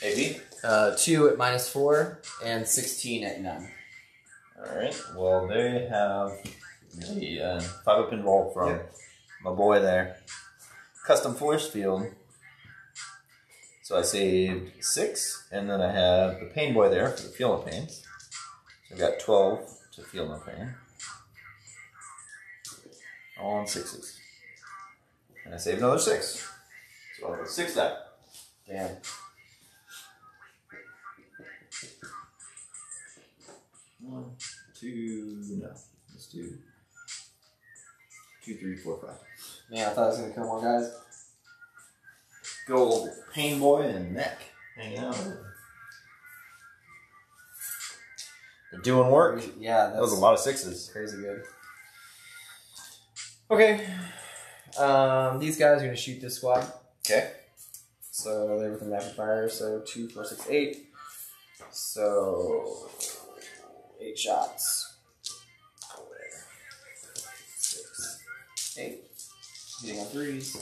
AP? 2 at -4 and 16 at none. Alright, well they have the 5-up invul from my boy there. Custom force field. So I saved 6, and then I have the pain boy there for the feel no pain. So I've got 12 to feel no pain. All on 6s. And I saved another 6. So I'll go 6 die. Damn. Let's do 2, 3, 4, 5. Man, I thought I was gonna kill more guys. Good old pain boy and neck hanging out. They're doing work. Yeah, that was a lot of 6s. Crazy good. Okay, these guys are gonna shoot this squad. Okay. So they're within rapid fire. So 2, 4, 6, 8. So 8 shots. Hitting on threes.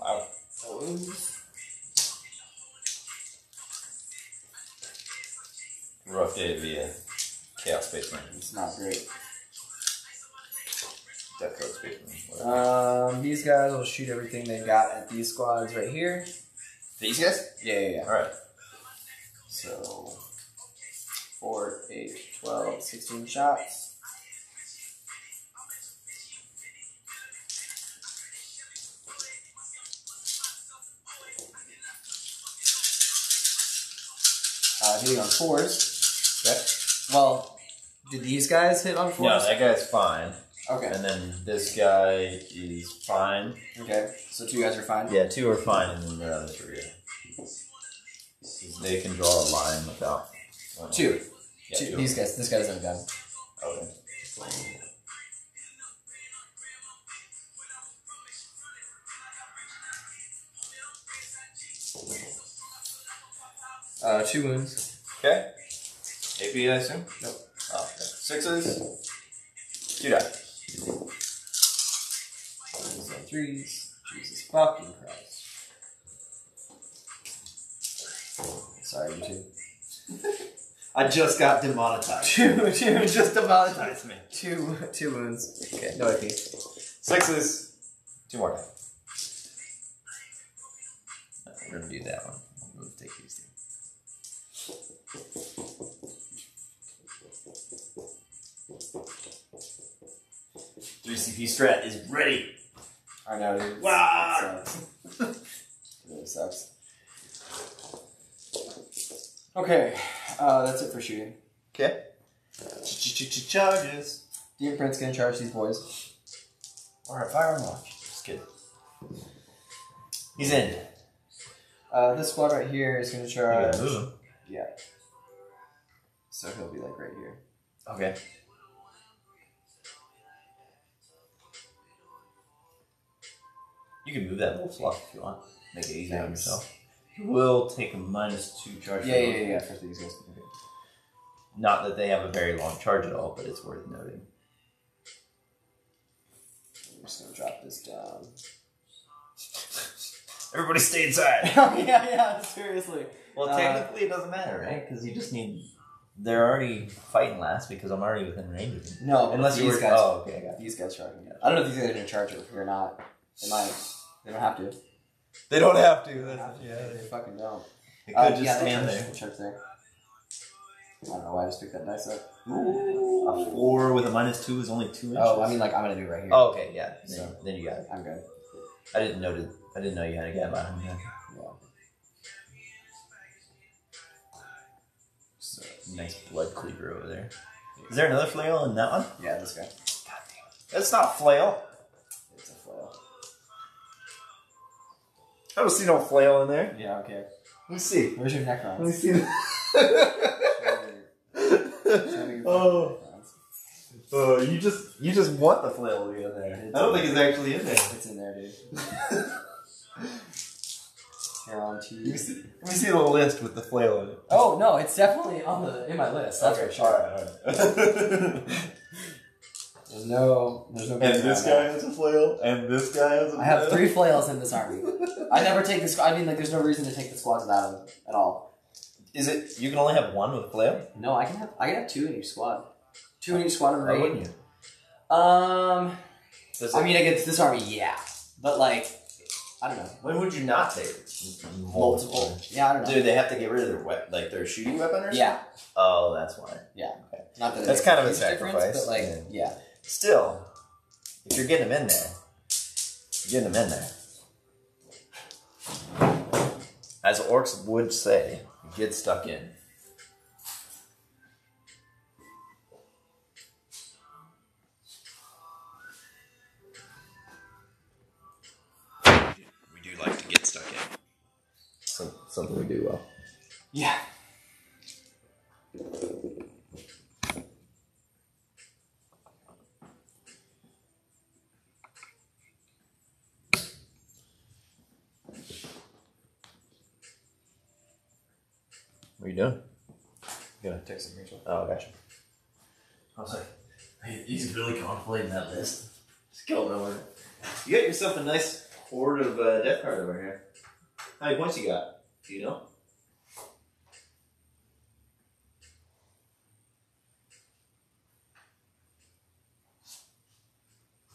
Wow. That was rough day to be a Chaos Spaceman. It's not great. Death Guard Spaceman. These guys will shoot everything they got at these squads right here. These guys? Yeah. Alright. So 4, 8, 12, 16 shots. Hitting on fours. Okay. Well, did these guys hit on fours? No, that guy's fine. Okay. And then this guy is fine. Okay. So two guys are fine? Yeah, two are fine, and then the other three. They can draw a line without... Two. Yeah, two. These guys. This guy's in a gun. Okay. Two wounds. Okay. AP, I assume? Nope. Oh, okay. Sixes. Two die. Threes. Jesus fucking Christ. Sorry, you two. I just got demonetized. Two just demonetized me. Two wounds. Okay. No AP. Sixes. Two more die. We're gonna do that one. We'll take these two. Three CP strat is ready. I know. Dude. Wow. It sucks. Okay, that's it for shooting. Okay. Charges. Daemon Prince gonna charge these boys. All right, fire and watch. Just kidding. He's in. This squad right here is gonna charge. Yeah. So he'll be like right here. Okay. You can move that little flock if you want. Make it easier on yourself. You will take a -2 charge. Yeah. For these guys. Not that they have a very long charge at all, but it's worth noting. I'm just gonna drop this down. Everybody stay inside. yeah, seriously. Well, technically it doesn't matter, right? Because you just need... They're already fighting last because I'm already within range of them. No, unless you were... Guys, oh, okay, I got these guys charging. I don't know if these guys are going to charge it or not. They might. They don't have to. They don't have to. They fucking don't. They could just stand there. Charge there. I don't know why I just picked that dice up. Ooh. A 4 with a -2 is only 2 inches. Oh, I mean, like, I'm going to do it right here. Oh, okay, yeah. Then you got it. I'm good. I didn't know you had a guy behind me. Nice blood cleaver over there. Is there another flail in that one? Yeah, this guy. God damn it. That's not flail. It's a flail. I don't see no flail in there. Yeah, okay. Let me see. Where's your Necrons? Let me see. Oh, you just want the flail to be in there. It's I don't think it's actually in there. It's in there, dude. On let me see the list with the flail in it. Oh no, it's definitely on the in my list. That's okay, for sure. All right. there's no. And this guy has a flail. And this guy has a flail. I have 3 flails in this army. I never take this. I mean, like, there's no reason to take the squads out of it at all. Is it? You can only have 1 with flail. No, I can have 2 in each squad. 2 in each squad. Why wouldn't you? I mean, against this army, yeah, but like. I don't know. When would you not take multiple? Yeah, I don't know. Dude, they have to get rid of their their shooting weapon or something? Yeah. Oh, that's why. Yeah. Okay. Not that that's kind of a sacrifice. But yeah. Still, if you're getting them in there, as orcs would say, get stuck in. Something we do well. Yeah. What are you doing? I'm gonna take some ritual. Oh, gotcha. I was like, he's really contemplating that list. Just go over it. You got yourself a nice horde of death card over here. How many points you got? Do you know?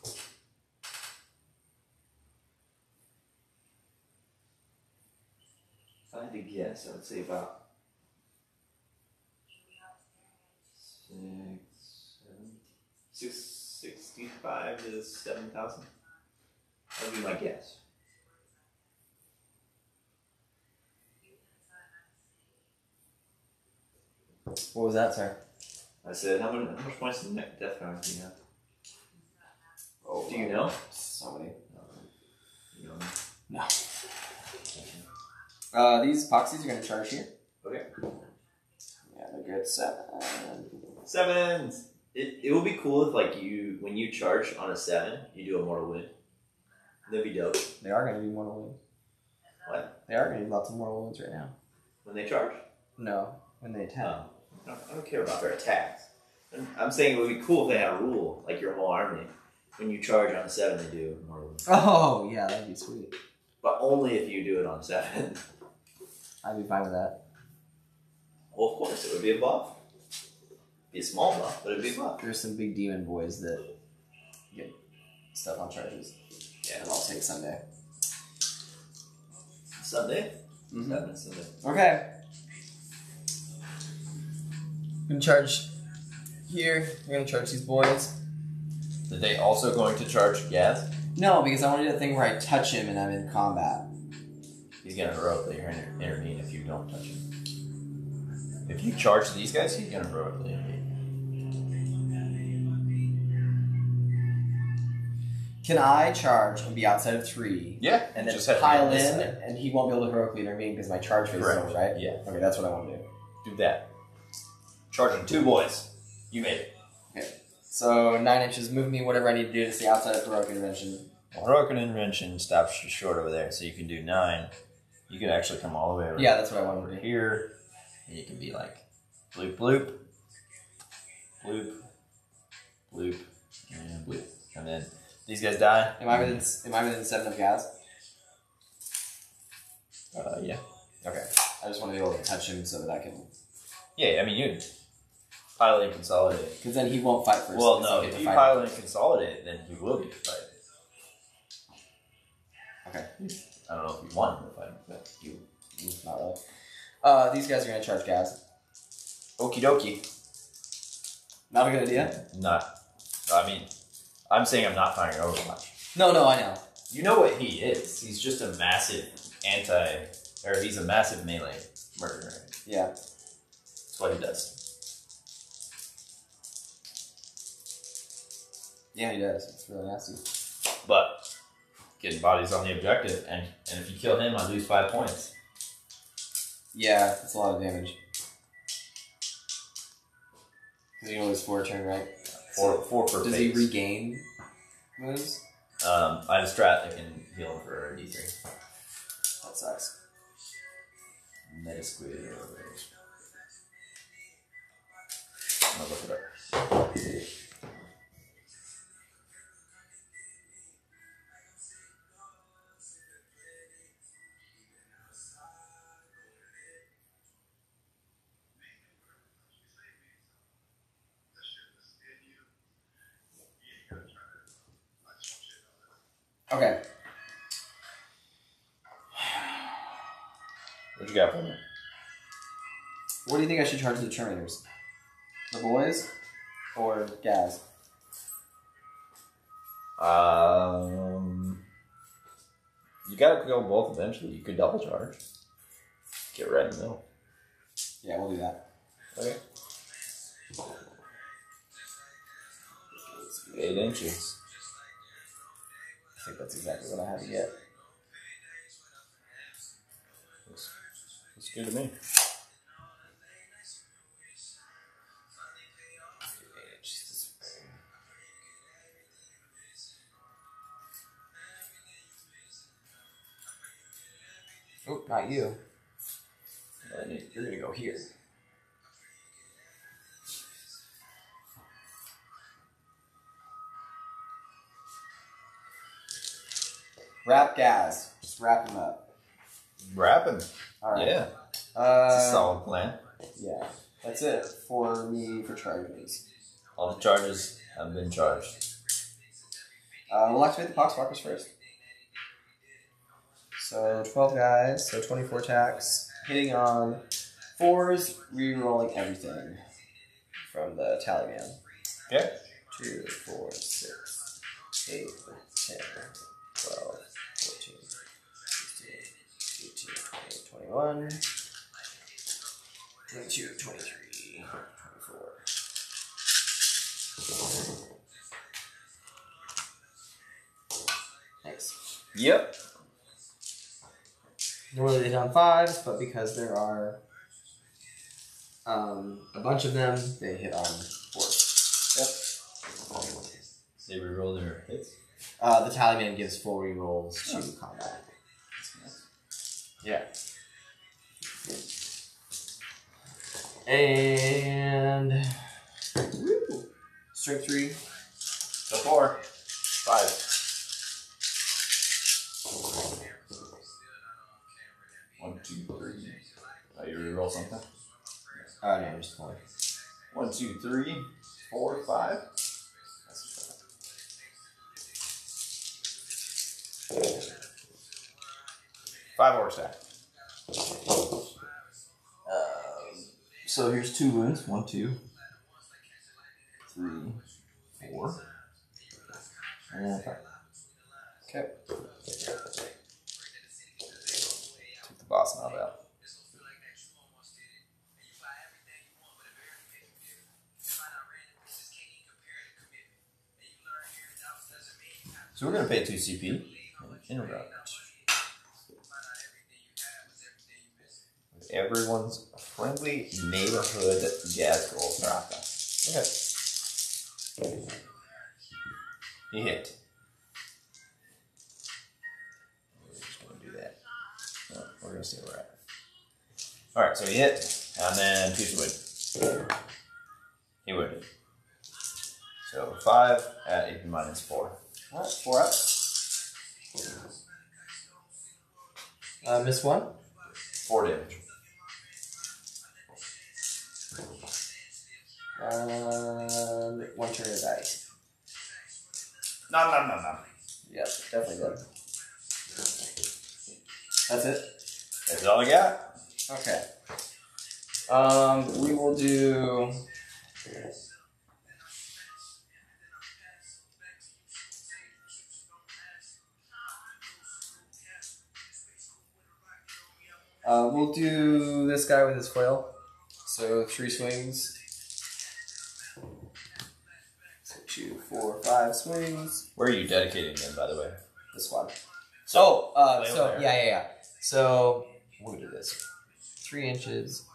If I had to guess, I would say about 665 to 7,000. That would be my guess. What was that, sir? I said, how much points in death card do you have? Oh, do you know? So many. You don't know? No. These poxies are going to charge here. Okay. Yeah, they're good. 7s. It will be cool if, like, you when you charge on a 7, you do a mortal wound. That'd be dope. They are going to be mortal wounds. What? They are going to be lots of mortal wounds right now. When they charge? No, when they attack. I don't care about their attacks. I'm saying it would be cool if they had a rule, like your whole army. When you charge on a 7, they do mortal wounds. Oh, yeah, that'd be sweet. But only if you do it on 7. I'd be fine with that. Well, of course, it would be a buff. It'd be a small buff, but it'd be a buff. There's some big demon boys that get stuff on charges. Yeah, and I'll take Sunday. Sunday? Mm-hmm. Sunday. Okay. I'm gonna charge here. You're gonna charge these boys. Are they also going to charge Gaz? No, because I want to do the thing where I touch him and I'm in combat. He's gonna heroically intervene if you don't touch him. If you charge these guys, he's gonna heroically intervene. Can I charge and be outside of 3? Yeah. And then just pile in, and he won't be able to heroically intervene because my charge phase is over, right? Yeah. Okay, that's what I want to do. Do that. Charging 2 boys. You made it. Okay. So 9 inches, move me, whatever I need to do to stay outside of heroic intervention. Well, heroic intervention stops short over there, so you can do 9. You could actually come all the way over. Yeah, that's what I wanted to do. Here, and you can be like, bloop, bloop, bloop, bloop, and bloop. And then these guys die. Am I within 7 of Gaz? Yeah. Okay. I just want to be able to touch him so that I can... Yeah, I mean, you... Pile and consolidate. Because then he won't fight first. Well, no, if you pile and consolidate, then he will get to fight. Okay. I don't know if you want him to fight, but you. Not really. These guys are going to charge Gaz. Okie dokie. Not a good idea? Not. I mean, I'm saying I'm not firing Overwatch. No, no, I know. You know what he is. He's just a massive he's a massive melee murderer. Yeah. That's what he does. Yeah, he does. It's really nasty. But getting bodies on the objective, and if you kill him, I lose 5 points. Yeah, that's a lot of damage. Because he only loses 4 a turn, right? 4 per phase. Does he regain moves? I have a strat that can heal him for a D3. That sucks. Metasquid elevation. I'm gonna look it up. Okay. What you got for me? What do you think I should charge the Terminators? The boys? Or Gaz? You gotta go both eventually. You could double charge. Get right in the middle. Yeah, we'll do that. Okay. 8 inches. I think that's exactly what I have to get. Looks good to me. 8 inches. Oh, not you. You're gonna go here. Wrap Gaz. Just wrap him up. Wrap him. All right. Yeah. It's a solid plan. Yeah. That's it for me for charges. All the charges have been charged. We'll activate the Poxwalkers first. So 12 guys, so 24 attacks. Hitting on fours, re-rolling everything from the Tallyman. Okay. 2, 4, 6, 8, 10, 12, 14, 16, 18, 20, 21, 22, 23, 24. Nice. Yep. Normally they hit on fives, but because there are a bunch of them, they hit on fours. Yep. They reroll their hits? The Tallyman gives full rerolls to combat. Yeah. And. Woo! Strength 3. So 4. 5. You re-roll something? No, I'm just pulling. 1, 2, 3, 4, 5. That's 5 more stack. So here's 2 wounds. 1, 2, 3, 4. And 5. Okay. Took the boss knob out. So we're going to pay 2 CP. Interrupt. With everyone's friendly neighborhood Gazghkull Dakka. Okay. You hit. We're just going to do that. No, we're going to see where we're at. Alright, so he hit. And then Pierce would. He would. So 5 at AP minus 4. Alright, 4 up. Miss 1. 4 damage. One turn of dice. No. Yep, definitely good. That's it. That's all I got. Okay. We will do. We'll do this guy with his flail. So 3 swings. 2, 4, 5 swings. Where are you dedicating them, by the way? This one. So, yeah. So we'll do this. 3 inches.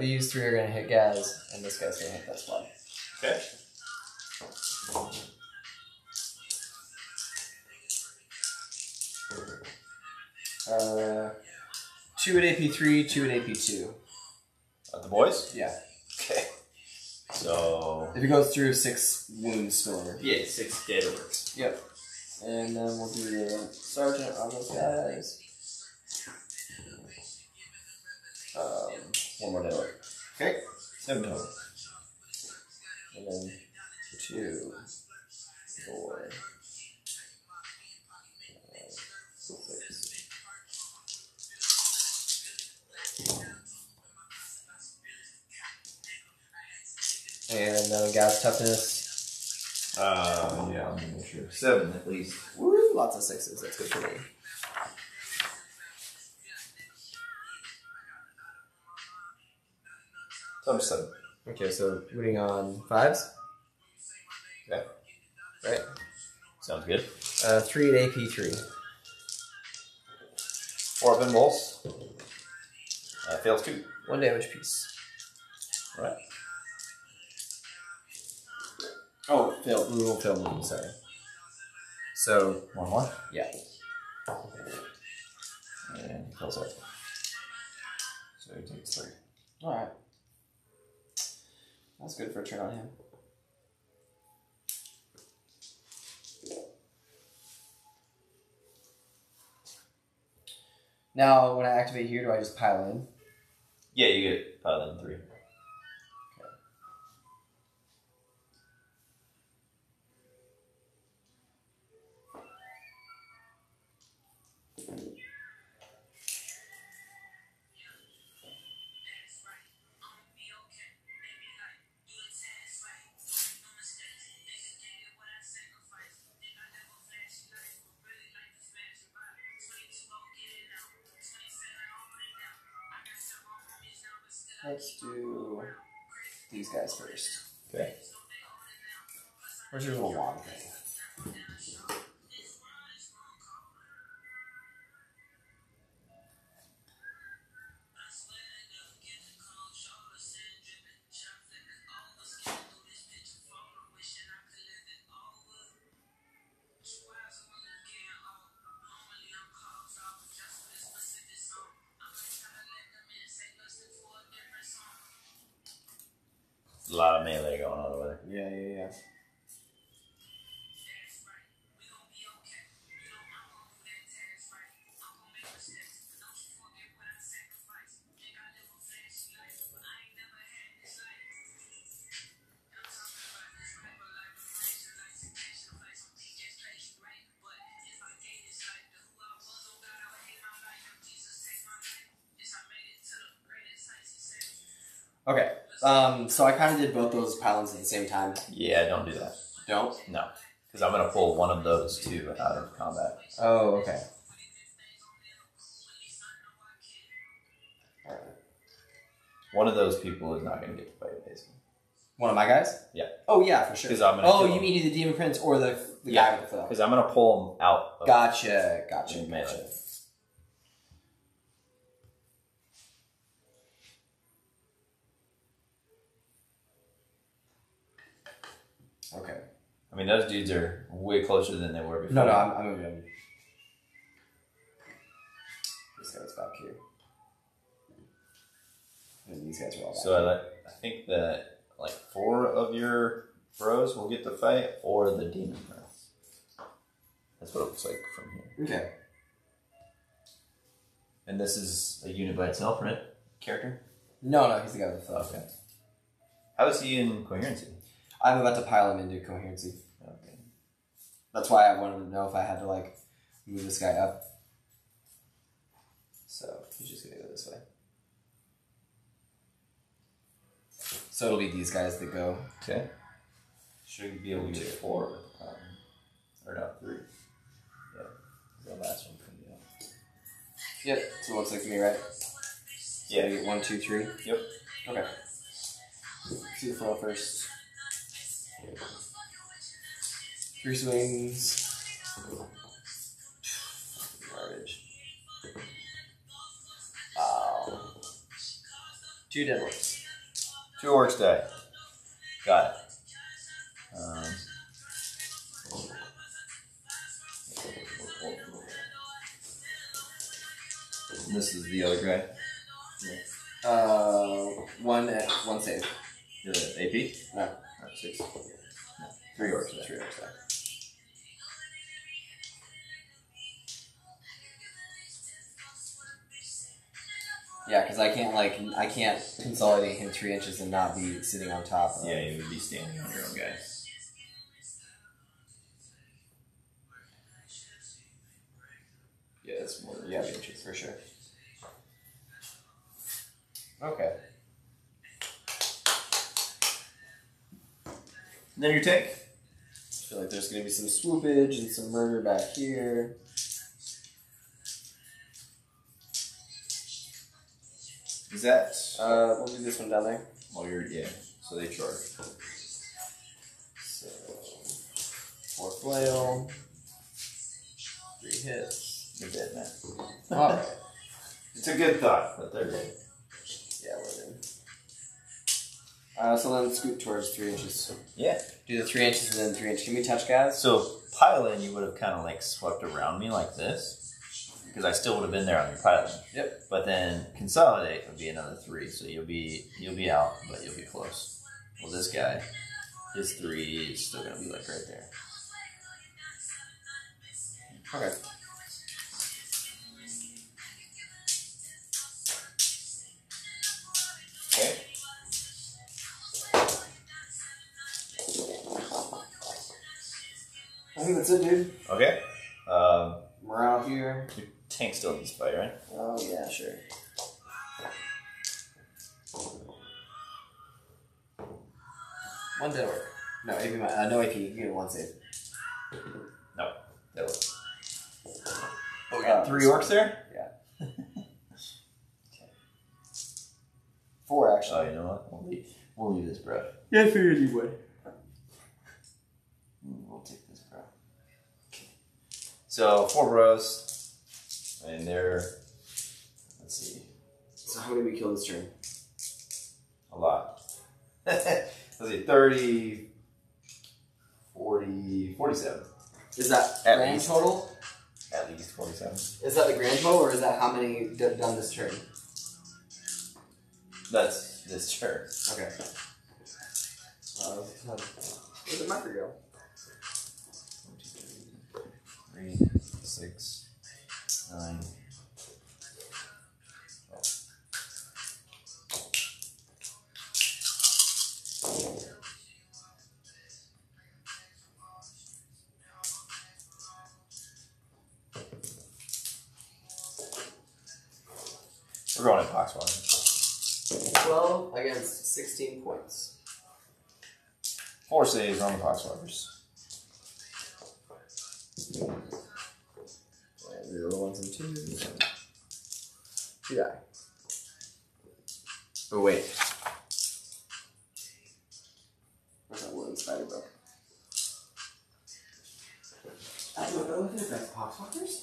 These 3 are gonna hit Gaz, and this guy's gonna hit this one. Okay. Two at AP3, 2 at AP2. The boys? Yeah. Okay. So. If it goes through 6 wounds still. Yeah, 6 dead orcs. Yep. And then we'll do the sergeant on those guys. 1 more dead orc. Okay. 7 total. And then 2, 4. 6. And Gaz toughness. Yeah, I'm not sure. 7 at least. Woo, lots of 6s. That's good for me. So I'm 7. Okay, so putting on 5s. Okay. Right. Sounds good. 3 at AP3. 4 up in walls. Fails 2. 1 damage piece. Alright. Oh, failed. We will fail movement, sorry. So, 1 more? Yeah. And he fails 8. So he takes 3. Alright. That's good for a turn on him. Now, when I activate here, do I just pile in? Yeah, you get pile in 3. Okay. Let's do these guys first. Okay. Where's your little wand thing? A lot of melee going on over there. Yeah, yeah, yeah. Okay. So I kind of did both those paladins at the same time. Yeah, don't do that. Don't? No. Because I'm going to pull one of those two out of combat. Oh, okay. Alright. One of those people is not going to get to play it, basically. One of my guys? Yeah. Oh, yeah, for sure. I'm gonna you mean either the Daemon Prince or the guy with the flail. Because I'm going to pull him out. Of gotcha. Okay. I mean, those dudes are way closer than they were before. No, no, I'm moving. Okay. This guy's back here. And these guys are all back here. I think that, like, 4 of your bros will get the fight, or the Daemon Prince. That's what it looks like from here. Okay. And this is a unit by itself, right? Character? No, no, he's the guy with the flail. Okay. How is he in coherency? I'm about to pile him into coherency. Okay. That's why I wanted to know if I had to, like, move this guy up. So, he's just going to go this way. So it'll be these guys that go. Okay. Should be able to get 4. Or not, 3. Yeah. The last one from the other. Yep. So it looks like me, right? Yeah. You get 1, 2, 3. Yep. Okay. Let's do the foil first. 3 swings. Garbage. Wow. 2 dead orcs. 2 orcs die. Got it. This is the other guy. Yeah. 1 save. You're AP? No. 6. No. 3 orcs. Yeah. 3 orcs. Back. Yeah, because I can't consolidate him 3 inches and not be sitting on top. Of yeah, you would be standing on your own guy. Yeah, that's more. Yeah, 3 inches for sure. Okay. And then your tank. I feel like there's going to be some swoopage and some murder back here. Is that? We'll do this one down there. Oh, you're, yeah. So they charge. So, 4 flail. 3 hits. You're dead now. All right. It's a good thought, but they're dead. Yeah, we're good. So then scoot towards 3 inches. Yeah. Do the 3 inches and then 3 inches. Can we touch guys? So pile in, you would have kind of like swept around me like this, because I still would have been there on your pile in. Yep. But then consolidate would be another 3, so you'll be out, but you'll be close. Well, this guy, his 3 is still going to be like right there. Okay. I think that's it, dude. Okay. We're out here. Your tank still needs to fight, right? Oh, yeah, sure. One dead orc. No, AP. No AP. You get one save. No. Dead orc. Oh, we got 3 orcs there? Yeah. Okay. 4, actually. Oh, you know what? We'll leave this, bro. Yeah, I figured you would. We'll take this, bro. Okay. So, 4 bros. And they're... Let's see. So how many we kill this turn? A lot. Let's see, 30, 40, 47. Is that at grand least, total? At least 47. Is that the grand total, or is that how many done this turn? That's this turn. Okay. Where'd the marker go? 1, 2, 3, 6, 9. We're going in Poxwalkers. 12 against 16 points. 4 saves on the Poxwalkers. And we roll 1s and 2s. 2 die. Oh, wait. Where's that wooden spider bro? I don't know if that's Poxwalkers.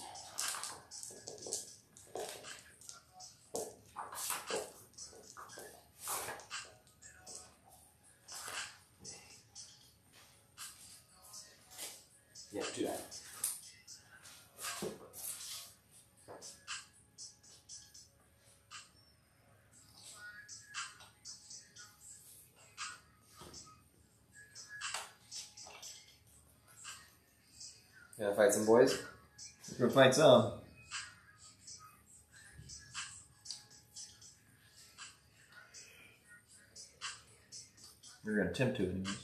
Yeah, do that. Gonna fight some boys? We're gonna fight some. We're gonna attempt to anyways.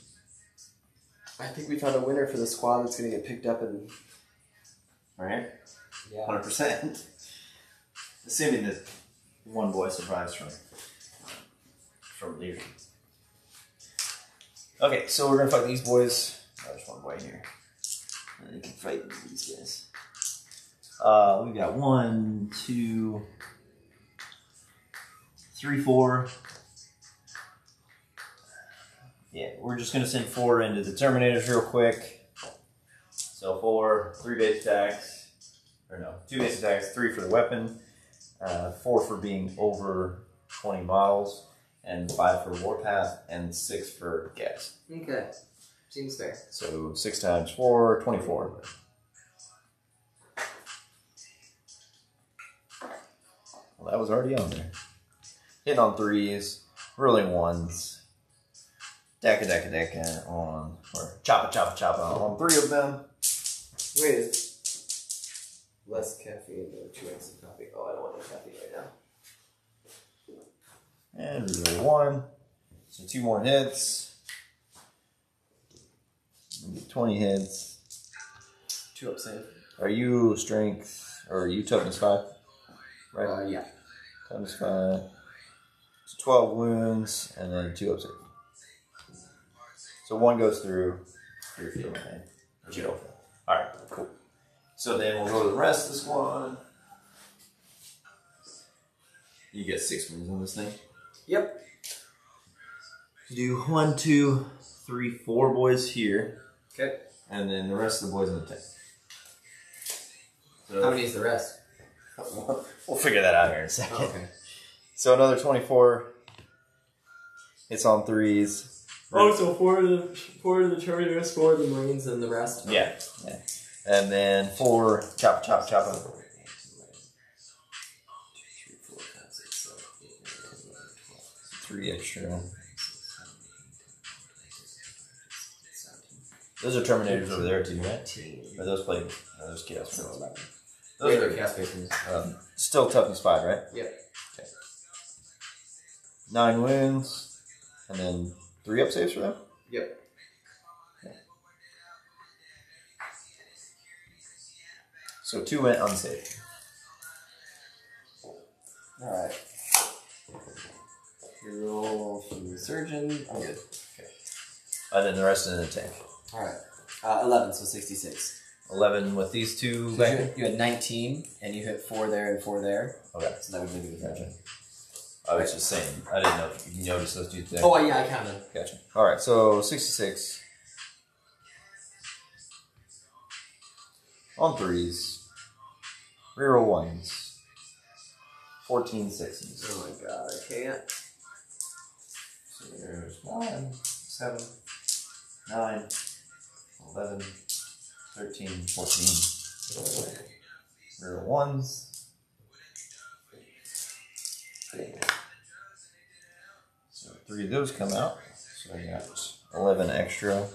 I think we found a winner for the squad that's going to get picked up and... Right? Yeah. 100%. Assuming that one boy survives from leaving. Okay, so we're going to fight these boys. Oh, there's one boy here. And they can fight these guys. We've got 1, 2, 3, 4... Yeah, we're just going to send 4 into the Terminators real quick. So 4, 3 base attacks, or no, 2 base attacks, 3 for the weapon, 4 for being over 20 models, and 5 for Warpath, and 6 for gas. Okay, seems fair. So 6 times 4, 24. Well, that was already on there. Hitting on 3s, rolling 1s. Dakka on, or Choppa on 3 of them. Wait, less caffeine than 2 eggs of coffee. Oh, I don't want no coffee right now. And we roll 1, so 2 more hits. 20 hits. 2 up save. Are you strength, or are you toughness 5? Right? Yeah. Toughness 5. So 12 wounds, and then 2 up save. So 1 goes through your field, okay? Yeah. Alright, cool. So then we'll go to the rest of the squad. You get 6 wounds on this thing? Yep. You do 1, 2, 3, 4 boys here. Okay. And then the rest of the boys in the tank. So how many is the rest? We'll figure that out here in a second. Oh, okay. So another 24. It's on 3s. Oh, so 4 of the Terminators, 4 of the Marines, and the rest. Yeah, yeah. And then 4 Choppa. 3 extra. Those are Terminators over there too, right? Or those Plague... No, those Chaos. Those are Chaos victims. Still toughness 5, right? Yep. Okay. 9 wounds, and then 3 up saves for them? Yep. Okay. So 2 went unsaved. Alright. You roll from the surgeon. I'm good. Okay. And then the rest in the tank. Alright. 11, so 66. 11 with these two. So you had 19, and you hit 4 there and 4 there. Okay. So that would be the gotcha. I was just saying, I didn't know if you noticed those two things. Oh, yeah, I counted. Gotcha. Alright, so 66. On 3s. Reroll 1s. 14 sixes. Oh my god, I can't. So there's 1, 7, 9, 11, 13, 14. Real ones. So 3 of those come out. So I got 11 extra.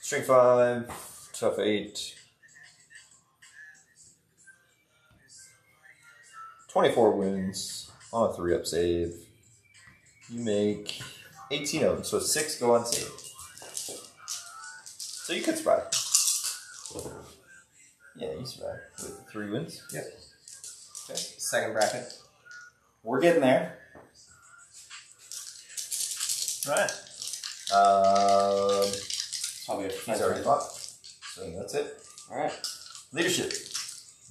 Strength 5, tough 8. 24 wounds on a 3-up save. You make 18 of them, so 6 go unsaved. So you could survive. Yeah, you survive with 3 wounds. Yep. Okay, second bracket. We're getting there. All right. Probably a he's already fought, so that's it. All right. Leadership.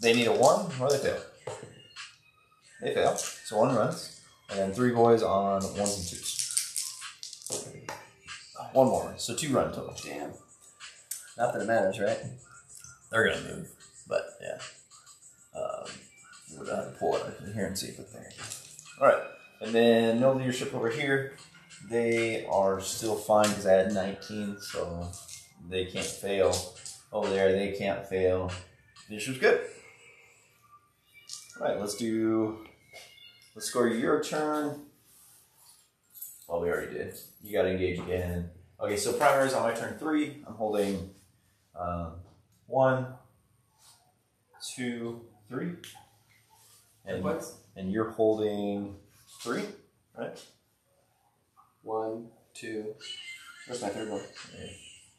They need a 1 or they fail. They fail, so 1 runs, and then 3 boys on 1s and 2s. 1 more run, so 2 run total. Damn. Not that it matters, right? They're gonna move, but yeah. We're gonna have to pull it up in here and see if it's there. Alright, and then no leadership over here. They are still fine because I had 19, so they can't fail. Over there, they can't fail. Leadership's good. Alright, let's go your turn. Well, we already did. You gotta engage again. Okay, so primaries on my turn 3. I'm holding 1, 2, 3. And what? And you're holding 3, right? 1, 2. Where's my third one? Yeah.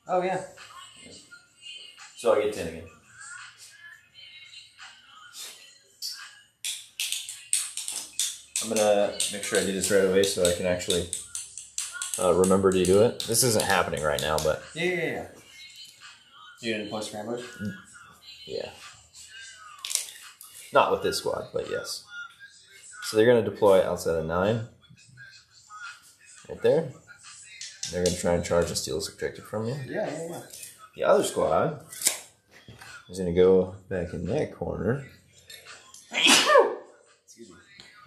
Oh yeah. Yeah. So I get 10 again. I'm gonna make sure I do this right away so I can actually remember to do it. This isn't happening right now, but... Yeah. Do you deploy scramblers? Yeah. Not with this squad, but yes. So they're gonna deploy outside of 9. Right there. And they're gonna try and charge and steal this objective from you. Yeah. The other squad is gonna go back in that corner.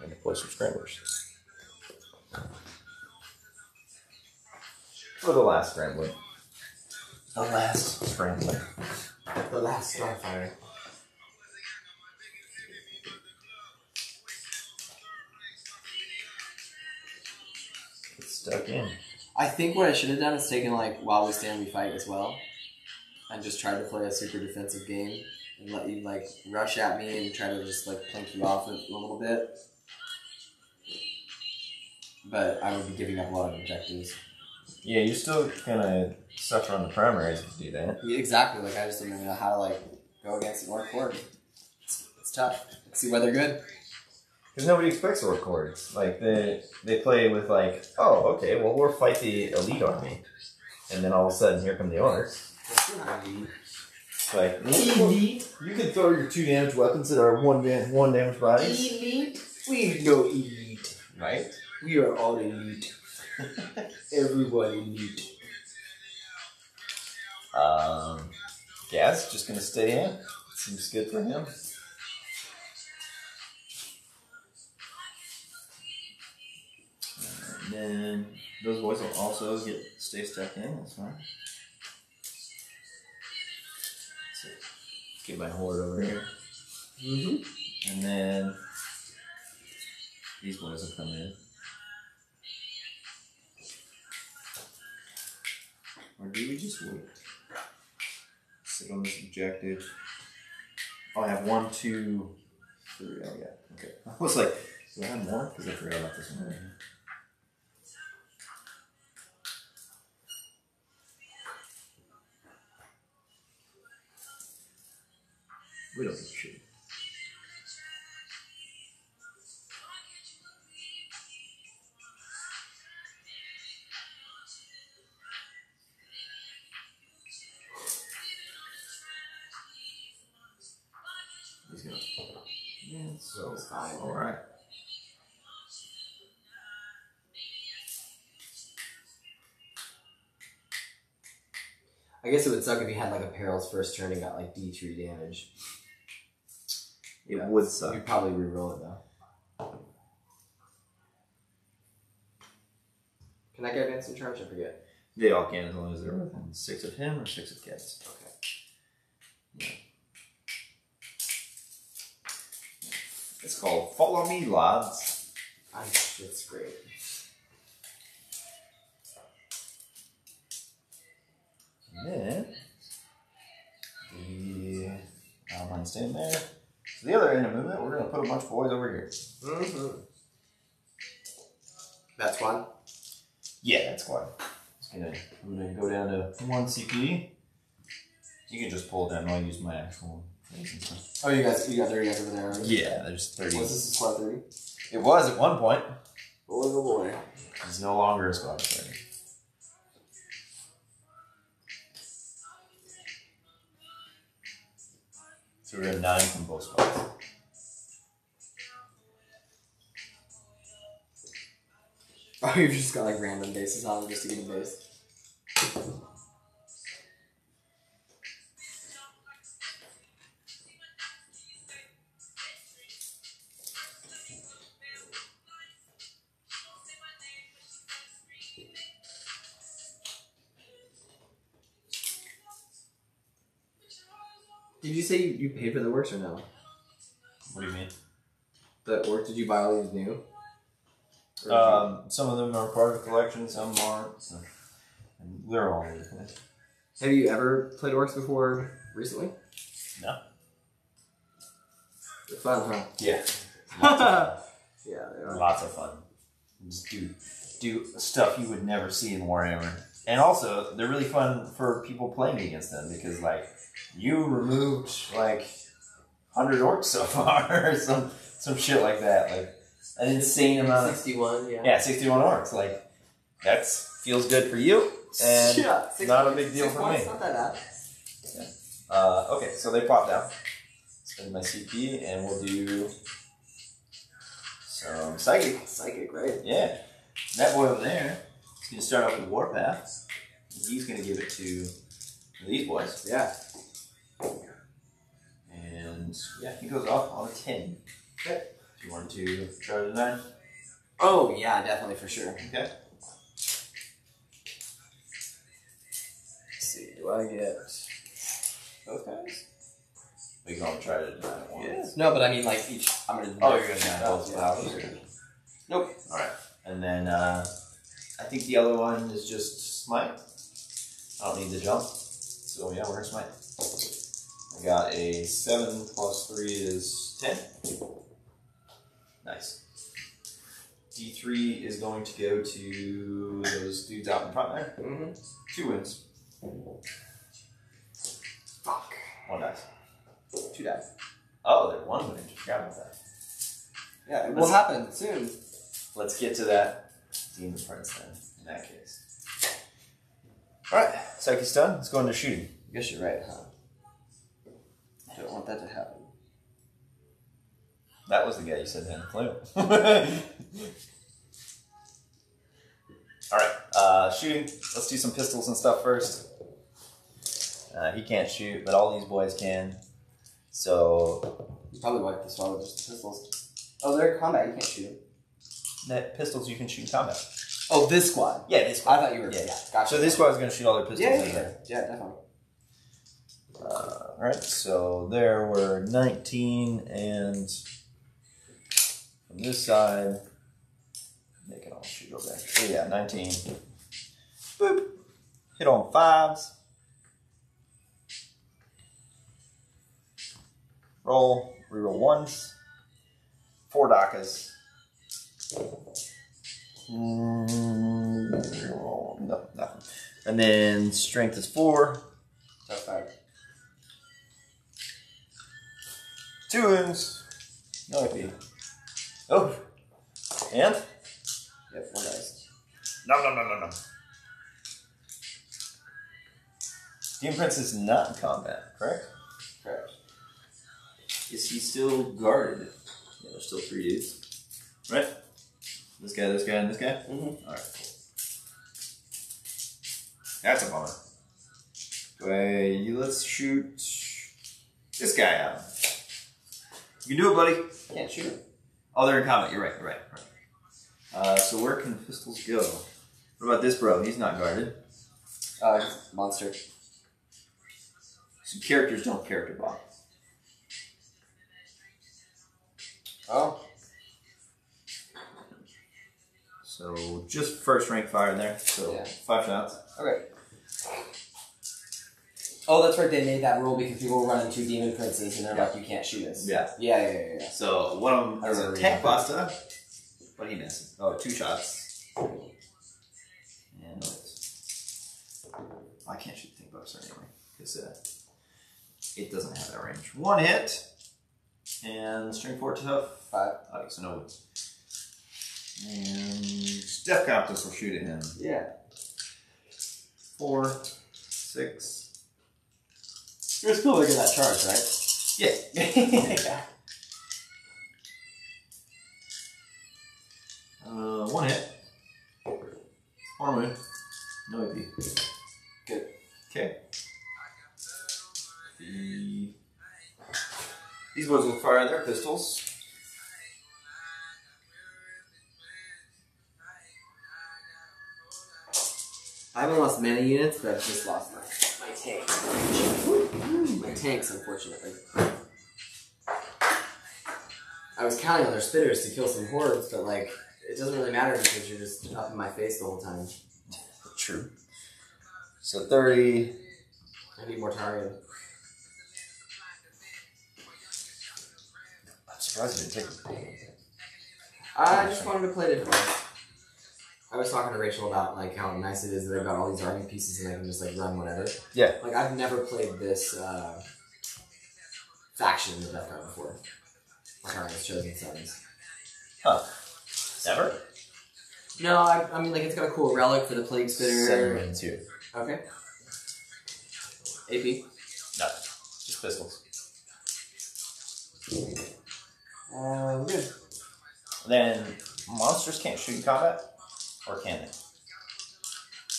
And deploy some scramblers. For the last scrambler. The last scrambler. The last starfire. It's stuck in. I think what I should have done is taken, like, while we stand, we fight as well. And just tried to play a super defensive game. And let you, like, rush at me and try to just, like, plink you off a little bit. But I would be giving up a lot of objectives. Yeah, you're still gonna suffer on the primaries if you do that. Yeah, exactly. Like, I just didn't know how to, like, go against an Ork horde. It's tough. Let's see why they're good. Because nobody expects Ork hordes. Like, they play with, like, oh, okay, well, we'll fight the elite army. And then all of a sudden, here come the Orks. Like, elite. You can throw your 2 damage weapons at our 1 damage bodies. Elite. We go elite. Right? We are all elite. Everyone elite. Gaz just gonna stay in. Seems good for him. And then those boys will also stay stuck in. That's fine. So, get my horde over here. And then these boys will come in. Or do we just wait? Sit on this objective. Oh, I have 1, 2, 3. Oh, yeah. Okay. I was like, do I have more? Because I forgot about this one right here. We don't give a shit. He's gonna. Yeah, so high. All right. I guess it would suck if he had like a Peril's first turn and got like D3 damage. It would suck. You'd probably reroll it though. Can that guy advance in charge? I forget. They all can as long as they're within 6 of him or 6 of Cats. Okay. Yeah. It's called Follow Me, Lads. It's great. And then the outline's staying there. The other end of movement, we're going to put a bunch of boys over here. Mm-hmm. That's one? Yeah, that's one. I'm going to go down to 1 CP. You can just pull it down, I'll use my actual things and stuff. Oh, you got 30 over there already? Yeah, there's 30. Was this a squad 30? It was at one point. Boy, oh boy. It's no longer a squad 30. So we're at 9 from both spots. Oh, you've just got like random bases on them just to get a base. Did you say you paid for the works or no? What do you mean? The orc, did you buy all these new? Some of them are part of the collection, some aren't. So. And they're all over the place. Have you ever played orcs before recently? No. They're fun, huh? Yeah. Lots of fun. Yeah, they are. Lots of fun. Just do stuff you would never see in Warhammer. And also, they're really fun for people playing against them because, like, you removed like 100 orcs so far, or some shit like that, like an insane amount of 61, yeah, 61 orcs. Like that feels good for you, and yeah, not a big deal for me. It's not that bad. Yeah. Okay, so they popped out. Spend my CP, and we'll do some psychic. Psychic, right? Yeah. That boy over there is gonna start off with Warpath. He's gonna give it to these boys. Yeah. And yeah, he goes off on a 10. Okay. Do you want to try to 9? Oh yeah, definitely for sure. Okay. Let's see, do I get both guys? We can all try to 9 at once. Yeah. No, but I mean like each. I'm gonna. Oh, you're gonna 9 both. Yeah. Nope. All right. And then I think the other one is just Smite. I don't need to jump. So yeah, we're gonna Smite. I got a 7 plus 3 is 10. Nice. D3 is going to go to those dudes out in front there. Mm-hmm. 2 wins. Fuck. 1 dice. 2 dice. Oh, they're 1 win. I forgot about that. Yeah, it will happen soon. Let's get to that Daemon Prince then, in that case. Alright, Psyche's done. Let's go into shooting. I guess you're right, huh? Don't want that to happen. That was the guy you said had a clue. Alright, shooting. Let's do some pistols and stuff first. He can't shoot, but all these boys can. So. He's probably wiped this one with just the pistols. Oh, they're in combat. You can't shoot them. That pistols you can shoot in combat. Oh, this squad? Yeah, this squad. I thought you were. Yeah, yeah. Gotcha. So this squad's going to shoot all their pistols in there. Yeah, definitely. Alright, so there were 19, and from this side, they can all shoot over there. So yeah, 19. Boop. Hit on fives. Roll, reroll ones. 4 Dakkas. Reroll, no, nothing. And then strength is 4. That's 5. 2 wounds. No AP. Oh. And? Yeah, 4 dice. No. Daemon Prince is not in combat, correct? Correct. Is he still guarded? Yeah, there's still 3 dudes. Right? This guy, and this guy? Mm-hmm. Alright, cool. That's a bummer. Okay, let's shoot this guy out. You can do it, buddy. Can't shoot. Oh, they're in combat. You're right. So where can pistols go? What about this bro? He's not guarded. Monster. Some characters don't character bomb. Oh. So just first rank fire in there. So yeah. 5 shots. Okay. Oh, that's right. They made that rule because people were running 2 Daemon Princes and they're like, you can't shoot us. Yeah. So one of them is a tech buster. What did he miss? Oh, 2 shots. And noise. I can't shoot the tech buster anyway because it doesn't have that range. 1 hit and string 4 tough. 5. Okay, so no wins. And Death Guard will shoot at him. Yeah. 4, 6. You're still looking at that charge, right? Yeah. Yeah. 1 hit. 1 wound. No AP. Good. Okay. These boys will fire their pistols. I haven't lost many units, but I've just lost my tank. Tanks, unfortunately. I was counting on their spitters to kill some hordes, but like, it doesn't really matter because you're just up in my face the whole time. True. So 30. I need Mortarion. I'm surprised you didn't take it. I just wanted to play the device. I was talking to Rachel about like how nice it is that I've got all these army pieces and I can just like run whatever. Yeah. Like I've never played this faction that I've got before. Like Army's Chosen Sons. Huh. Never? No, I mean like it's got a cool relic for the Plague Spitter. 7 wins here. Okay. AP? No. Just pistols. Good. Then monsters can't shoot in combat? Or can they?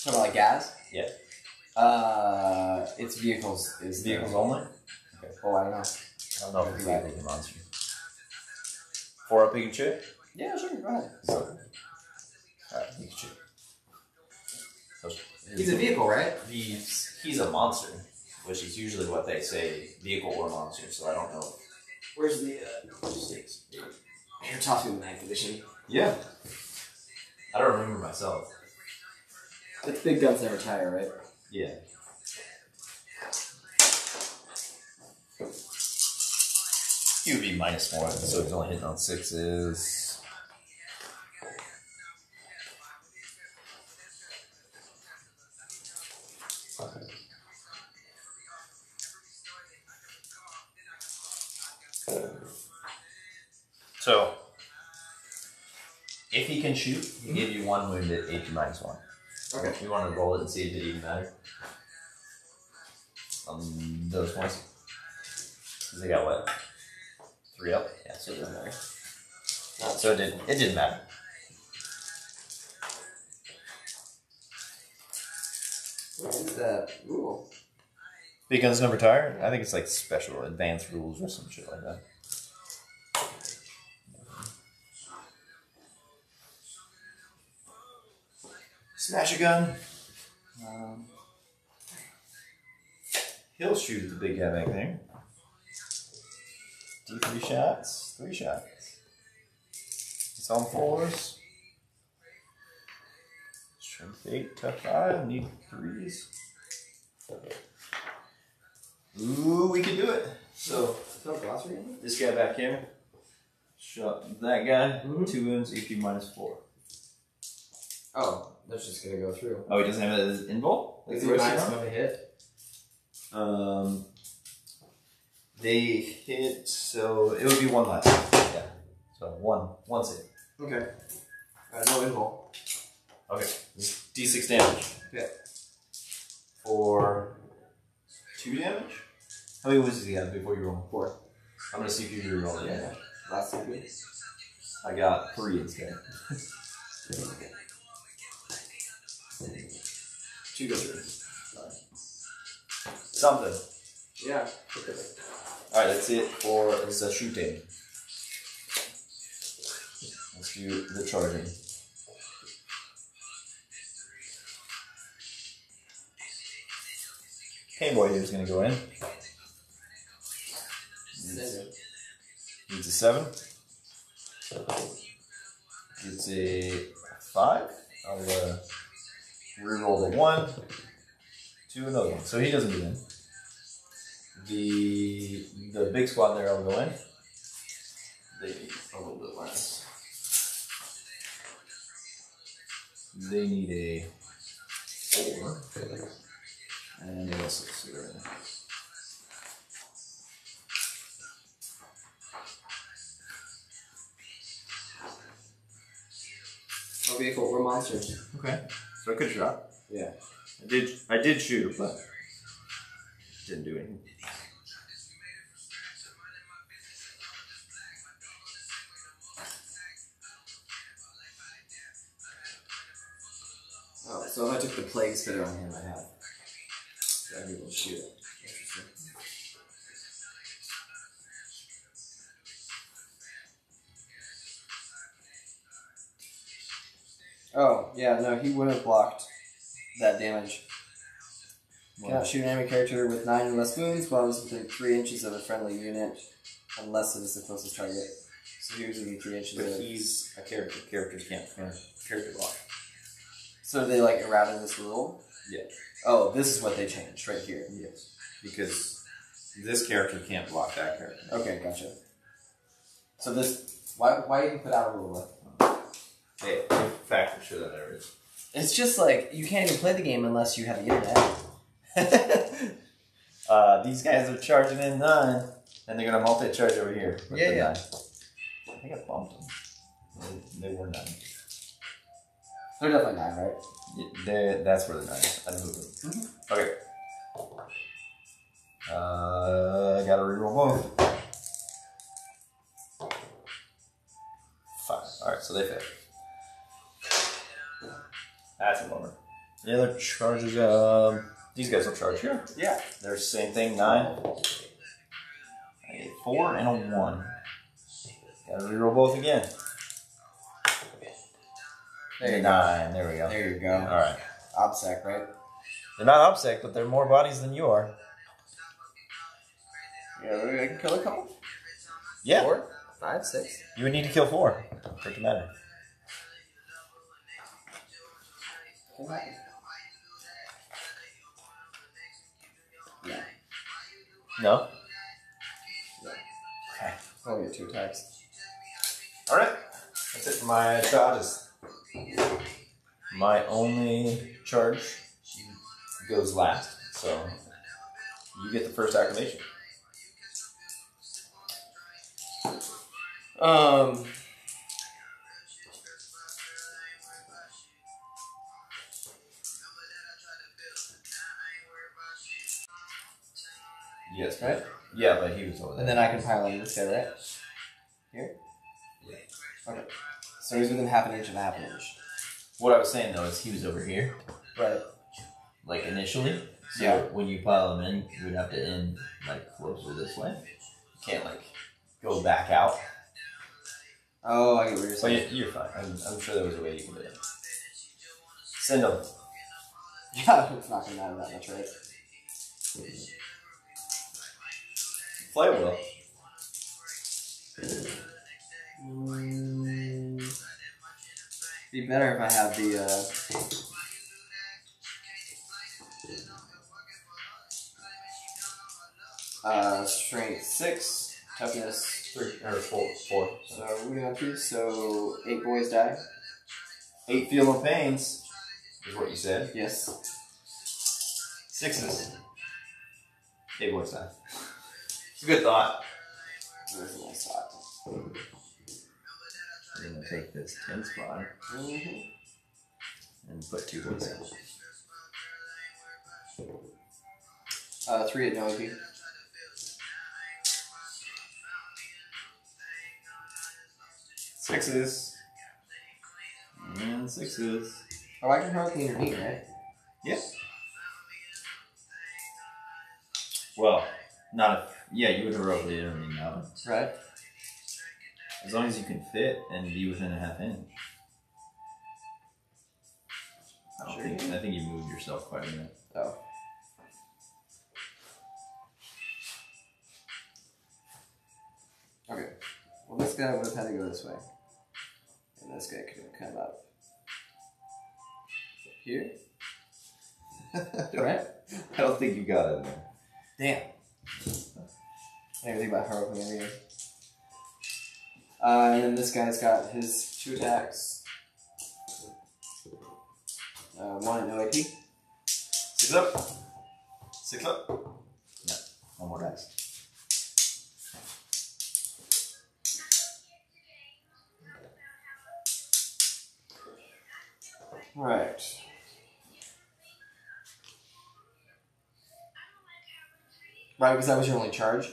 Talking about like gas? Yeah. It's vehicles. Is vehicles only? Okay. Oh, I don't know. I don't know if it's exactly the monster. 4 up, you can shoot? Yeah, sure. Go ahead. Alright, you can shoot. He's a vehicle, right? He's a monster, which is usually what they say, vehicle or monster, so I don't know. Where's the D6? You're talking the 9th edition. Yeah. I don't remember myself. It's big guns never tire, right? Yeah. He would be -1, so he's only hitting on 6s. So. If he can shoot, he give you 1 wound at AP -1. Okay. If you want to roll it and see if it even matters. Those points. Because they got what? 3 up? Yeah, so it doesn't matter. So it didn't matter. What is that rule? Because number tire? I think it's like special advanced rules or some shit like that. Smash a gun. He'll shoot at the big guy back there. D3 shots. 3 shots. It's on 4s. Strength 8, tough 5, need 3s. Ooh, we can do it. So, this guy back here. Shot that guy. Mm-hmm. 2 wounds, AP minus 4. Oh, that's just gonna go through. Oh, he doesn't have it as invul? Like, is it minus one to hit? They hit, so it would be 1 less. Yeah. So, 1 save. Okay. No invul. Okay. D6 damage. Yeah. For 2 damage? How many wounds does he have before you roll? 4. I'm gonna see if you re-roll it. Yeah. Last CP? I got 3 instead. 2 go through. Something. Yeah. Okay. Alright, that's it for the shooting. Let's do the charging. Painboy dude's gonna go in. Needs a 7. Gets a 5. I'll reroll the 1 to another one. So he doesn't get in. The big squad there, I'll go in. They need a little bit less. They need a 4. And a 6. Okay, cool. We're monsters. Okay. So I could shot. Yeah. I did shoot, but didn't do anything. Oh, so if I took the Plague Spitter on him, I have. So I will shoot it. Interesting. Oh, yeah, no, he would have blocked that damage. Wow. Cannot shoot an enemy character with 9 or less wounds while it's within 3 inches of a friendly unit, unless it is the closest target. So he was within 3 inches of... But he's a character. Characters can't character block. So they, like, errated this rule? Yeah. Oh, this is what they changed right here. Yes. Because this character can't block that character. Okay, gotcha. So this... Why even put out a rule? Hey, in fact, I'm sure that there is. It's just like, you can't even play the game unless you have the internet. These guys are charging in 9, and they're going to multi-charge over here. Yeah, yeah. 9. I think I bumped them. They were 9. They're definitely 9, right? Yeah, that's where they're 9. I moved them. Mm-hmm. Okay. I got to reroll both. 5. Alright, so they fail. That's a bummer. The other charges, these guys will charge here. Yeah. They're the same thing, 9. I get 4 and a 1. Gotta reroll both again. There you 9. Go. There we go. There you go. Alright. Obsec, right? They're not obsec, but they're more bodies than you are. Yeah, I can kill a couple? Yeah. 4, 5, 6. You would need to kill 4. Doesn't matter. Yeah. No? Yeah. Okay. I'll get 2 attacks. Alright. That's it for my shot. Is my only charge goes last. So you get the first acclamation. Yes, right? Yeah, but he was over there. And then I can pile in this guy, right? Here? Yeah. Okay. So he's within half an inch of a half an inch. What I was saying, though, is he was over here. Right. Like, initially. So yeah. When you pile him in, you would have to end, like, closer this way. You can't, like, go back out. Oh, I get what you're saying. But you're fine. I'm sure there was a way you could do it. Send him. Yeah, it's not going to matter that much, right? Flail will. Be better if I have the Strength 6, toughness 4. So we have to, so 8 boys die. 8 Feel No Pains. Is what you said? Yes. 6s. 8 boys die. It's a good thought. There's a nice thought. I'm going to take this 10 spot and put 2 boys in. 3 at no AP. Sixes. And 6s. Oh, I can throw clean your knee, right? Yep. Well, not if... Yeah, you would throw the enemy now. Right. As long as you can fit and be within a half inch. I think you moved yourself quite a bit. Oh. Okay. Well, this guy would have had to go this way. And this guy could have come up here. Right? I don't think you got it there. Damn. I didn't think about her opening it again. And then this guy's got his 2 attacks. 1 at no AP. 6 up. 6 up. Yep. 1 more dice. Right. Right, because that was your only charge?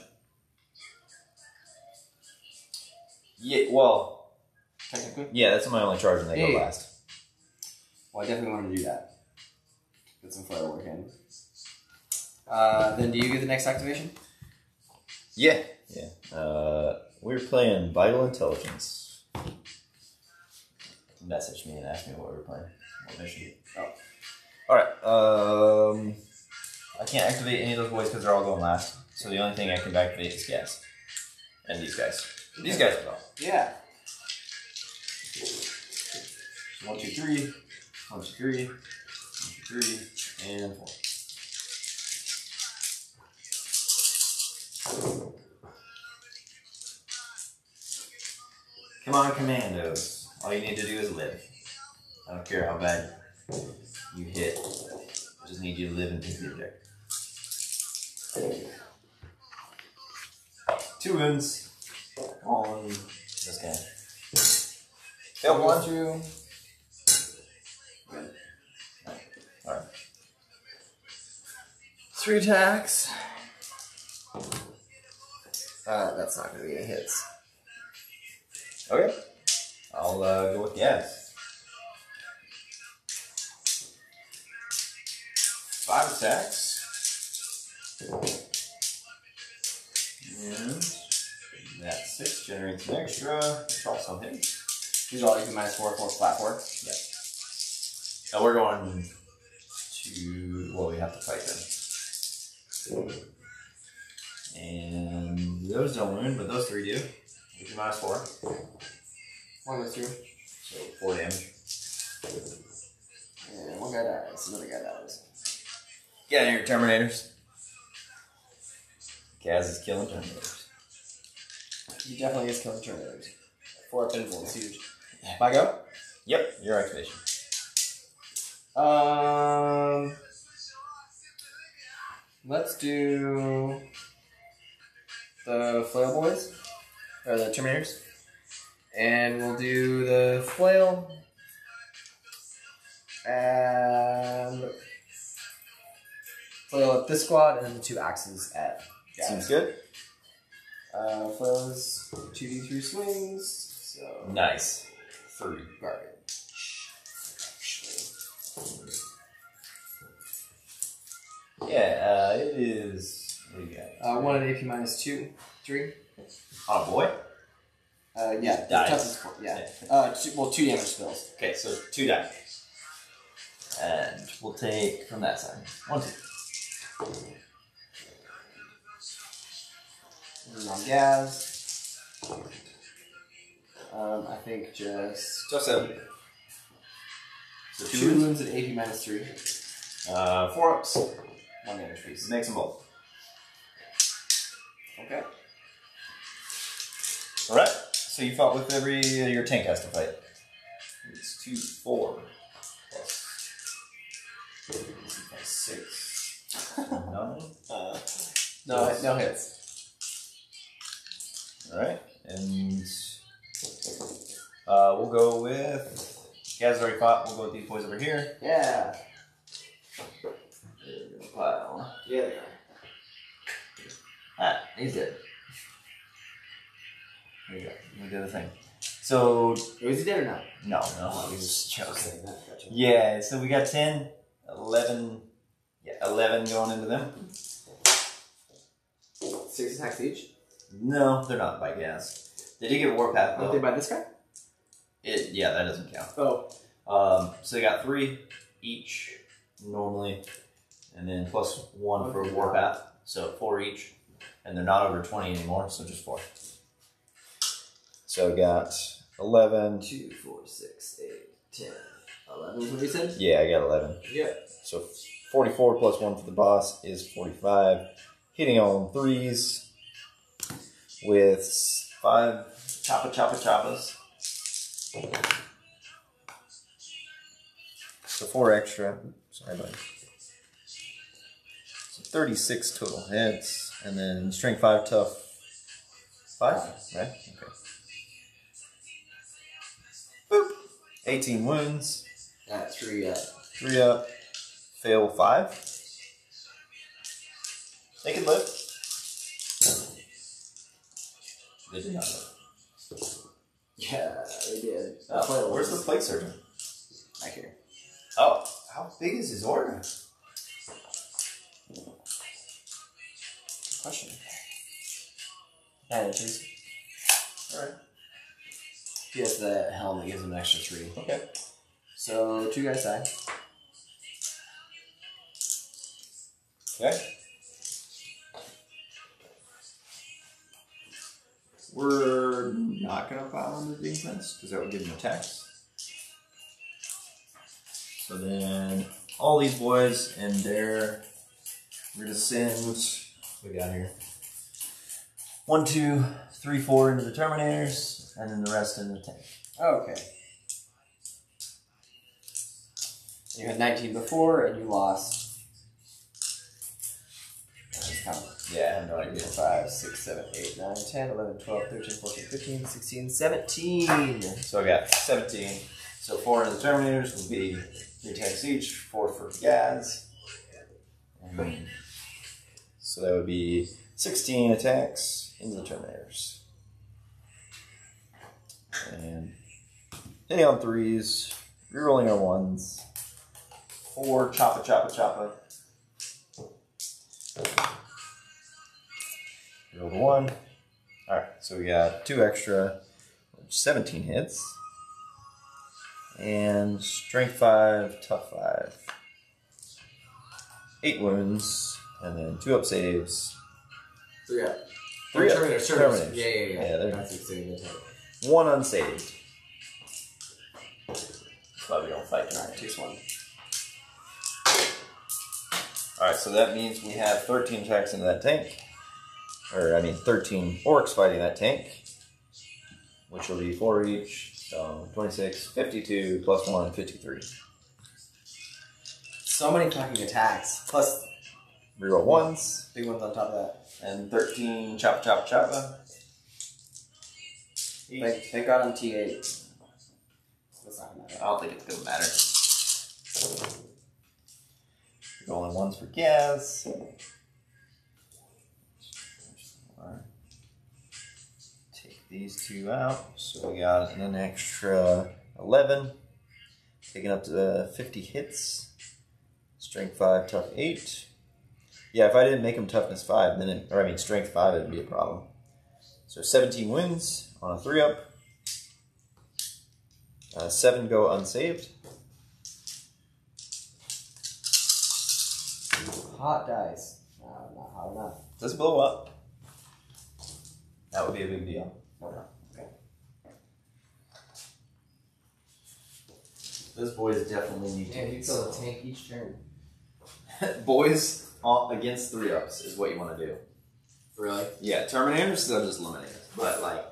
Yeah, well... Technically? Yeah, that's my only charge when they go last. Well, I definitely want to do that. Get some firework in. Then do you get the next activation? Yeah. Yeah. We're playing Vital Intelligence. Message me and ask me what we're playing. What mission? Oh. Alright, I can't activate any of those boys because they're all going last. So the only thing I can activate is gas. And these guys. Okay. These guys are all. Yeah. 1, 2, 3. 1, 2, 3. 1, 2, 3. And 4. Come on, commandos. All you need to do is live. I don't care how bad you hit. I just need you to live and take the objective. 2 wounds on this guy. Failed 1, 2. Alright. 3 attacks. That's not going to be any hits. Okay. I'll go with gas. 5 attacks. And that 6 generates an extra. It's all something. These are all even minus 4 plus platform. Yep. And we're going to. Well, we have to fight them. And those don't wound, but those 3 do. Which is minus 4. 1 goes through. So 4 damage. And 1 guy dies. Another guy dies. Get out of here, Terminators. Gaz is killing Terminators. He definitely is killing Terminators. 4 up Invul is huge. My go? Yep, your activation. Let's do the Flail boys, or the Terminators. And we'll do the Flail. And... Flail at this squad, and then the 2 axes at Gaz. Seems good. Flail's 2d3 swings, so... Nice. 3. Garbage. Yeah, it is... What do you got? 1 at AP minus 2. 3. Oh boy. Yeah. Dies. Yeah. 2 damage spells. Okay, so 2 damage. And we'll take from that side. 1, 2. This is on Gaz. I think just 7. So 2 wounds at AP minus 3. 4 ups. 1 damage piece. Makes them both. Okay. Alright, so you fought with every... your tank has to fight. It's 2, 4. Plus 6. None? No hits. Alright, and... we'll go with... Gaz already fought, we'll go with these boys over here. Yeah! They're gonna pile. Yeah, they are. Ah, he's dead. There you go. We did the thing. So... Was he dead or not? No, no. He was choking. Yeah, so we got 10, 11... Yeah, 11 going into them. 6 attacks each? No, they're not by Gaz. They did get Warpath, though. Aren't they by this guy? Yeah, that doesn't count. Oh. So they got 3 each, normally. And then plus 1 for Warpath. So 4 each. And they're not over 20 anymore, so just 4. So I got 11. 2, 4, 6, 8, 10, 11 is what you said? Yeah, I got 11. Yeah. So 44 plus 1 for the boss is 45. Hitting on 3s with 5 choppas. So 4 extra. Sorry, buddy. 36 total hits, and then strength 5, tough 5, right? Okay. Boop! 18 wounds. That's 3 up. 3 up. Fail 5. They can live. They did not live. Yeah, they did. Oh, where's the plague surgeon? Right here. Oh, how big is his organ? Question. Yeah, it is. Alright. He has the helmet, gives him an extra 3. Okay. So, 2 guys die. Okay. We're not going to pile on the defense, because that would give him attacks. So then, all these boys and their... We're going to send... We got here 1, 2, 3, 4 into the Terminators, and then the rest in the tank. Oh, okay. You had 19 before, and you lost. Yeah, I have no idea. 5, 6, 7, 8, 9, 10, 11, 12, 13, 14, 15, 16, 17. So I got 17. So 4 into the Terminators will be 3 attacks each, 4 for Gaz. And so that would be 16 attacks into the Terminators. And hitting on 3s, rerolling on 1s, 4 choppa. Roll the 1. Alright, so we got 2 extra, 17 hits. And strength 5, tough 5. 8 wounds. And then 2 up saves. 3 up. 3 up. Terminators. Yeah. They're not succeeding. One unsaved. That's why we don't fight tonight. Takes 1. Alright, so that means we have 13 attacks into that tank. Or, I mean, 13 orcs fighting that tank. Which will be 4 each. So, 26, 52, plus 1, 53. So many fucking attacks. Plus... Reroll 1s. Big ones on top of that. And 13 choppa. They got on T8. That's not gonna matter. I don't think it's gonna matter. Rolling 1s for Gaz. Take these 2 out. So we got an extra 11. Taking up to 50 hits. Strength 5, tough 8. Yeah, if I didn't make him toughness 5, then strength 5, it'd be a problem. So 17 wins on a 3-up. 7 go unsaved. Hot dice. No, not hot enough. Does it blow up? That would be a big deal. Okay. Those boys definitely need to. Yeah, you kill a tank each turn. Boys. Against 3-ups is what you want to do. Really? Yeah, Terminator's still just limited, but like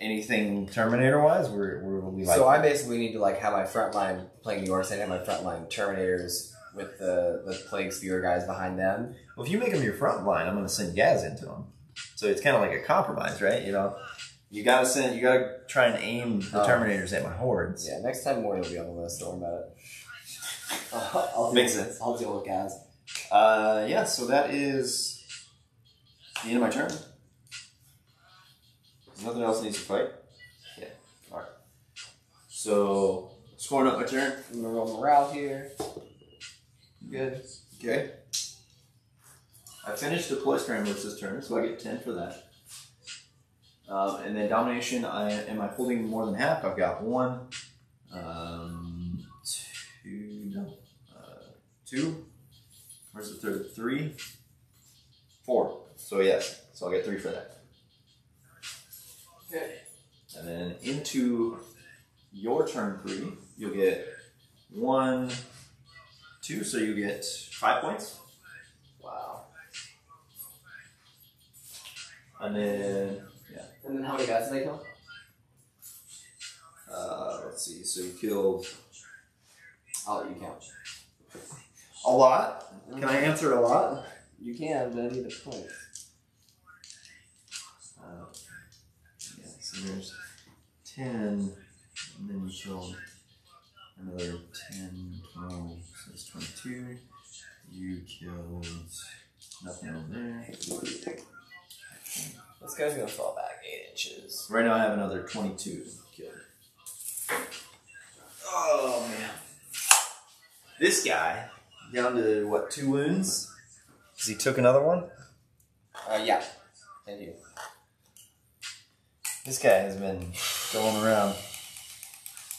anything Terminator-wise, we'll be like. So I basically need to like have my front line playing the Orcs and have my front line Terminators with the Plague Spitter guys behind them. Well, if you make them your front line, I'm gonna send Gaz into them. So it's kind of like a compromise, right? You know, you gotta try and aim the Terminators at my hordes. Yeah, next time Morty will be on the list. Don't worry about it. I'll deal with Gaz. Yeah, so that is the end of my turn. Nothing else needs to fight? Yeah. Alright. So, scoring up my turn. I'm gonna roll morale here. Good. Okay. I finished Deploy Scramblers this turn, so I get 10 for that. And then Domination, am I holding more than half? I've got one. Two. Where's the third? Three. Four. So yes. So I'll get 3 for that. Okay. And then into your turn 3, you'll get 1, 2, so you get 5 points. Wow. And then, yeah. And then how many guys did I kill? Let's see, so you killed... I'll let you count. A lot? Can I answer a lot? You can, but I need a point. So there's 10, and then you killed another 10, 12, so it's 22. You killed nothing over there. This guy's gonna fall back 8 inches. Right now I have another 22 killed. Oh man. This guy, down to what, 2 wounds? Because he took another one? Yeah. And you. This guy has been going around.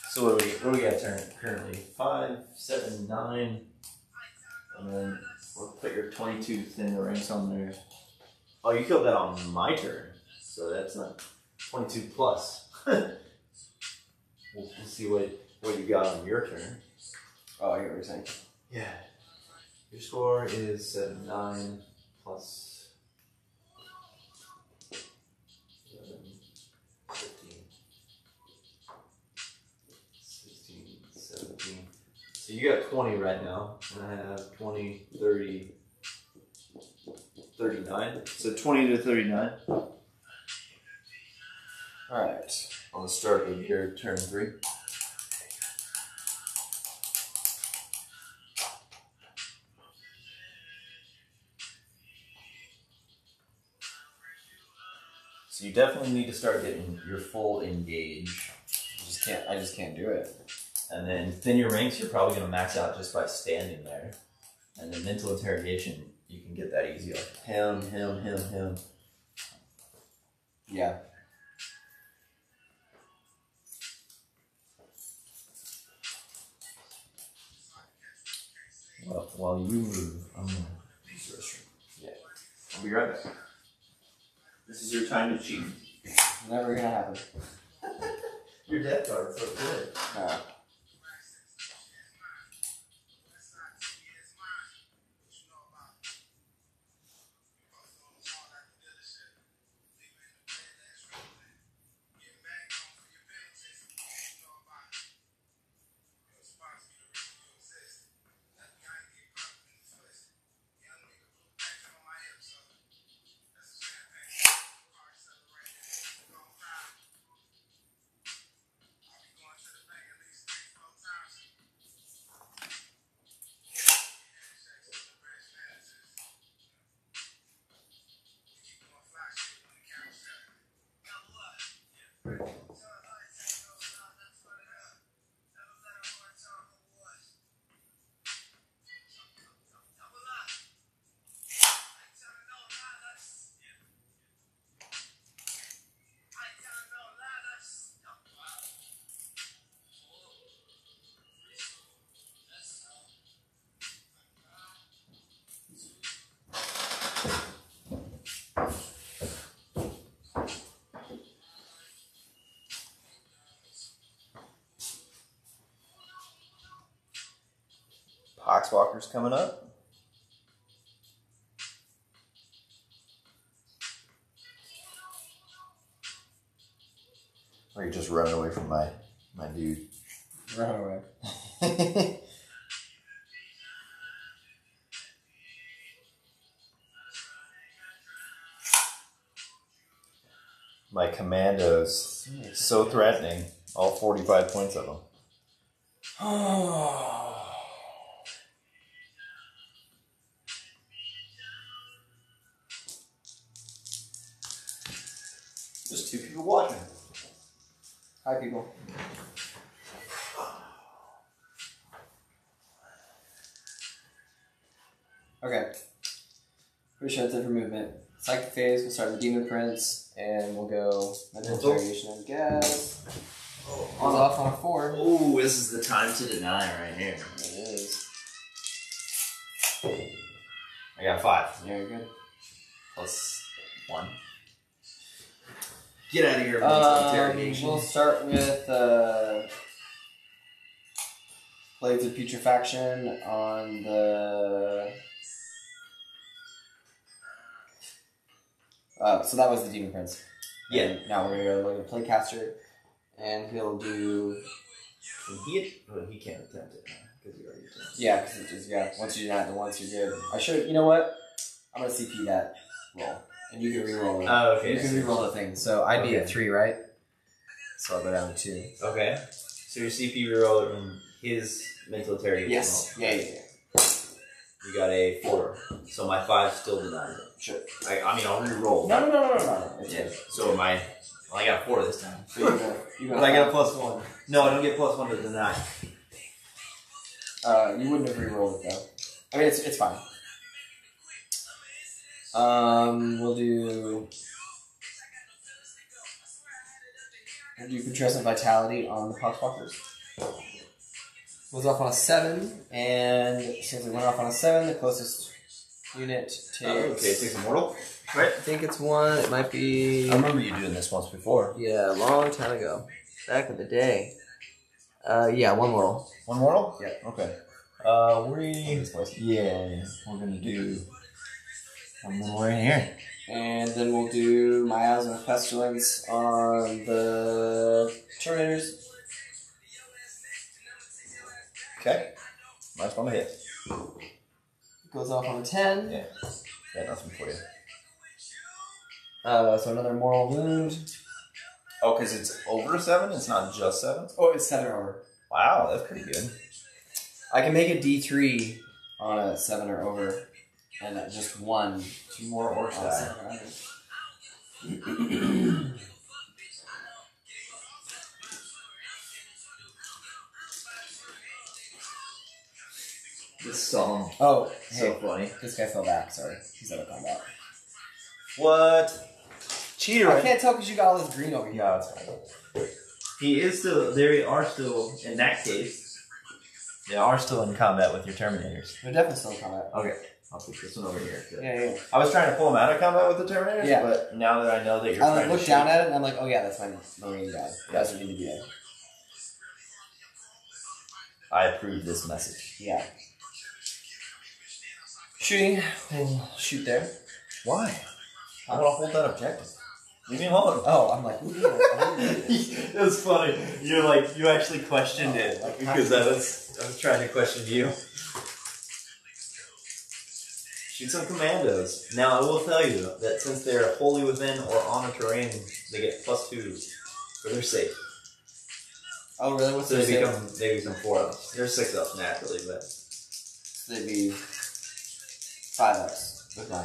So what do we got currently? 5, 7, 9. And then we'll put your 22 thin ranks on there. Oh, you killed that on my turn. So that's not 22 plus. we'll see what you got on your turn. Oh, I hear what you're saying. Yeah. Your score is 9 plus... 15, 17. So you got 20 right now, and I have 20, 30, 39. So 20 to 39. All right. On the start of your turn 3. So you definitely need to start getting your full engage. I just can't do it. And then thin your ranks, you're probably going to max out just by standing there. And then mental interrogation, you can get that easy. Like him. Yeah. Well, while you move, I'm going to use the restroom. Yeah. I'll be right back. This is your time to cheat. Never going to happen. Your death guard's so good. Poxwalkers coming up. Or you just run away from my dude. Run away. My commandos, so threatening. All 45 points of them. There's two people watching. Hi, people. Okay. Pretty sure that's it for movement. Psychic phase, we'll start with Daemon Prince, and we'll go Mental Interrogation, I guess. On off on a 4. Ooh, this is the time to deny right here. It is. I got 5. Yeah, you're good. Plus 1. Get out of here, Mental Interrogation. We'll start with Blades of Putrefaction on the... so that was the Daemon Prince. Yeah. And now we're going to look at the Playcaster, and he'll do... He can't attempt it now, because he already attempted. Yeah, because it just, once you deny it, once you're good. I should, you know what? I'm going to CP that roll, and you can reroll it. Oh, okay. You can reroll the thing. So I'd be at 3, right? So I'll go down to 2. Okay. So your CP reroll from his Mental Interrogation. Yes. Roll. Yeah. You got a 4, so my 5 still denies it. Sure. I mean, I'll re-roll. No. It's so my... Well, I got 4 this time. But I got a plus 1. No, I don't get plus 1 to deny. You wouldn't have re-rolled it, though. I mean, it's fine. We'll do... We'll do Contrast and Vitality on the Poxwalkers. Goes off on a 7, and since we went off on a 7, the closest... Unit takes... okay, it takes a mortal, right? I think it's 1, it might be... I remember you doing this once before. Yeah, a long time ago. Back in the day. Yeah, 1 mortal. 1 mortal? Yeah. Okay. We're gonna do... 1 more in here. And then we'll do Miasma of Pestilence on the... Terminators. Okay. Nice one to hit. Goes off on a 10. Yeah. Yeah, nothing for you. So another moral wound. Oh, because it's over 7? It's not just 7? Oh, it's 7 over. Wow, that's pretty good. I can make a D3 on a 7 or over. And just 1. 2 more orcs die. This song. Oh, so funny. This guy fell back, sorry. He's out of combat. What? Cheater. I can't tell because you got all this green over here. No, it's fine. He is still, they are still, in that case, they are still in combat with your Terminators. They're definitely still in combat. Okay. I'll push this one over here. Yeah. I was trying to pull him out of combat with the Terminators, but now that I know that you're trying to look down at it, and I'm like, oh yeah, that's my Marine guy. That's what you need to do. I approve this message. Yeah. Shooting, we'll shoot there. Why? I want to hold that objective. Leave me alone. Oh, I'm like, it was funny. You're like, you actually questioned it. Like, because I was trying to question you. Shoot some commandos. Now, I will tell you that since they're wholly within or on a terrain, they get +2 for their safe. Oh, really? What's their safe? They become 4-ups. They're 6-ups naturally, but... So they'd be... 5 ups with -1. I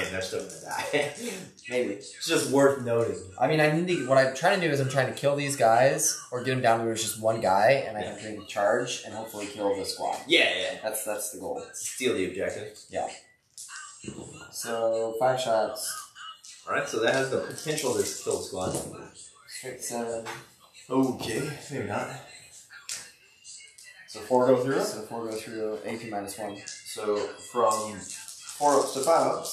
mean, they're still gonna die. Maybe. It's just worth noting. I mean, what I'm trying to do is I'm trying to kill these guys or get them down to just one guy, and I can take a charge and hopefully kill the squad. Yeah. That's the goal. Steal the objective. Yeah. So 5 shots. All right, so that has the potential to kill the squad. Straight 7. Okay, maybe not. So 4 go through. So 4 go through. AP -1. So from 4-ups to 5-ups,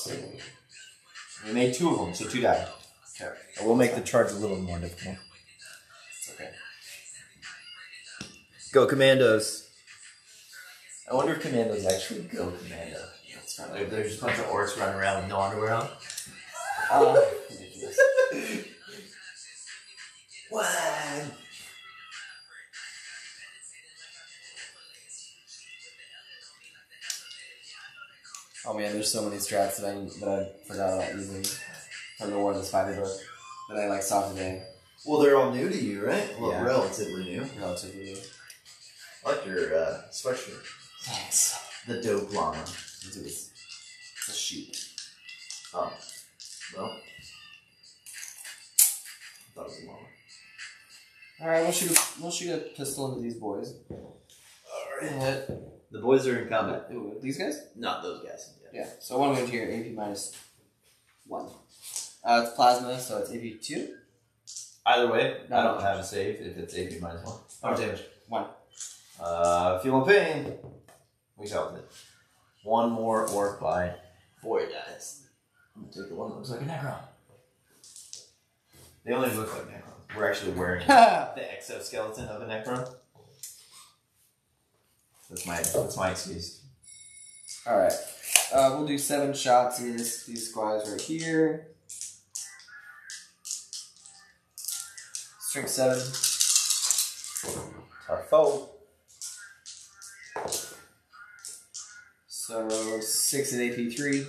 we made 2 of them, so 2 died. Okay. I will make the charge a little more difficult. It's okay. Go commandos. I wonder if commandos actually go commando. Yeah, it's not like there's just a bunch of orcs running around with no underwear on. Ridiculous. One. Oh man, there's so many strats that I forgot about using from the War of the Spiderbook that I like saw today. Well, they're all new to you, right? Well, yeah. Relatively new. Relatively new. I like your sweatshirt. Thanks. The dope llama. It's a sheep. Oh. Well. I thought it was a llama. Alright, we'll shoot a pistol into these boys. Alright. The boys are in combat. Ooh, these guys? Not those guys. Yeah. So one wound here, AP minus one. It's plasma, so it's AP 2. Either way, no, I don't have a save if it's AP minus 1. How much damage? 1. Feel No Pain. We dealt with it. One more orc by boy dies. I'm gonna take the one that looks like a Necron. They only look like Necron. We're actually wearing the exoskeleton of a Necron. That's my excuse. Alright. We'll do 7 shots in these squads right here. Strength 7. Our foe. So 6 at AP 3.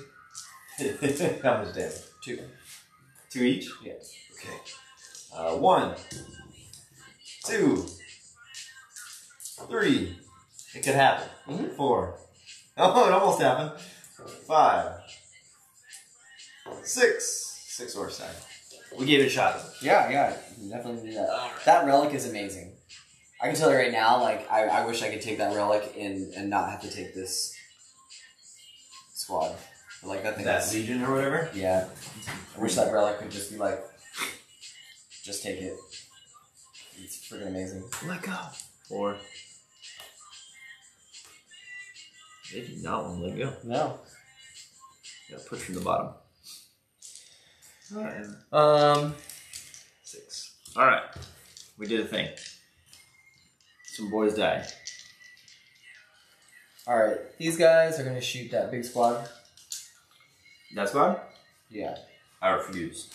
How much damage? 2. 2 each? Yeah. Okay. 1. 2. 3. It could happen. Mm-hmm. 4. Oh, it almost happened. 5. 6. 6 or 7. We gave it a shot. Yeah, you can definitely do that. Right. That relic is amazing. I can tell you right now, like, I wish I could take that relic and not have to take this squad. But, like, that thing. That legion or whatever? Yeah. I wish that relic could just be like, just take it. It's freaking amazing. Let go. 4. They do not want to let go. No. You gotta push from the bottom. Alright. 6. Alright. We did a thing. Some boys die. Alright. These guys are gonna shoot that big squad. That squad? Yeah. I refuse.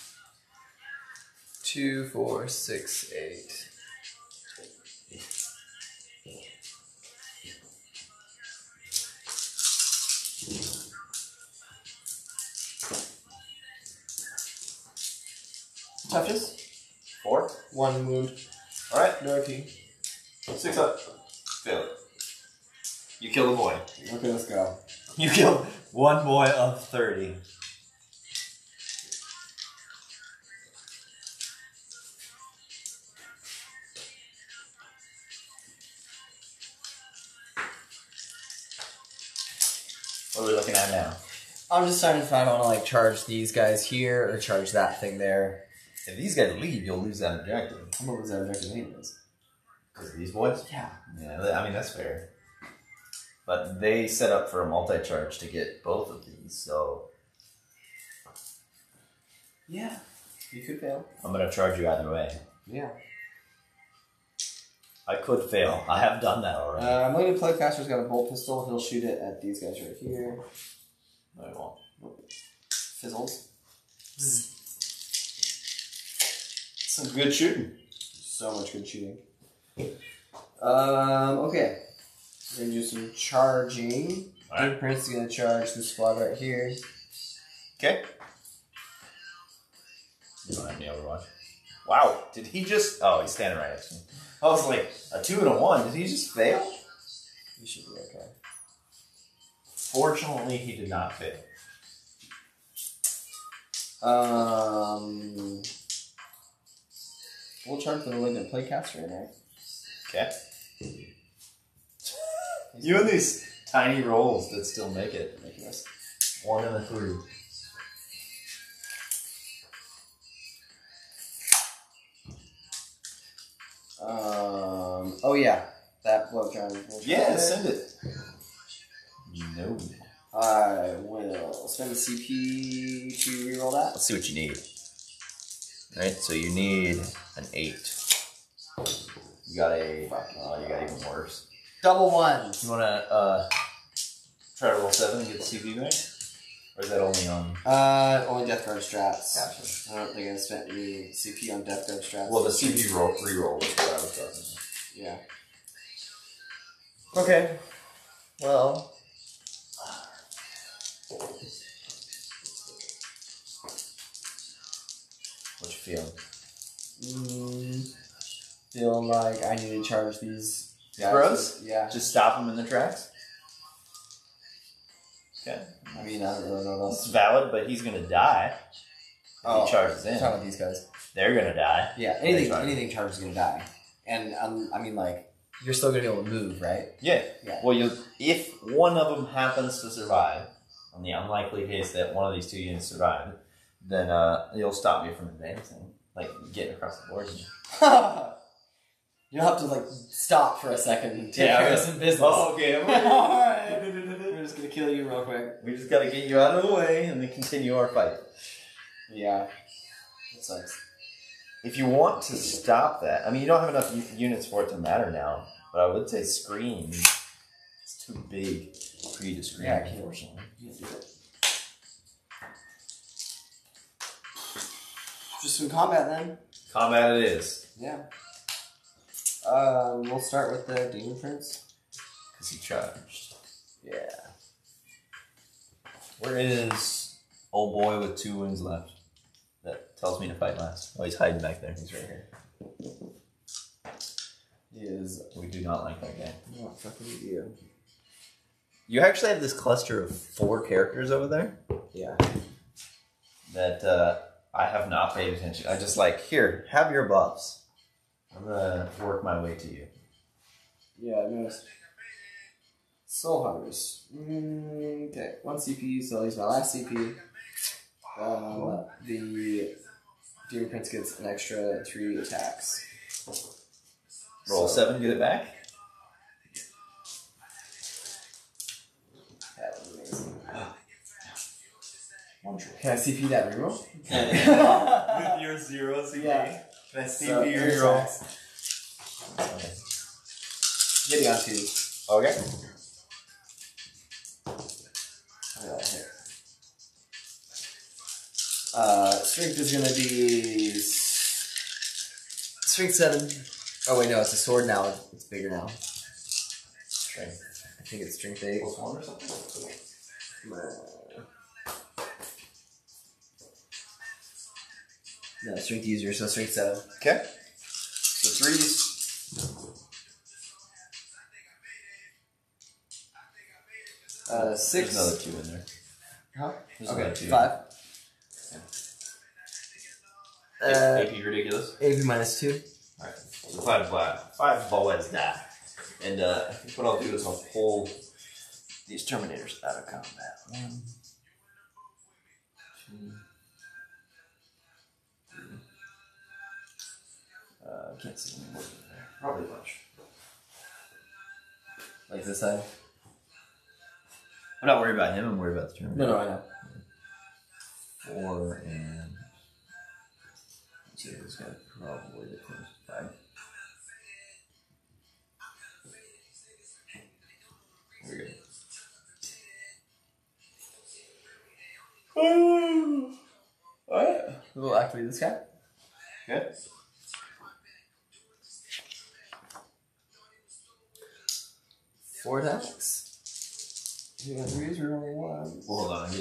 2, 4, 6, 8. Touches. 4. 1 wound. Alright, no AP. 6 up. Fail it. You kill the boy. Okay, let's go. You killed one boy of 30. What are we looking at now? I'm just trying to find if I want to like charge these guys here or charge that thing there. If these guys leave, you'll lose that objective. I'm gonna lose that objective anyways. Because of these boys? Yeah. Yeah, I mean, that's fair. But they set up for a multi-charge to get both of these, so... Yeah, you could fail. I'm gonna charge you either way. Yeah. I could fail. I have done that already. I'm looking at Playcaster's got a bolt pistol. He'll shoot it at these guys right here. No, he won't. Fizzles. Zzz. Some good shooting. So much good shooting. Okay. We're gonna do some charging. Alright. Prince is gonna charge this squad right here. Okay. You don't have any overwatch. Wow, did he just... Oh, he's standing right next to me. I was like, a 2 and a 1. Did he just fail? He should be okay. Fortunately, he did not fail. We'll charge the malignant playcaster in there. Okay. You and these tiny rolls that still make it. 1 and a 3. Oh yeah, that blow gun. Yeah, send it. No. I will spend the CP to reroll that. Let's see what you need. Alright, so you need an 8. You got a... you got even worse. Double 1. You wanna, try to roll 7 and get the CP back? Or is that only on? Only Death Guard strats. Gotcha. I don't think I spent any CP on Death Guard strats. Well, the CP reroll was what I was talking about. Yeah. Okay. Well. What you feeling? Feel like I need to charge these guys. Bros? Yeah. Just stop them in the tracks? Okay. I mean, I don't really know what else. It's valid, but he's going to die if he charges in. I'm talking about these guys. They're going to die. Yeah, anything charges is going to die. And, I mean, like, you're still going to be able to move, right? Yeah. Well, if one of them happens to survive, on the unlikely case that one of these two units survived, then you'll stop me from advancing. Like, getting across the board. You'll have to, like, stop for a second and take care of some business. Oh, okay. Alright. We're just going to kill you real quick. We just got to get you out of the way and then continue our fight. Yeah. That sucks. If you want to stop that, I mean, you don't have enough units for it to matter now, but I would say screen. It's too big for you to screen, unfortunately. Just some combat, then. Combat it is. Yeah. We'll start with the Daemon Prince. Because he charged. Yeah. Where is old boy with 2 wounds left? That tells me to fight last. Oh, he's hiding back there. He's right here. He is. We do not like that guy. No, fucking you. You actually have this cluster of 4 characters over there. Yeah. That I have not paid attention. I just like, here, have your buffs. I'm gonna work my way to you. Yeah, I noticed. Soul Hunters. Okay, 1 CP, so I'll use my last CP. The Demon Prince gets an extra 3 attacks. Roll 7, get it back. That was amazing. Can I CP that reroll? With your 0 CP? Yeah. Can I CP reroll? Okay. Getting on 2. Okay. Strength is gonna be strength 7. Oh wait, no, it's a sword now. It's bigger now. Strength. I think it's strength 8. Or something. No, strength user. So strength 7. Okay. So 3s. 6. There's another 2 in there. Huh? There's another 2. 5. AP ridiculous. AP minus 2. Alright. So 5 boys die. And I think what I'll do is I'll pull these Terminators out of combat. 1, 2, 3. Can't see any more in there. Probably a bunch. Like this side? I'm not worried about him, I'm worried about the Terminator. No, I know. 4 and so this guy probably the closest guy. There we go. Oh. Alright. We'll activate this guy. Okay. Four attacks. You got 3s or only 1? Well, hold on. I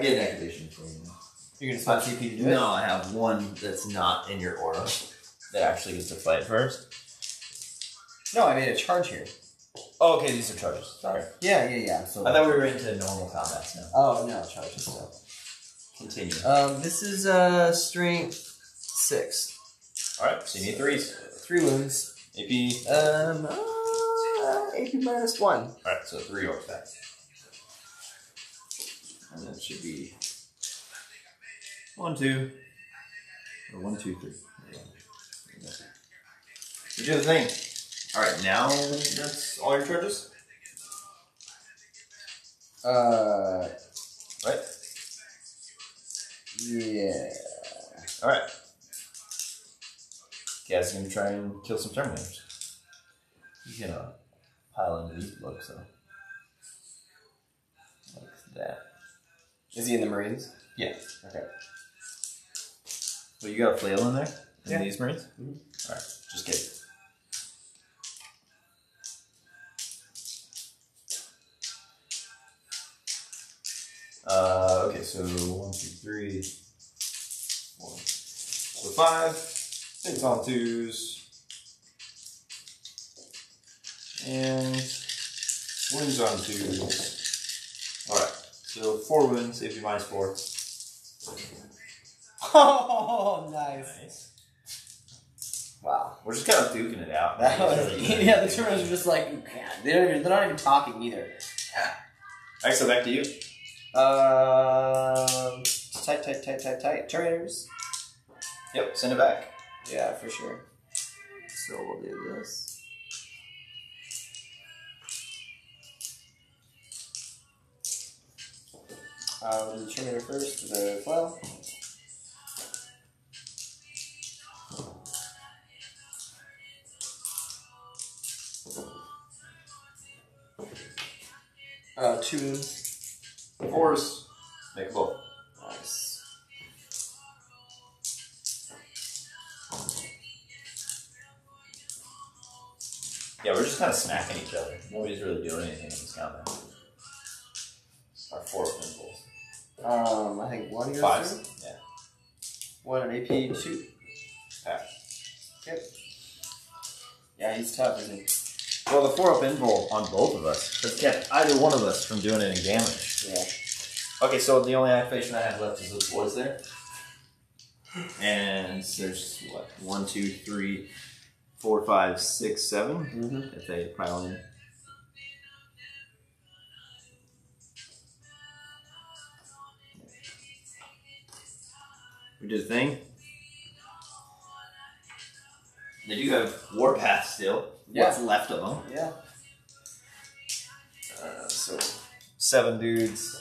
get an activation for you now. You're going to spot CP to do it? No, I have 1 that's not in your aura that actually gets to fight first. No, I made a charge here. Oh, okay, these are charges. Sorry. Yeah. So I thought we were into normal combats now. Oh, no, charges. So. Continue. This is strength 6. Alright, so you need 3s. 3 wounds. AP? AP minus 1. Alright, so 3 orcs back. And that should be 1, 2. Or 1, 2, 3. Yeah. You do the thing. Alright, now that's all your charges? Right? Yeah. Alright. Guess I'm gonna try and kill some Terminators. You can pile into these blocks, so. Like that. Is he in the Marines? Yeah. Okay. Well, you got a flail in there? In yeah. These Marines? Mm-hmm. All right. Just kidding. Okay, so 1, 2, 3, 4. So 5. 6 on 2s. And wounds on 2s. Alright, so 4 wounds if you minus 4. Oh, nice. Wow, we're just kind of duking it out. That was, yeah, the Terminators are just like, they're not even talking either. Alright, so back to you. Tight. Terminators. Yep, send it back. Yeah, for sure. So we'll do this. We'll do the Terminator first with the flail. Two wounds. Force. Make a blow. Nice. Yeah, we're just kind of smacking each other. Nobody's really doing anything in this combat. Our 4 pimples. I think 1 goes 5. Through? Yeah. 1 on AP, 2. Pack. Yep. Yeah, he's tough, isn't he? Well, the 4 up invul on both of us has kept either one of us from doing any damage. Yeah. Okay, so the only activation I have left is this was there. And there's what? 1, 2, 3, 4, 5, 6, 7. Mm-hmm. If they pile in. We did a thing. They do have Warpath still. Yeah. What's left of them. Yeah. So 7 dudes,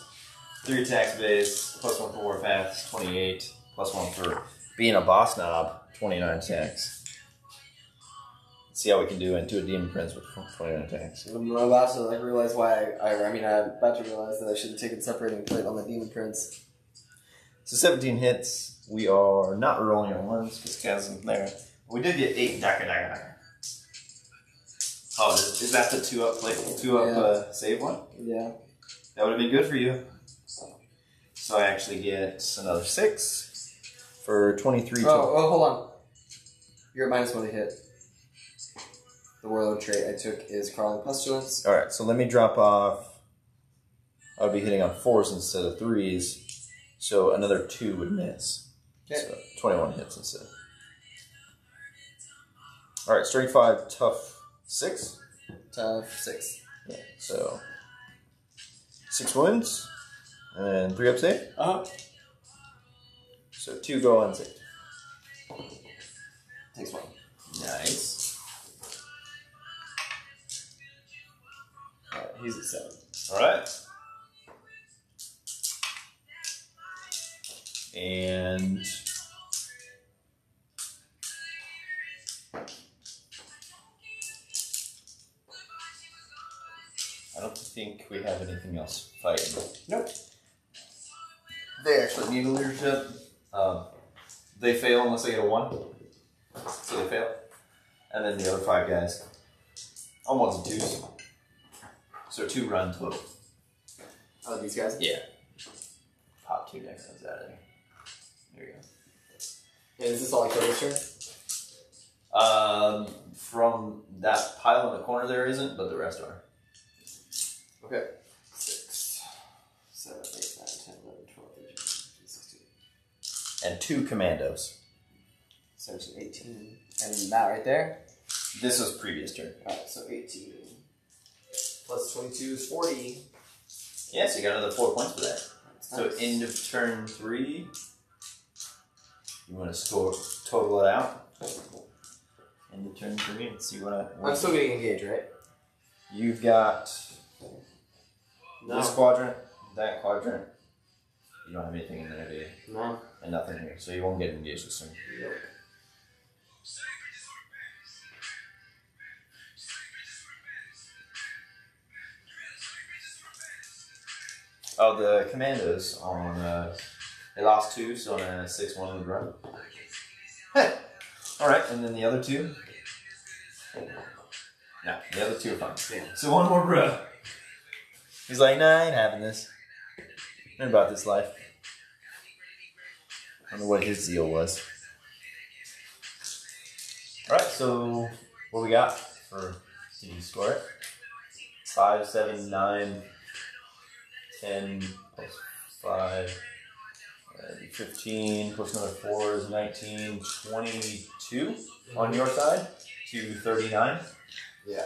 3 attacks base, +1 for Warpath, 28, +1 for being a boss knob, 29 attacks. Let's see how we can do into a Daemon Prince with 29 attacks. I'm about to like realize why I'm about to realize that I should have taken separating plate on the Daemon Prince. So 17 hits. We are not rolling on ones because Kaz isn't there. We did get 8 Dakka. Oh, is that the 2-up play? 2-up yeah. Save one? Yeah. That would have been good for you. So I actually get another 6 for 23 total. Oh, hold on. You're at -1 to hit. The warlord trait I took is Crawling Pestilence. Alright, so let me drop off. I would be hitting on 4s instead of 3s. So another 2 would miss. Okay. So 21 hits instead. Alright, strength 5, tough 6. Tough 6. Yeah, so 6 wounds. And then 3 up save. Uh-huh. So 2 go unsaved. Takes 1. Nice. Alright, he's at 7. Alright. And I don't think we have anything else fighting. Nope. They actually need a leadership. They fail unless they get a 1. So they fail. And then the other 5 guys. On 1s and 2s. So 2 run total. Oh, these guys? Yeah. Pop 2 next one's out of there. There you go. And is this all like total strength? From that pile in the corner there isn't, but the rest are. Okay. 6, 7, 8, 9, 10, 11, 12, 13, 14, 15, 16. And 2 commandos. So it's 18. And that right there? This was previous turn. Alright, so 18. Plus 22 is 40. Yeah, so you got another 4 points for that. That's so nice. End of turn 3. You want to score, total it out, and you turn 3 and see what I... I'm still getting engaged, right? You've got this quadrant, that quadrant. You don't have anything in there, do you? No. And nothing here, so you won't get engaged this turn. Yep. of the commanders on they lost two, so on a 6-1 in the run. Hey. Alright, and then the other two? No, the other two are fine. Yeah. So one more bro. He's like, nah, I ain't having this. I ain't about this life. I don't know what his deal was. Alright, so what we got for CD score? 5, 7, 9, 10, plus 5, 15, plus another 4 is 19, 22 on your side to 39. Yeah.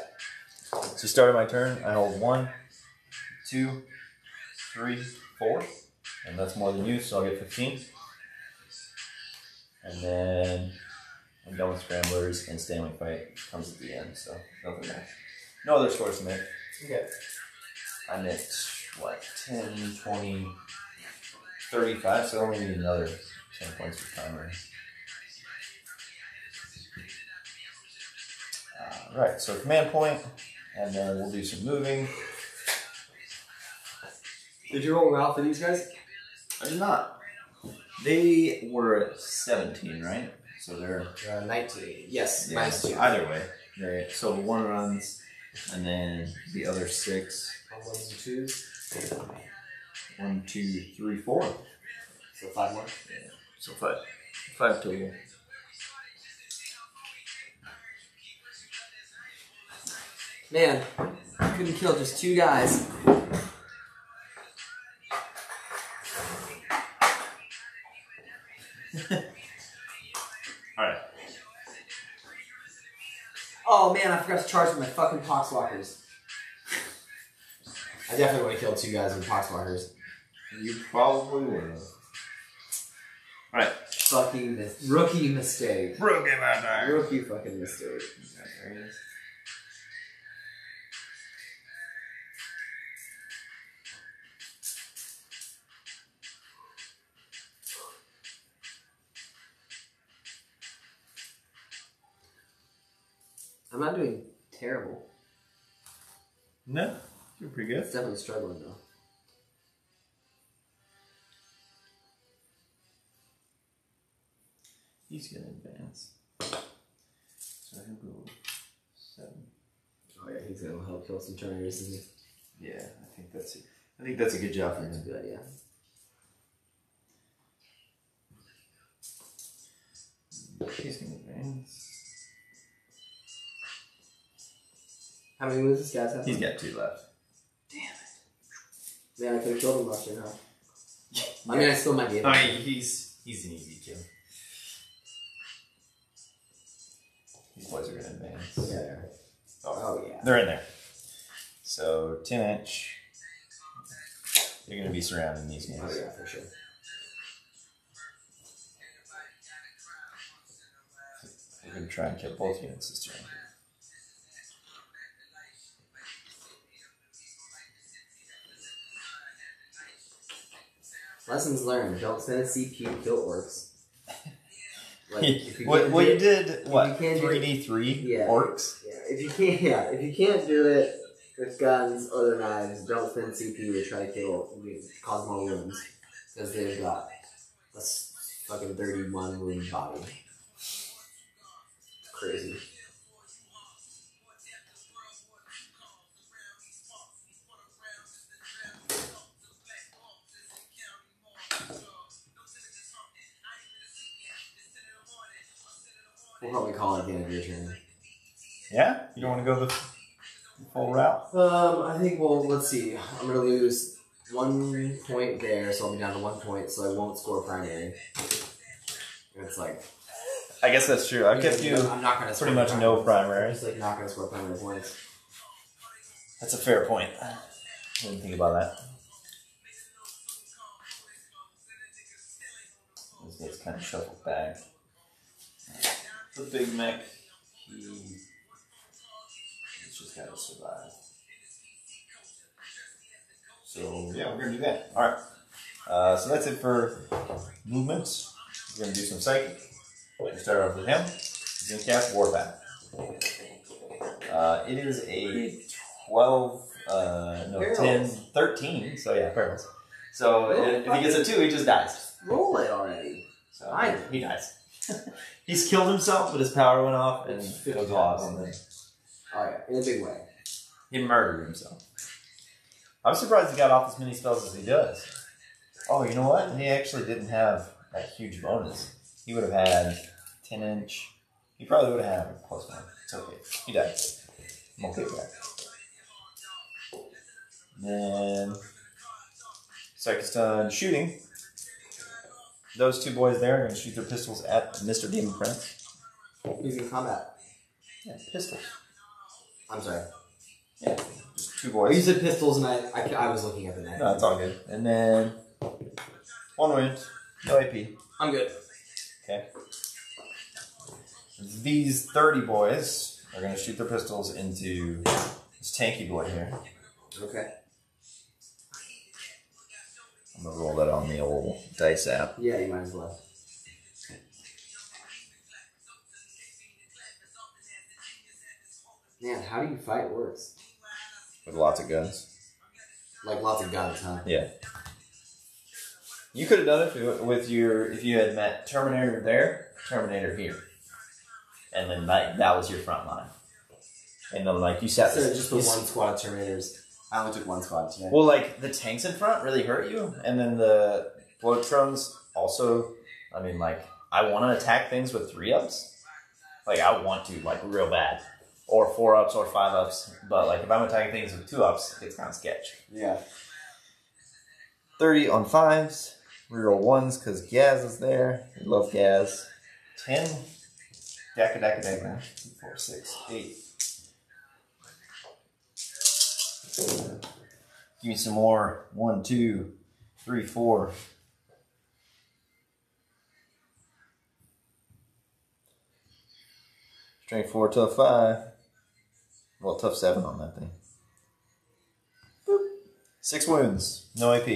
So start of my turn, I hold 1, 2, 3, 4, and that's more than you, so I'll get 15. And then I'm done with Scramblers, and Stanley Fight comes at the end, so nothing nice. No other scores to make. Okay. I nicked, what, 10, 20, 35, so I only need another 10 points for timer. Right, so command point, and then we'll do some moving. Did you roll well for these guys? I did not. They were 17, right? So they're 19. Yes, yeah, nice. Either way. Right. So one runs, and then the other six. 1, 2. 1, 2, 3, 4. So 5 more? Yeah. So 5. 5 total. Man, I couldn't kill just 2 guys. Alright. Oh man, I forgot to charge with my fucking Poxwalkers. I definitely would have killed 2 guys with Poxwalkers. You probably would have. Alright. Fucking rookie mistake. Rookie fucking mistake. There it is. I'm not doing terrible. No, you're pretty good. It's definitely struggling though. He's gonna advance. So he'll go 7. Oh yeah, he's gonna help kill some chargers, isn't he? Yeah, I think that's it. I think that's a good job for him. That's a good idea. He's gonna advance. How many moves this guy's have? He's got 2 left. Damn it. Man, I could have killed him last year, huh? Yeah. I mean, I still might be able to. He's an easy kill. These boys are going to advance. Yeah. Oh, yeah. They're in there. So, 10 inch. They're going to be surrounding these guys. Oh, yeah, for sure. They're going to try and kill both units this turn. Lessons learned, don't send a CP, kill orcs. Like, if you well, you did, what, 3D3 yeah, orcs? Yeah. If you can't do it with guns or their knives, don't send CP to try to cause more wounds. Because they've got a fucking 31 wound body. It's crazy. We'll probably call it at the end of your turn. Yeah? You don't want to go the whole route? I think, well, let's see. I'm going to lose 1 point there, so I'll be down to 1 point, so I won't score primary. It's like... I guess that's true. I've kept you pretty much no primary. It's like not going to score primary points. That's a fair point. I didn't think about that. This gets kind of shuffled back. The big mech, he's just gotta survive. So yeah, we're gonna do that. All right. So that's it for movements. We're gonna do some psychic. We're gonna start off with him. He's gonna cast Warpath. It is a 12, no, 10, 13. So yeah, perfect. So if he gets a 2, he just dies. Roll it already. So he dies. He's killed himself, but his power went off and goes off. Alright, in a big way. He murdered himself. I'm surprised he got off as many spells as he does. Oh, you know what? He actually didn't have a huge bonus. He would have had 10 inch. He probably would have had a close one. It's okay. He died. Multi-attack. Then second stun shooting. Those two boys there are going to shoot their pistols at Mr. Daemon Prince. Using combat. Yeah, pistols. I'm sorry. Yeah, just two boys. You said pistols and I was looking at the knife. No, it's all good. And then one wound. No AP. I'm good. Okay. These 30 boys are going to shoot their pistols into this tanky boy here. Okay. I'm going to roll that on the old dice app. Yeah, you might as well. Man, how do you fight orcs? With lots of guns. Like lots of guns, huh? Yeah. You could have done it with your, if you had met Terminator there, Terminator here. And then that was your front line. And then like you sat there. So just the one squad of Terminators. I only took one squad today. Well, like, the tanks in front really hurt you, and then the Floatrons also, I mean, like, I want to attack things with 3-ups. Like, I want to, like, real bad. Or 4-ups or 5-ups, but, like, if I'm attacking things with 2-ups, it's kind of sketchy. Yeah. 30 on 5s. Reroll 1s, because Gaz is there. I love Gaz. 10. Dakka, Dakka, Dakka. 4, 6, 8. Give me some more. 1, 2, 3, 4. Strength 4, tough 5. Well, tough 7 on that thing. Boop. 6 wounds. No AP.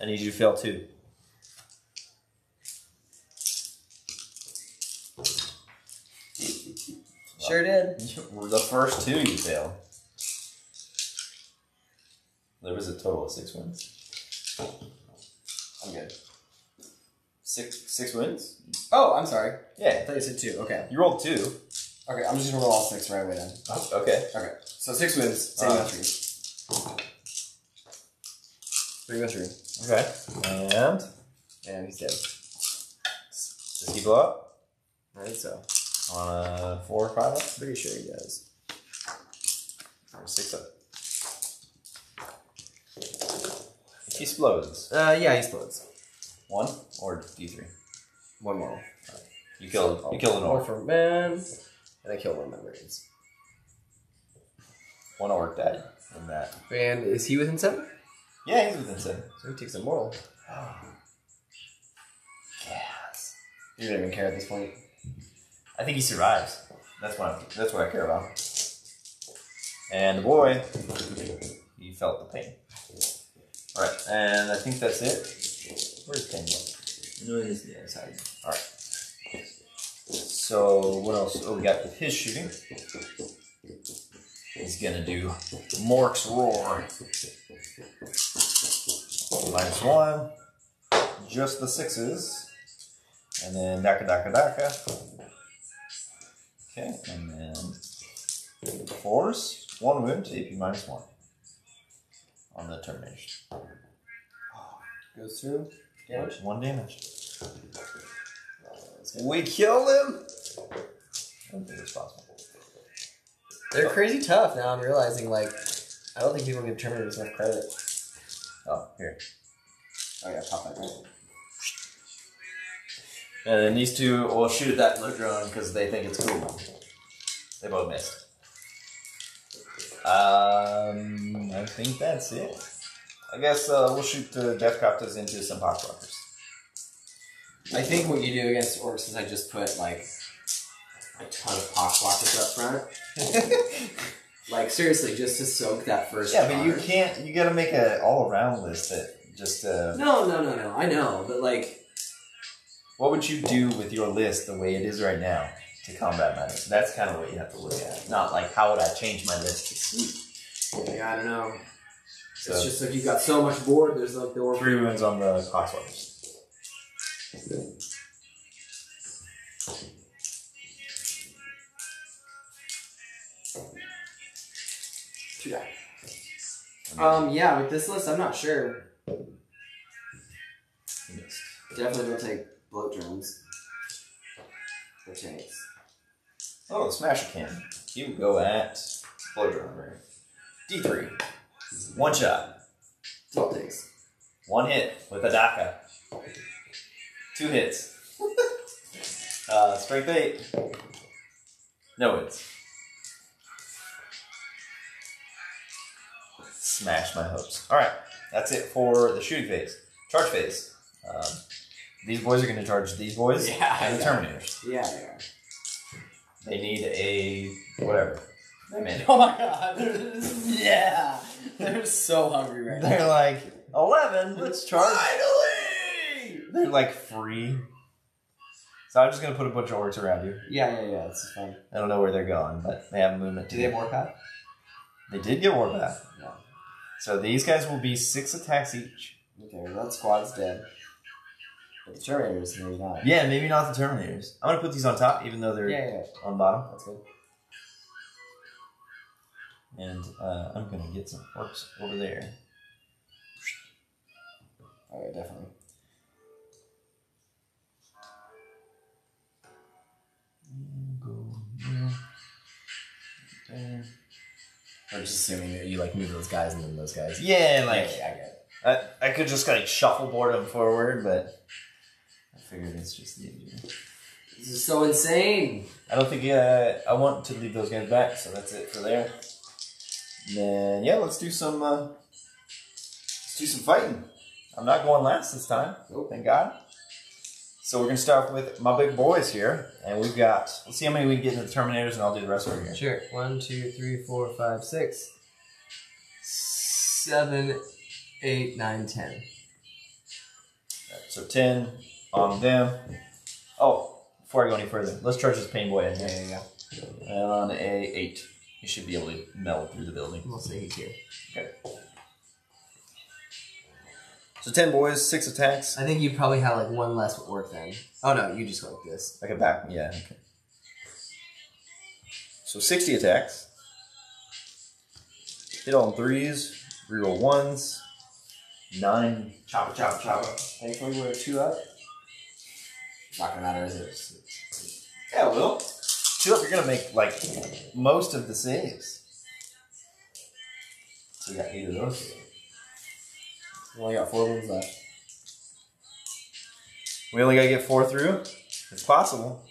I need you to fail 2. Sure did. The first 2 you failed. There was a total of 6 wins. I'm good. Six wins? Oh, I'm sorry. Yeah. I thought you said 2. Okay. You rolled 2. Okay, I'm just going to roll all 6 right away then. Oh, okay. Okay. So 6 wins. Same entry. 3 by 3. Okay. And he's dead. Does he blow up? I think so. On a 4 or 5 up? Pretty sure he does. Or 6 up. He explodes. Yeah, he explodes. 1 or D3? 1 more. Right. You killed an orc. For man, and I killed one of my marines. 1 orc died from that. And is he within 7? Yeah, he's within 7. So he takes a mortal. Yes. You don't even care at this point. I think he survives. That's what I care about. And the boy, he felt the pain. Alright, and I think that's it. Where's Ken? No, he's the other side. Alright. So, what else? Oh, we got his shooting. He's gonna do Mork's Roar. -1. Just the 6s. And then Dakka, Dakka, Dakka. Okay, and then 4s. 1 wound, AP -1. On the termination. Goes through. Damage. 1 damage. We killed him! I don't think it's possible. They're crazy tough now. I'm realizing, like, I don't think people give Terminators enough credit. Oh, here. Oh, yeah, pop that right. And then these two will shoot at that drone because they think it's cool. They both missed. I think that's it. I guess we'll shoot the Death Copters into some Poxwalkers. I think what you do against orcs is I just put like a ton of Poxwalkers up front. Like seriously, just to soak that first. Yeah, but you can't. You gotta make an all-around list that just. No. I know, but like, what would you do with your list the way it is right now? To combat matters. That's kind of what you have to look at. Not like, how would I change my list to sleep? Yeah, I don't know. So it's just like you got so much board, there's like the orb. 3 wounds on the Poxwalkers. Too bad. Yeah, with this list, I'm not sure. Definitely don't take blow drones. Or tanks. Oh, the Smasher can. You go at blow drone over here. D3. One shot. 12 takes. One hit with a Dakka. 2 hits. Strength 8. No hits. Smash my hopes. Alright, that's it for the shooting phase. Charge phase. These boys are going to charge these boys and the Terminators. Yeah, they are. They need a whatever. Oh my god. Yeah. They're so hungry right now. They're like, 11, let's charge. Finally! They're like free. So I'm just going to put a bunch of orcs around you. Yeah, it's fine. I don't know where they're going, but they have movement. Do they have Warpath? They did get Warpath. Yeah. So these guys will be 6 attacks each. Okay, well that squad's dead. But the Terminators, maybe not. Yeah, maybe not the Terminators. I'm going to put these on top, even though they're on bottom. That's good. And I'm going to get some orcs over there. Oh, yeah, definitely. Go here. There. I'm just assuming that you like move those guys and then those guys. Yeah, like yeah, I get it. I could just like shuffleboard them forward, but I figured it's just the idea. This is so insane. I don't think I want to leave those guys back, so that's it for there. And then yeah, let's do some fighting. I'm not going last this time. Oh, thank God. So we're gonna start with my big boys here, and we've got. Let's see how many we can get into the Terminators, and I'll do the rest over here. Sure. 1, 2, 3, 4, 5, 6, 7, 8, 9, 10. Right, so 10 on them. Oh, before I go any further, let's charge this pain boy in here. Yeah. And on an 8, you should be able to meld through the building. We'll see he's here. Okay. So 10 boys, 6 attacks. I think you probably had like one less orc then. Oh no, you just go like this. Like a back, yeah. Okay. So 60 attacks. Hit on 3s, reroll 1s, 9. Choppa. Thankfully we're 2 up. Not gonna matter, is it? Yeah, it will. 2 up, you're gonna make like most of the saves. So we got 8 of those. We only got 4 wounds left. We only gotta get 4 through. It's possible.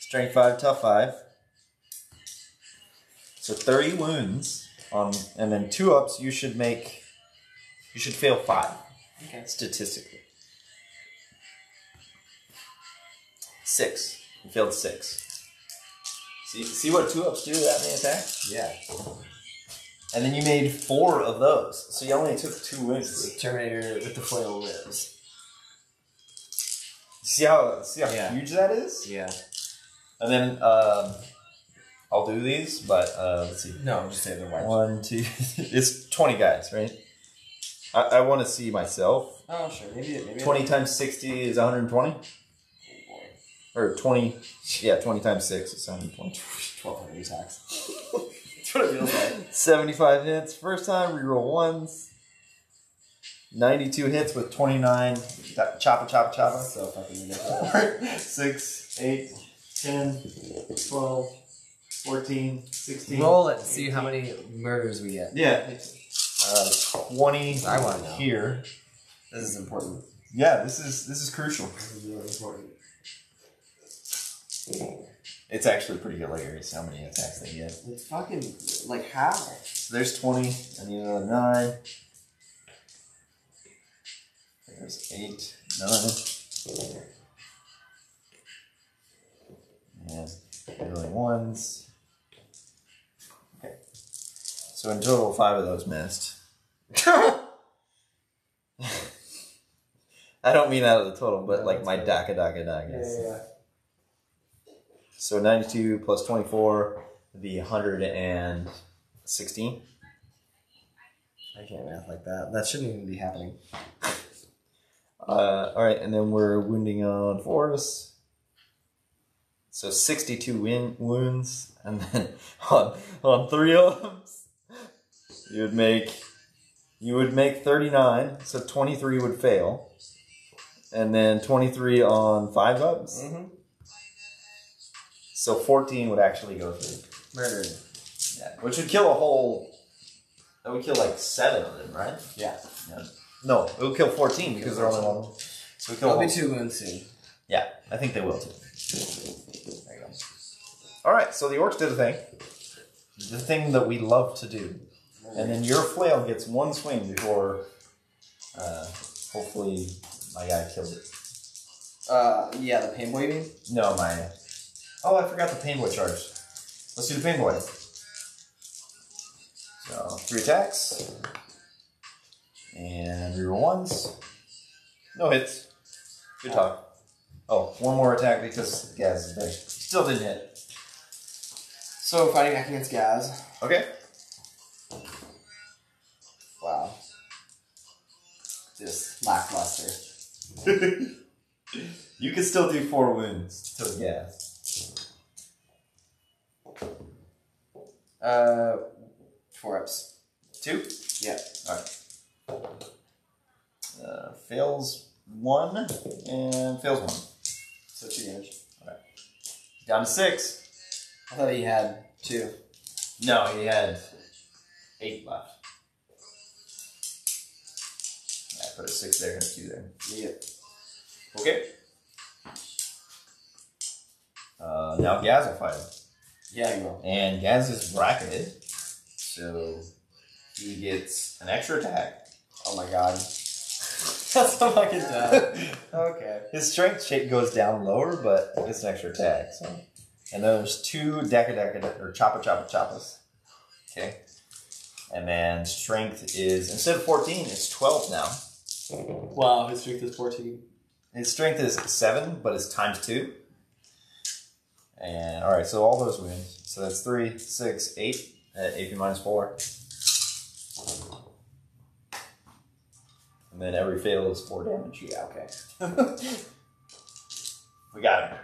Strength 5, tough 5. So 30 wounds on, and then 2 ups. You should fail 5. Okay. Statistically, 6. You failed 6. See what 2 ups do to that many attacks? Yeah. And then you made 4 of those, so you only took 2 wounds. The Terminator with the flail lives. See how huge that is? Yeah. And then I'll do these, but let's see. No, I'm just saying they're white. 1, 2. It's 20 guys, right? I want to see myself. Oh sure, maybe 20 times 60 is 120. Oh boy. Or 20. Yeah, 20 times 6 is 120. 1200 attacks. What it feels like. 75 hits. First time, reroll 1s. 92 hits with 29. Choppa. So fucking ridiculous. 4, 6, 8, 10, 12, 14, 16. Roll it and see how many murders we get. Yeah. 20 here. This is important. Yeah, this is crucial. This is really important. It's actually pretty hilarious how many attacks they get. It's fucking, like, how? So there's 20, I need another 9. There's 8, 9. And really 1s. Okay. So in total, 5 of those missed. I don't mean out of the total, but like my Dakka. Yeah. So 92 plus 24 would be 116. I can't math like that. That shouldn't even be happening. Alright, and then we're wounding on Force. So 62 wounds, and then on three of them, you would make 39, so 23 would fail. And then 23 on 5 ups. Mm-hmm. So 14 would actually go through. Murdered. Yeah. Which would kill a whole... That would kill like 7 of them, right? Yeah. Yeah. No, it would kill 14 because they're only one. So it will be 2 wounds soon. Yeah, I think they will too. There you go. Alright, so the orcs did a thing. The thing that we love to do. And then your flail gets one swing before... hopefully... My guy killed it. Yeah, the pain boy you mean? No, my... Oh, I forgot the pain boy charge. Let's do the pain boy. So, 3 attacks. And reroll ones. No hits. Good talk. Oh, one more attack because Gaz is big. Still didn't hit. So, fighting back against Gaz. Okay. Wow. Just lackluster. You can still do 4 wounds to Gaz. 4 ups. 2? Yeah. Alright. Fails 1 and fails 1. So 2 damage. Alright. Down to 6. I thought he had 2. No, he had 8 left. Put a 6 there and a 2 there. Yeah. Okay. Now Gaz will fight. Yeah, you will. And Gaz is bracketed, so he gets an extra attack. Oh my god. That's so fucking dumb. Okay. His strength shape goes down lower, but it's an extra attack. So. And then there's 2 Dakka or Choppas. Okay. And then strength is, instead of 14, it's 12 now. Wow, his strength is 14. His strength is 7, but it's times 2. And, alright, so all those wounds. So that's 3, 6, 8, AP minus 4. And then every fail is 4 damage. Yeah, okay. We got him.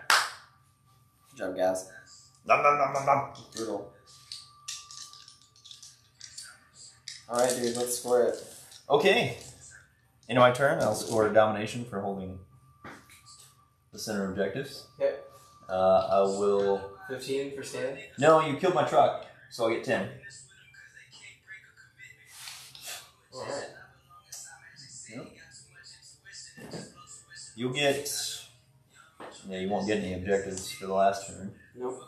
Good job, guys. Nom, nom, nom, nom, nom. Brutal. Alright, dude, let's score it. Okay. Into my turn, I'll score Domination for holding the center objectives. Okay. I will... 15 for stand? No, you killed my truck, so I'll get 10. Alright. Yep. You'll get... Yeah, you won't get any objectives for the last turn. Nope.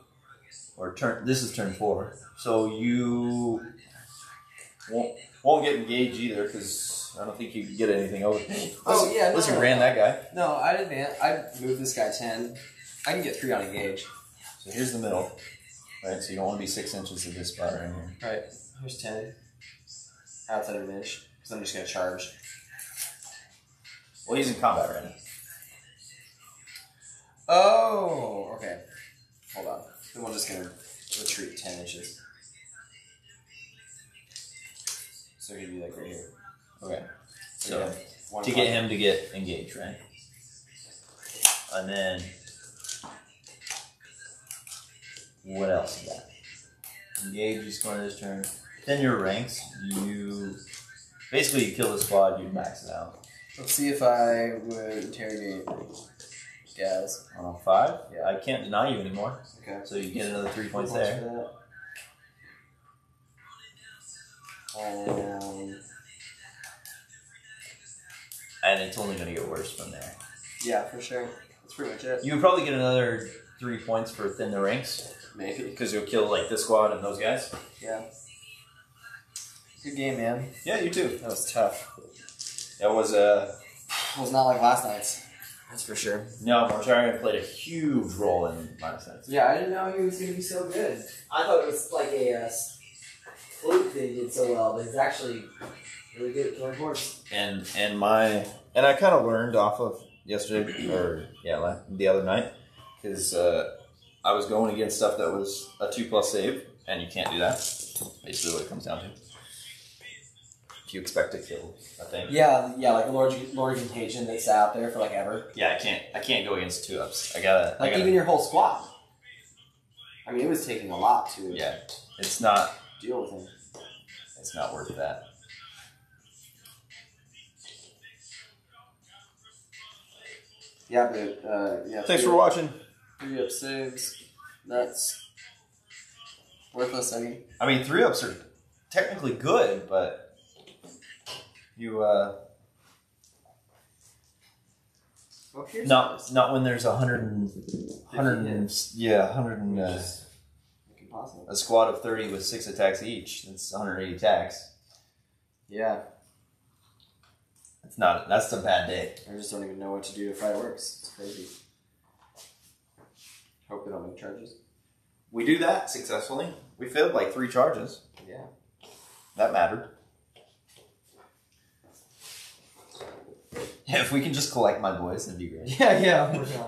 Or turn... This is turn 4. So you... Won't get engaged either, because... I don't think you could get anything over. Oh, yeah. Unless you ran that guy. No, I advanced. I moved this guy 10. I can get 3 on engage. So here's the middle. Right, so you don't want to be 6 inches of this spot right here. Right. Here's 10. Outside of an inch. Because I'm just going to charge. Well, he's in combat right now. Oh, okay. Hold on. Then we're just going to retreat 10 inches. So he'd be like right here. Okay, so to get him to get engaged, right? And then, what else you got? Engage, you score this turn. Then your ranks, you kill the squad, you max it out. Let's see if I would interrogate Gaz. On 5? Yeah. I can't deny you anymore. Okay. So you get another 3 points there. And it's only going to get worse from there. Yeah, for sure. That's pretty much it. You would probably get another 3 points for thin the ranks. Maybe. Because you'll kill, like, this squad and those guys. Yeah. Good game, man. Yeah, you too. That was tough. That was, It was not like last night's. That's for sure. No, Mortarion played a huge role in last night's. Yeah, I didn't know he was going to be so good. I thought it was like a fluke that he did so well, but it's actually... Really good, of course. And I kind of learned off of yesterday or the other night because I was going against stuff that was a 2+ save, and you can't do that. Basically, what it comes down to. you expect to kill, I think. Yeah, like Lord of Contagion, they sat out there for like ever. Yeah, I can't go against 2-ups. I gotta even your whole squad. I mean, it was taking a lot to. Yeah, it's not deal with him. It's not worth that. Yeah, but yeah. Thanks for watching. 3-up saves. That's worthless. I mean, 3-ups are technically good, but you well, not when there's 100 and a squad of 30 with 6 attacks each. That's 180 attacks. Yeah. That's a bad day. I just don't even know what to do to fireworks. It's crazy. Hope they don't make charges. We do that successfully. We failed like 3 charges. Yeah. That mattered. Yeah, if we can just collect my boys, that'd be great. Yeah, I'm working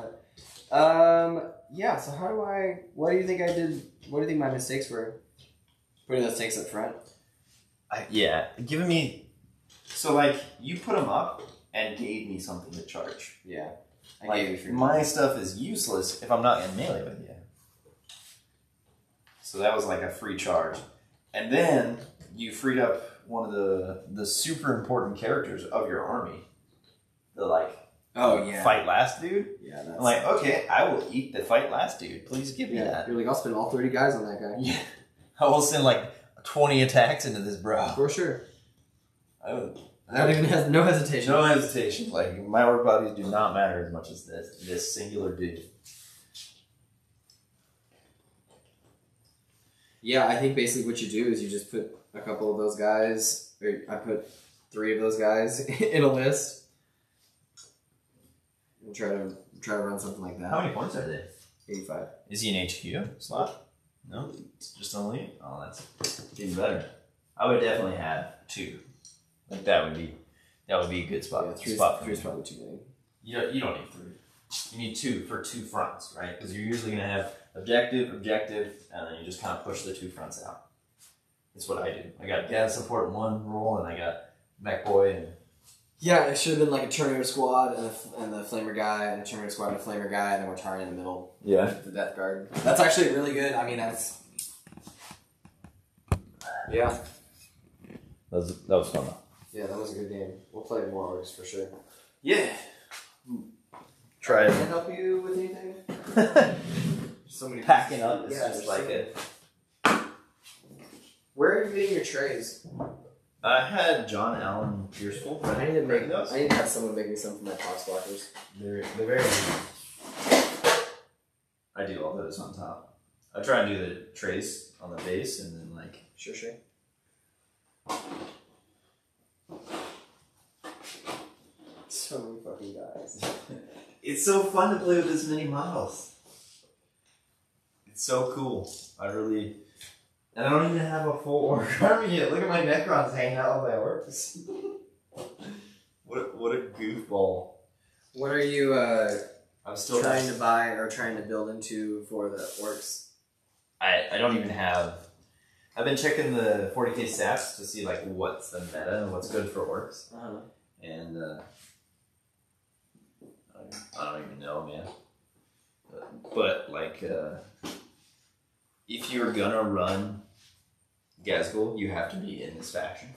on it. Yeah, so how do I... What do you think I did... What do you think my mistakes were? Putting those takes up front? Yeah, giving me... So, like, you put them up and gave me something to charge. Yeah. I like, gave you my stuff is useless if I'm not in melee with you. So that was, like, a free charge. And then you freed up one of the super important characters of your army. The, like, fight last dude. Yeah, that's... I'm like, okay, I will eat the fight last dude. Please give me that. You're like, I'll spend all 30 guys on that guy. Yeah. I will send, like, 20 attacks into this bro. For sure. I don't even have no hesitation. No hesitation. Like, my orc bodies do not matter as much as this singular dude. Yeah, I think basically what you do is you just put a couple of those guys, or I put 3 of those guys in a list. And try to run something like that. How many points are they? 85. Is he an HQ slot? No? Just only? Oh, that's even better. I would definitely have 2. Like that would be a good spot. Yeah, three is probably too many. You don't need 3. You need 2 for 2 fronts, right? Because you're usually going to have objective, and then you just kind of push the 2 fronts out. That's what I do. I got gas support in one roll, and I got mech boy and. Yeah, it should have been like a Terminator squad and the flamer guy, and a Terminator squad and a flamer guy, and then Mortarion in the middle. Yeah. The Death Guard. That's actually really good. I mean, that's. Yeah. That was fun. Yeah, that was a good game. We'll play more Orks for sure. Yeah. Try it. Can I help you with anything? Somebody packing up. It's just like it. Where are you getting your trays? I had John Allen Pierceful. I need to make those. I need to have someone make me some for my Poxwalkers. They're very good. I do all those on top. I try and do the trays on the base and then like. Sure. So many fucking guys. It's so fun to play with this many models. It's so cool. And I don't even have a full orc army yet. Look at my Necrons hanging out with my orcs. What a goofball. What are you I'm still trying to buy or trying to build into for the orcs? I don't even have. I've been checking the 40k stats to see like what's the meta and what's good for orcs. Uh-huh. And I don't even know, man. But like, if you're gonna run Gazghkull, you have to be in this faction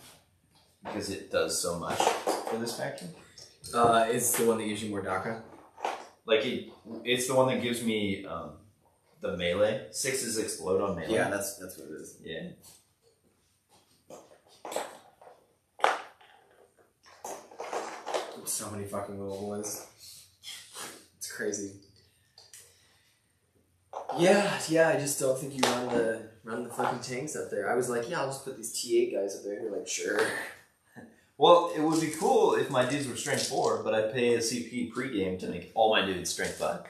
because it does so much for this faction. It's the one that gives you more Dakka. Like it's the one that gives me the melee. 6s explode on melee. Yeah, that's what it is. Yeah. So many fucking little boys. It's crazy. Yeah, I just don't think you run the fucking tanks up there. I was like, yeah, I'll just put these T8 guys up there. And you're like, sure. Well, it would be cool if my dudes were strength 4, but I'd pay a CP pregame to make all my dudes strength 5.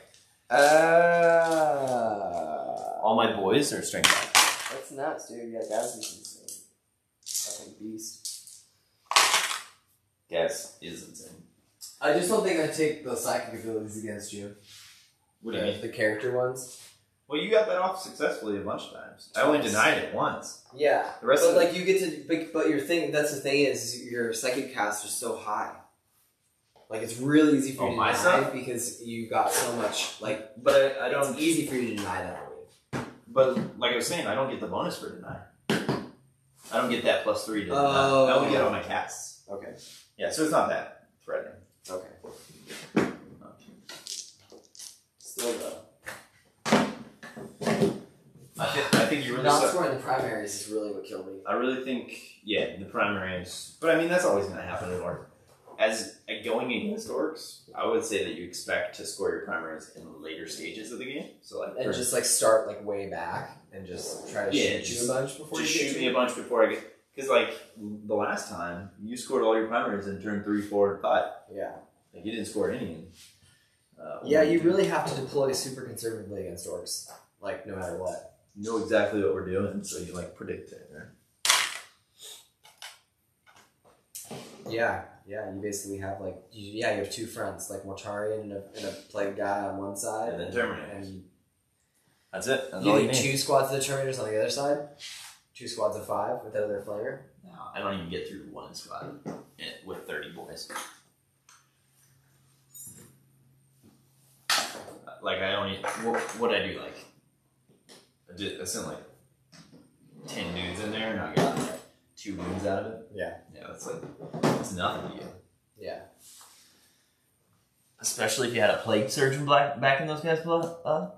All my boys are strength 5. That's nuts, dude. Yeah, that was insane. Fucking beast. Gas is insane. I just don't think I take the psychic abilities against you. What do you mean? The character ones. Well, you got that off successfully a bunch of times. I only denied it once. Yeah. The rest but you get to... But your thing... That's the thing is your psychic casts are so high. Like, it's really easy for you to deny stuff? Because you got so much... Like, but I don't... It's easy for you to deny that wave. But, like I was saying, I don't get the bonus for deny. I don't get that +3 to deny. I only get on my casts. Okay. Yeah, so it's not that threatening. Okay. Still, though. I think you really not scoring the primaries is really what killed me. I really think, yeah, the primaries. But I mean, that's always going to happen in Orc. As going against Orcs, I would say that you expect to score your primaries in the later stages of the game. So like, and just like start like way back and just try to shoot you a bunch before. Just shoot me a bunch before I get. Because like the last time, you scored all your primaries in turn 3, 4, and 5. Yeah, like you didn't score any. Yeah, you really have to deploy super conservatively against Orcs, like no matter what. Know exactly what we're doing, so you like predict it, right? Yeah, yeah. You basically have like, you have two fronts, like Mortarion and a plague guy on one side, and then Terminators. That's it. That's you need two squads of the Terminators on the other side, two squads of 5 with that other flanger. No, I don't even get through one squad with 30 boys. Like I only what I do like. I sent like 10 dudes in there and I got like 2 wounds out of it. Yeah. Yeah, that's like, it's nothing to you. Yeah. Especially if you had a plague surgeon back in those guys' blood.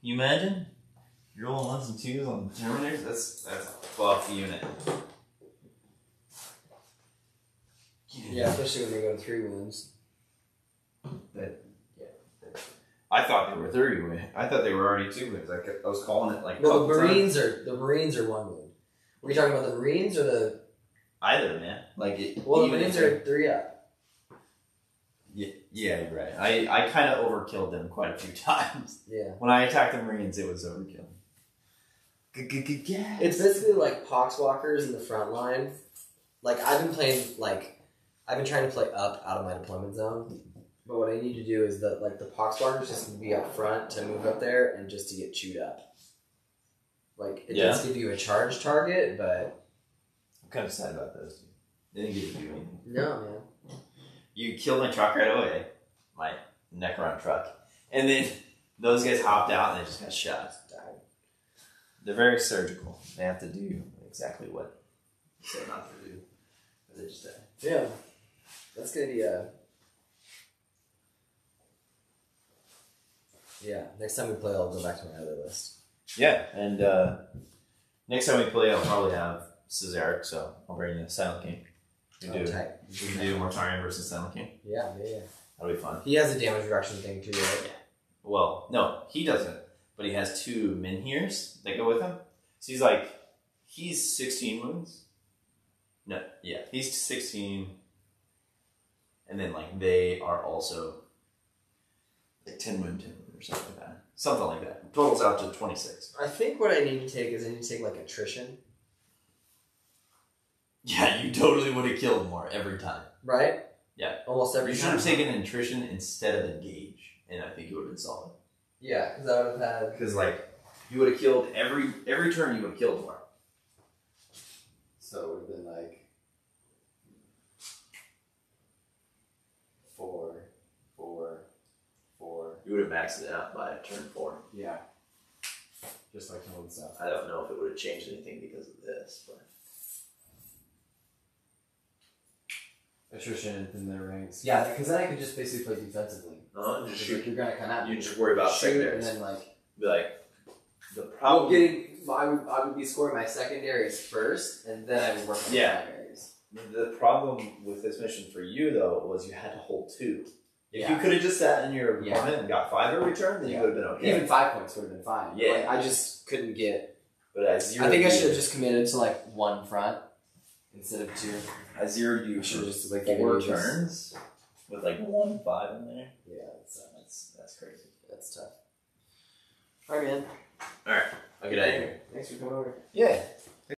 You imagine? You're rolling 1s and 2s on the Terminators? That's a buff unit. Yeah, especially when they go to 3 wounds. That. I thought they were 3 wound. I thought they were already 2 wounds. I was calling it like. Well, the Marines are 1 wound. Were you talking about the Marines or the? Either, man. Like the Marines are 3 up. Yeah, yeah, right. I kind of overkilled them quite a few times. Yeah. When I attacked the Marines, it was overkill. Yes. It's basically like Poxwalkers in the front line. Like I've been trying to play up out of my deployment zone. But what I need to do is that, like, the Poxwalkers just need to be up front to move up there and just to get chewed up. Like, it does give you a charge target, but... I'm kind of sad about those. They didn't give you anything. No, man. You killed my truck right away. My Necron truck. And then those guys hopped out and they just got shot. Died. They're very surgical. They have to do exactly what they say not to do. But they just die. Yeah. That's going to be a... Yeah, next time we play, I'll go back to my other list. Yeah, and next time we play, I'll probably have Cesaric, so I'll bring in Silent King. We can do Mortarion versus Silent King. Yeah, yeah. That'll be fun. He has a damage reduction thing too, right? Yeah. Well, no, he doesn't, but he has 2 menhirs that go with him. So he's like, he's 16 wounds. No, yeah, he's 16, and then like they are also like 10 wound too. Or something like that. Something like that. Totals out to 26. I think what I need to take is I need to take like attrition. Yeah, you totally would have killed more every time. Right? Yeah. Almost every time. You should have taken attrition instead of engage, and I think you would have been solid. Yeah, because I would have had... Because like, you would have killed every turn you would have killed more. So it would have been like... 4, 4, 4. You would have maxed it out by turn 4. Yeah. Just like holding stuff. I don't know if it would have changed anything because of this, but attrition in their ranks. Yeah, because then I could just basically play defensively. Just shoot. Like you're gonna come out. You just worry about secondaries. And then like be like the problem. Well, I would be scoring my secondaries first, and then I would work on my primaries. The problem with this mission for you though was you had to hold 2. If you could have just sat in your opponent and got 5 every turn, then you would have been okay. Even 5 points would have been fine. Yeah. Like, I just couldn't get... But I zeroed I should have just committed to like 1 front instead of 2. I zeroed you for just like 4 turns with like 1-5 in there. Yeah, that's crazy. That's tough. All right, man. All right. I'll get out of here. Thanks for coming over. Yeah.